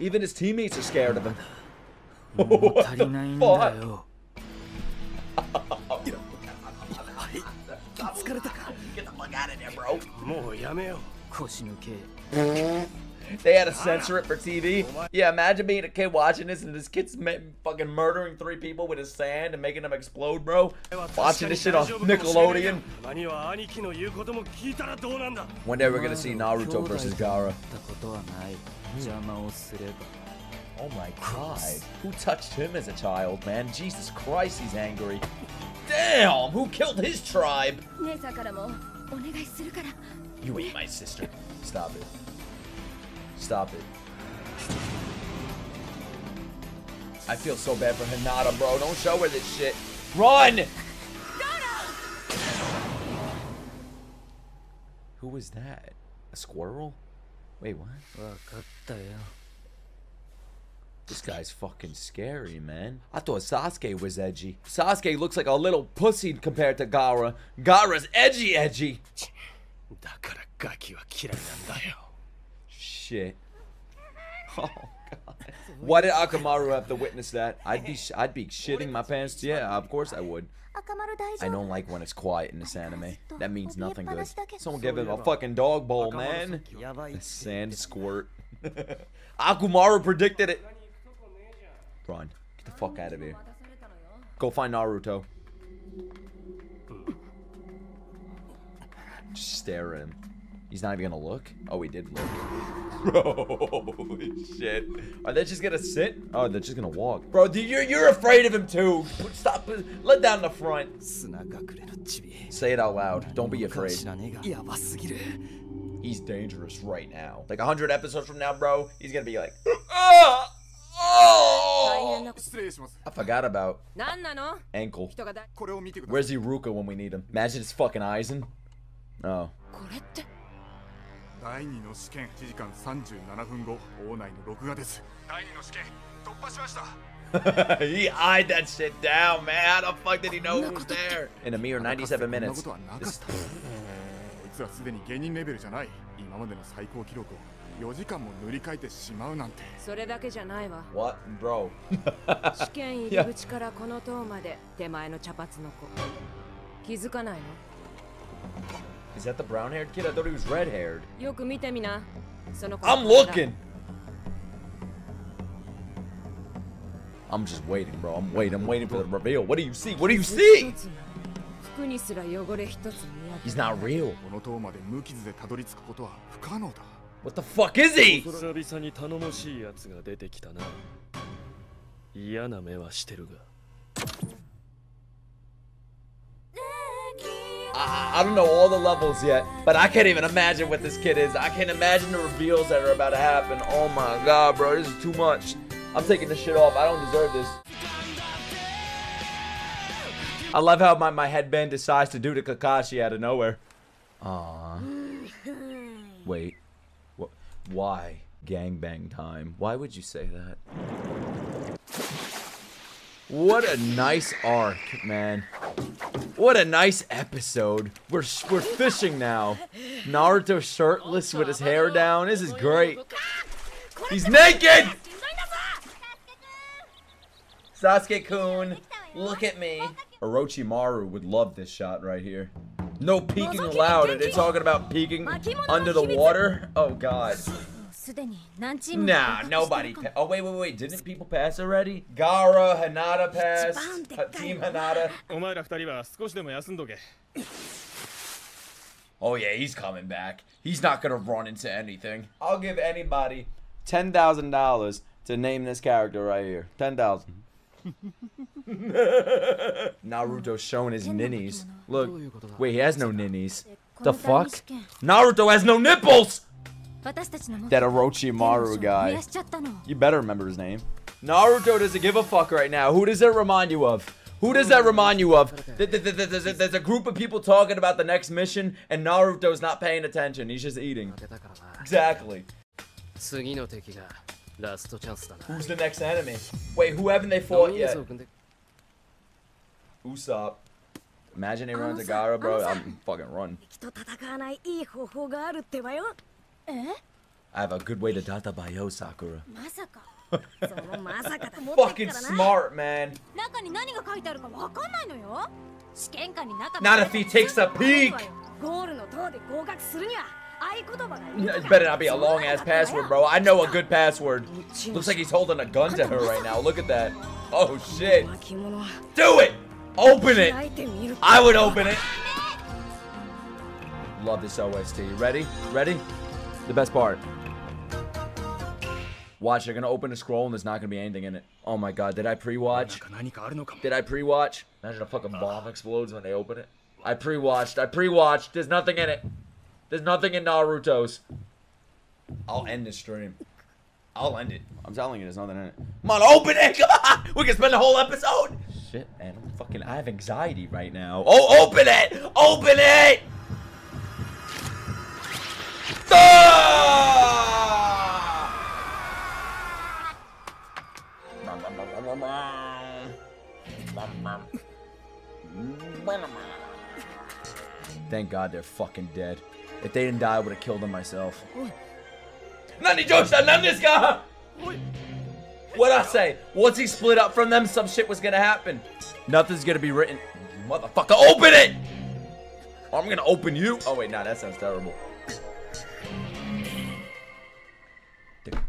Even his teammates are scared of him. What the fuck? Get the fuck out of there, bro. They had to censor it for TV. Yeah, imagine being a kid watching this and this kid's fucking murdering 3 people with his sand and making them explode, bro. Watching this shit on Nickelodeon. One day we're gonna see Naruto versus Gaara. Oh my god. Who touched him as a child, man? Jesus Christ, he's angry. Damn, who killed his tribe? You ain't my sister. Stop it. Stop it. I feel so bad for Hinata, bro. Don't show her this shit. Run! Who was that? A squirrel? Wait, what? This guy's fucking scary, man. I thought Sasuke was edgy. Sasuke looks like a little pussy compared to Gaara. Gaara's edgy. Shit. Oh god. Why did Akamaru have to witness that? I'd be shitting my pants. Yeah, of course I would. I don't like when it's quiet in this anime. That means nothing good. Someone give him a fucking dog bowl, man. A sand squirt. Akamaru predicted it. Run. Get the fuck out of here. Go find Naruto. Just stare at him. He's not even gonna look? Oh, he did look. Bro, holy shit. Are they just gonna sit? Oh, they're just gonna walk. Bro, dude, you're afraid of him too. Stop. Let down the front. Say it out loud. Don't be afraid. He's dangerous right now. Like 100 episodes from now, bro, he's gonna be like, ah! Oh! I forgot about ankle. Where's Iruka when we need him? Imagine his fucking eyes in. Oh. He eyed that shit down, man. How the fuck did he know it was there? In a mere 97 minutes. This... What? Bro. Yeah. Is that the brown-haired kid? I thought he was red-haired. I'm looking! I'm just waiting, bro. I'm waiting for the reveal. What do you see? What do you see? He's not real. What the fuck is he? I don't know all the levels yet, but I can't even imagine what this kid is. I can't imagine the reveals that are about to happen. Oh my god, bro, this is too much. I'm taking this shit off. I don't deserve this. I love how my headband decides to do to Kakashi out of nowhere. Aw. Wait. What? Why? Gangbang time. Why would you say that? What a nice arc, man. What a nice episode. We're fishing now. Naruto shirtless with his hair down. This is great. He's naked! Sasuke-kun, look at me. Orochimaru would love this shot right here. No peeking allowed. It's talking about peeking under the water. Oh god. Nah, nobody. Oh wait, wait, wait. Didn't people pass already? Gaara, Hinata passed. Team Hinata. Oh yeah, he's coming back. He's not gonna run into anything. I'll give anybody $10,000 to name this character right here. 10,000. Naruto's showing his ninnies. Look, wait, he has no ninnies. The fuck? Naruto has no nipples! That Orochimaru guy. You better remember his name. Naruto doesn't give a fuck right now. Who does that remind you of? Who does that remind you of? There's a group of people talking about the next mission, and Naruto's not paying attention. He's just eating. Exactly. Who's the next enemy? Wait, who haven't they fought yet? Usopp. Imagine they run to Gaara, bro. I'm fucking run. I have a good way to databayo, Sakura. Fucking smart, man. Not if he takes a peek. It better not be a long-ass password, bro. I know a good password. Looks like he's holding a gun to her right now. Look at that. Oh, shit. Do it! Open it! I would open it. Love this OST. Ready? Ready? The best part. Watch, they're gonna open a scroll and there's not gonna be anything in it. Oh my god, did I pre-watch? Did I pre-watch? Imagine a fucking bomb explodes when they open it. I pre-watched. I pre-watched. There's nothing in it. There's nothing in Naruto's. I'll end the stream. I'll end it. I'm telling you, there's nothing in it. Come on, open it! Come on! We can spend the whole episode! Shit, man. I'm fucking... I have anxiety right now. Oh, open it! Open it! Thank God they're fucking dead. If they didn't die, I would have killed them myself. What'd I say? Once he split up from them, some shit was gonna happen. Nothing's gonna be written. Motherfucker, open it! I'm gonna open you. Oh wait, nah, that sounds terrible.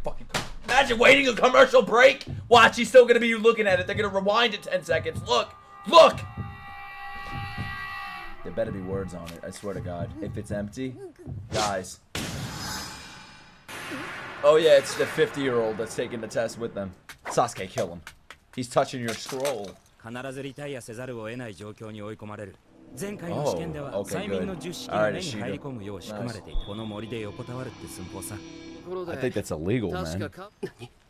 Fucking imagine waiting a commercial break. Watch, he's still gonna be looking at it. They're gonna rewind it 10 seconds. Look, look. There better be words on it. I swear to God. If it's empty, guys. Oh yeah, it's the 50-year-old that's taking the test with them. Sasuke, kill him. He's touching your scroll. Oh, okay, good. All right, Ishida. Nice. I think that's illegal, man.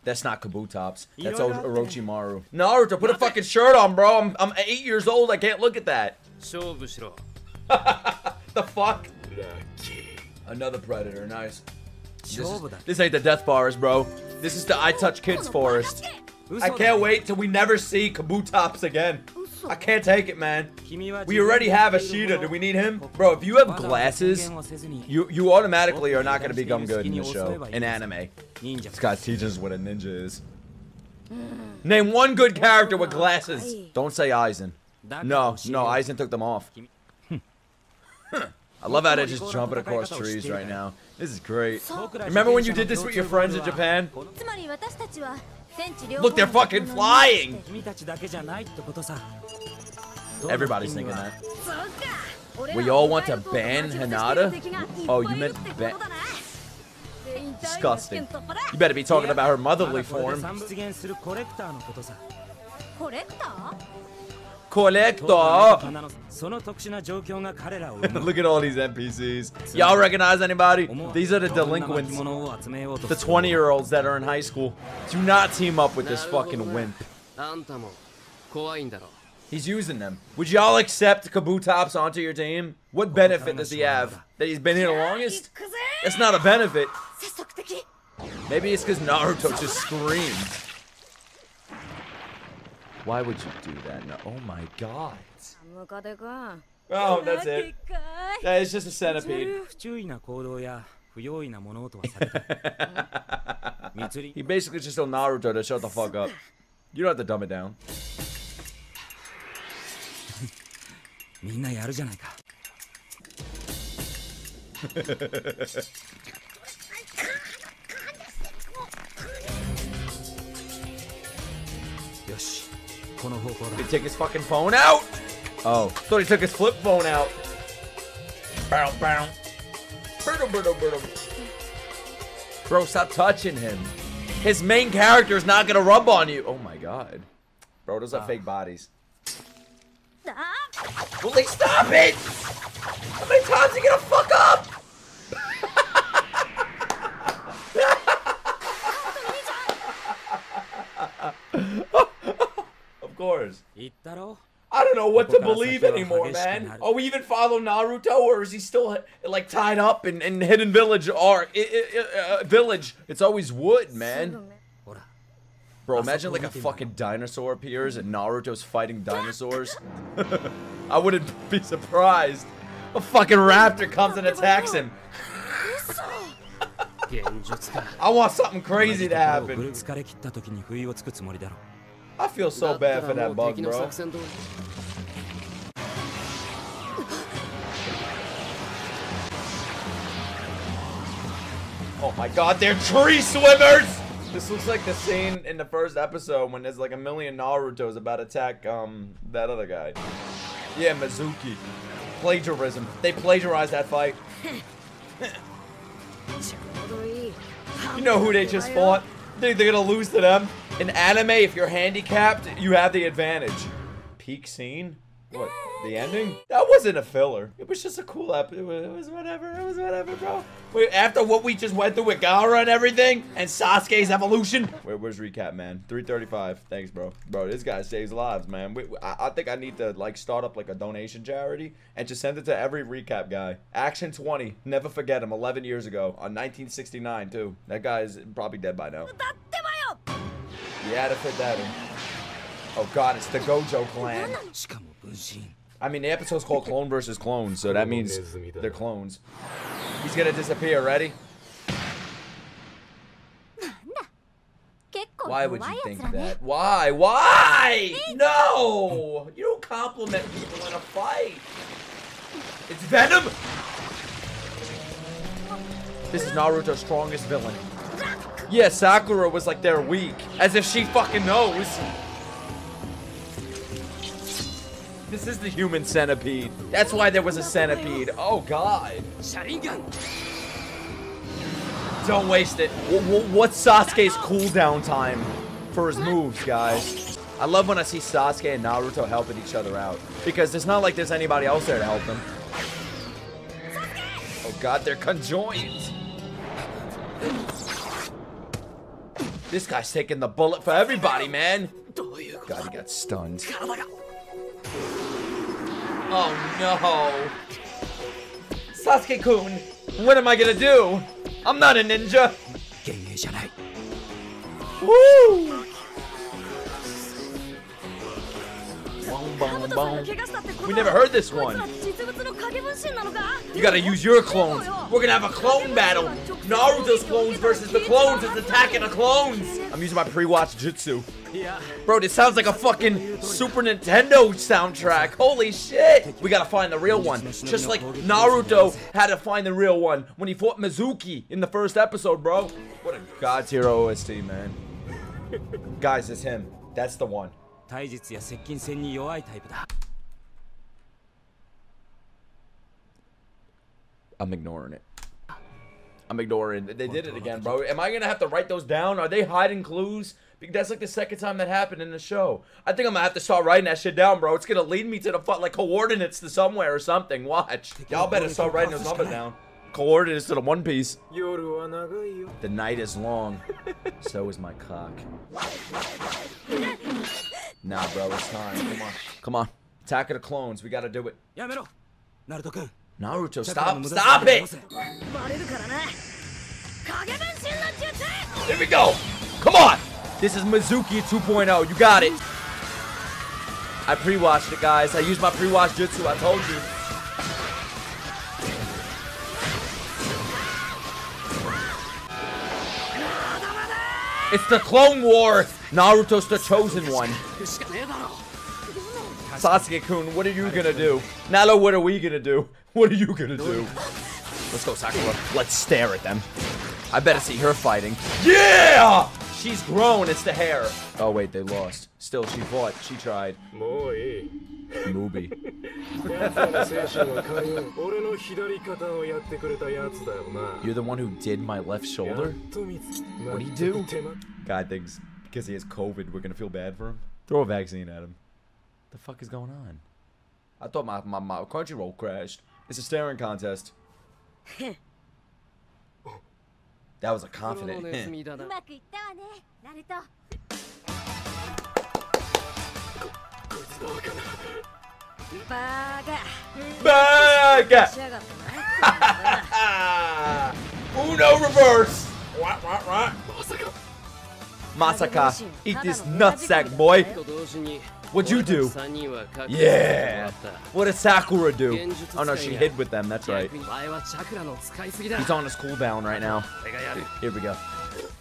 That's not Kabutops. That's Orochimaru. Naruto, put a fucking shirt on, bro. I'm 8 years old. I can't look at that. The fuck? Another predator. Nice. This ain't the death forest, bro. This is the I touch kids forest. I can't wait till we never see Kabutops again. I can't take it, man. We already have Ishida. Do we need him? Bro, if you have glasses, you automatically are not going to become good in the show. In anime. This guy teaches what a ninja is. Name one good character with glasses. Don't say Aizen. No, Aizen took them off. I love how they're just jumping across trees right now. This is great. Remember when you did this with your friends in Japan? Look, they're fucking flying! Everybody's thinking that. We all want to ban Hinata? Oh, you meant ban... disgusting. You better be talking about her motherly form. Collector! Look at all these NPCs. Y'all recognize anybody? These are the delinquents. The 20-year-olds that are in high school. Do not team up with this fucking wimp. He's using them. Would y'all accept Kabutops onto your team? What benefit does he have? That he's been here the longest? That's not a benefit. Maybe it's because Naruto just screamed. Why would you do that? No. Oh my god. Oh, that's it. That is just a centipede. He basically just told Naruto to shut the fuck up. You don't have to dumb it down. Did he take his fucking phone out? Oh, thought he took his flip phone out. Bro, stop touching him. His main character is not gonna rub on you. Oh my god. Bro, those are fake bodies. Will they stop it? How many times are you gonna fuck up? Course. I don't know what to believe anymore, man. Are we even following Naruto, or is he still like tied up in Hidden Village or Village? It's always wood, man. Bro, imagine like a fucking dinosaur appears and Naruto's fighting dinosaurs. I wouldn't be surprised. A fucking raptor comes and attacks him. I want something crazy to happen. I feel so bad for that bug, bro. Oh my god, they're tree swimmers! This looks like the scene in the first episode when there's like a million Narutos about to attack that other guy. Yeah, Mizuki. Plagiarism. They plagiarized that fight. You know who they just fought? Think they're gonna lose to them? In anime, if you're handicapped, you have the advantage. Peak scene? What? The ending? That wasn't a filler. It was just a cool app. It was whatever. It was whatever, bro. Wait, after what we just went through with Gaara and everything, and Sasuke's evolution. Wait, where's recap, man? 335. Thanks, bro. Bro, this guy saves lives, man. I think I need to like start up like a donation charity and just send it to every recap guy. Action 20. Never forget him. 11 years ago on 1969 too. That guy is probably dead by now. Yeah, to fit that in. Oh god, it's the Gojo clan. I mean, the episode's called Clone vs. Clone, so that means they're clones. He's gonna disappear, ready? Why would you think that? Why? Why? No! You don't compliment people in a fight. It's Venom! This is Naruto's strongest villain. Yeah, Sakura was like they're weak. As if she fucking knows. This is the human centipede. That's why there was a centipede. Oh god. Sharingan. Don't waste it. What's Sasuke's cooldown time for his moves, guys? I love when I see Sasuke and Naruto helping each other out. Because it's not like there's anybody else there to help them. Oh god, they're conjoined. This guy's taking the bullet for everybody, man. God, he got stunned. Oh no. Sasuke-kun, what am I gonna do? I'm not a ninja. Woo! Boom, boom, boom. We never heard this one. You gotta use your clones. We're gonna have a clone battle. Naruto's clones versus the clones is attacking the clones. I'm using my pre-watch jutsu. Bro, this sounds like a fucking Super Nintendo soundtrack. Holy shit. We gotta find the real one. Just like Naruto had to find the real one when he fought Mizuki in the first episode, bro. What a God's Hero OST, man. Guys, it's him. That's the one. I'm ignoring it. I'm ignoring. They did it again, bro. Am I going to have to write those down? Are they hiding clues? Because that's like the second time that happened in the show. I think I'm going to have to start writing that shit down, bro. It's going to lead me to the like coordinates to somewhere or something. Watch. Y'all better start writing those numbers down. Coordinates to the One Piece. The night is long. So is my cock. Nah, bro. It's time. Come on. Come on. Attack of the clones. We got to do it. Naruto, stop. Stop it. There we go. Come on. This is Mizuki 2.0. You got it. I pre-watched it, guys. I used my pre-watch jutsu. I told you. It's the Clone War! Naruto's the chosen one. Sasuke-kun, what are you gonna do? Nalo, what are we gonna do? What are you gonna do? Let's go, Sakura. Let's stare at them. I better see her fighting. Yeah! She's grown, it's the hair. Oh wait, they lost. Still, she fought, she tried. Mubi. You're the one who did my left shoulder? What'd he do? Guy thinks because he has COVID, we're gonna feel bad for him. Throw a vaccine at him. The fuck is going on? I thought my Crunchyroll crashed. It's a staring contest. That was a confident hint. Baga! Uno reverse! Masaka, eat this nutsack, boy! What'd you do? Yeah! What did Sakura do? Oh no, she hid with them, that's right. He's on his cooldown right now. Here we go.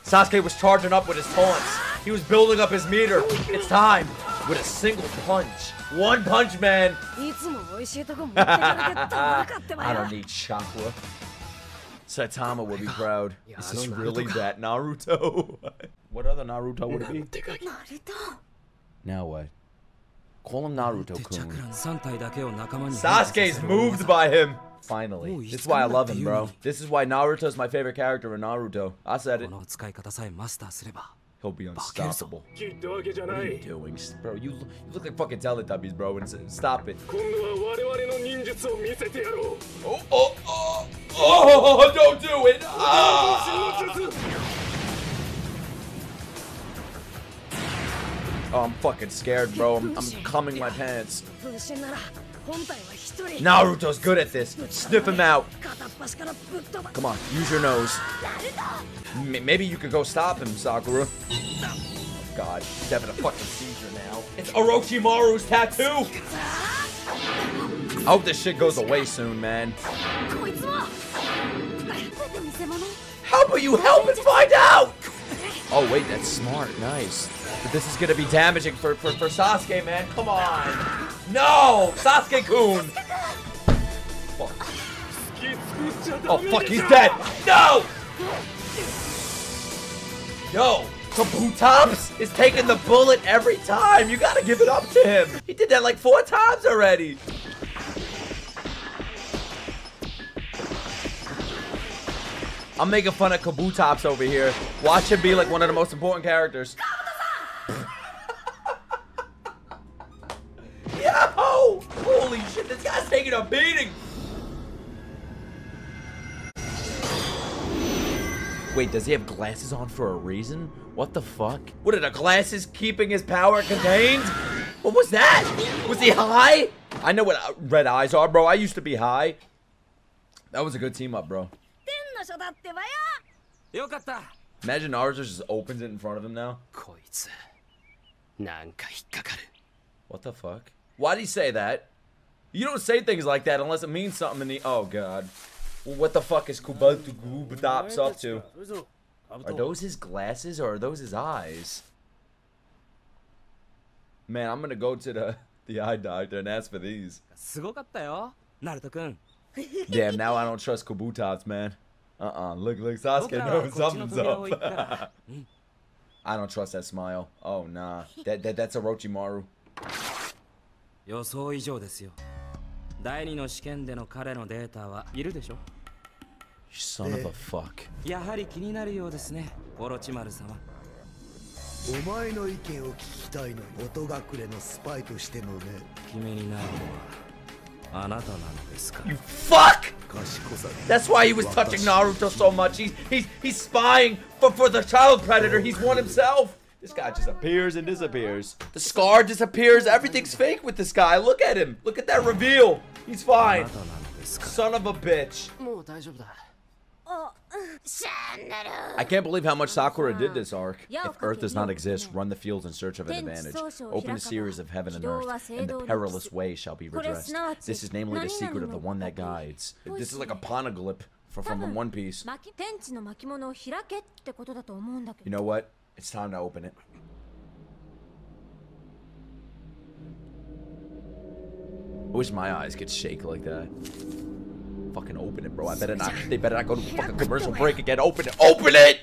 Sasuke was charging up with his taunts. He was building up his meter. It's time! With a single punch. One punch, man! I don't need chakra. Saitama would be proud. Is this really that Naruto? What other Naruto would it be? Now what? Call him Naruto-kun. Sasuke's moved by him! Finally. This is why I love him, bro. This is why Naruto's my favorite character in Naruto. I said it. He'll be unstoppable. What are you doing, bro? You look like fucking Teletubbies, bro. And stop it. Oh, oh, oh, oh! Don't do it! Ah! Oh, I'm fucking scared, bro. I'm cumming my pants. Naruto's good at this. Sniff him out. Come on, use your nose. Maybe you could go stop him, Sakura. Oh, God, he's having a fucking seizure now. It's Orochimaru's tattoo. I hope this shit goes away soon, man. How about you help us find out? Oh, wait, that's smart. Nice. But this is going to be damaging for Sasuke, man. Come on. No! Sasuke-kun! Fuck. Oh, fuck, he's dead. No! Yo, Kabutops is taking the bullet every time. You got to give it up to him. He did that like 4 times already. I'm making fun of Kabutops over here. Watch him be like one of the most important characters. Yo! Holy shit, this guy's taking a beating! Wait, does he have glasses on for a reason? What the fuck? What, are the glasses keeping his power contained? What was that? Was he high? I know what red eyes are, bro. I used to be high. That was a good team up, bro. Imagine Naruto just opens it in front of him now. What the fuck? Why'd he say that? You don't say things like that unless it means something in the— oh god. Well, what the fuck is Kabutops up to? Are those his glasses or are those his eyes? Man, I'm gonna go to the eye doctor and ask for these. Damn, now I don't trust Kabutops, man. Look, Sasuke knows something's up. I don't trust that smile. Oh, nah. That's Orochimaru. Son of a fuck. やはり気になるようですね、オロチマル様。お前の意見を聞きたいの。音隠れのスパイとしてのね。決めになるのはあなたなのですか。You fuck! That's why he was touching Naruto so much. He's spying for the child predator. He's one himself. This guy just appears and disappears. The scar disappears. Everything's fake with this guy. Look at him. Look at that reveal. He's fine. Son of a bitch. I can't believe how much Sakura did this arc. If Earth does not exist, run the fields in search of an advantage. Open a series of heaven and earth, and the perilous way shall be redressed. This is namely the secret of the one that guides. This is like a poneglyph from One Piece. You know what? It's time to open it. I wish my eyes could shake like that. Fucking open it, bro. I better not. They better not go to a fucking commercial break again. Open it. Open it!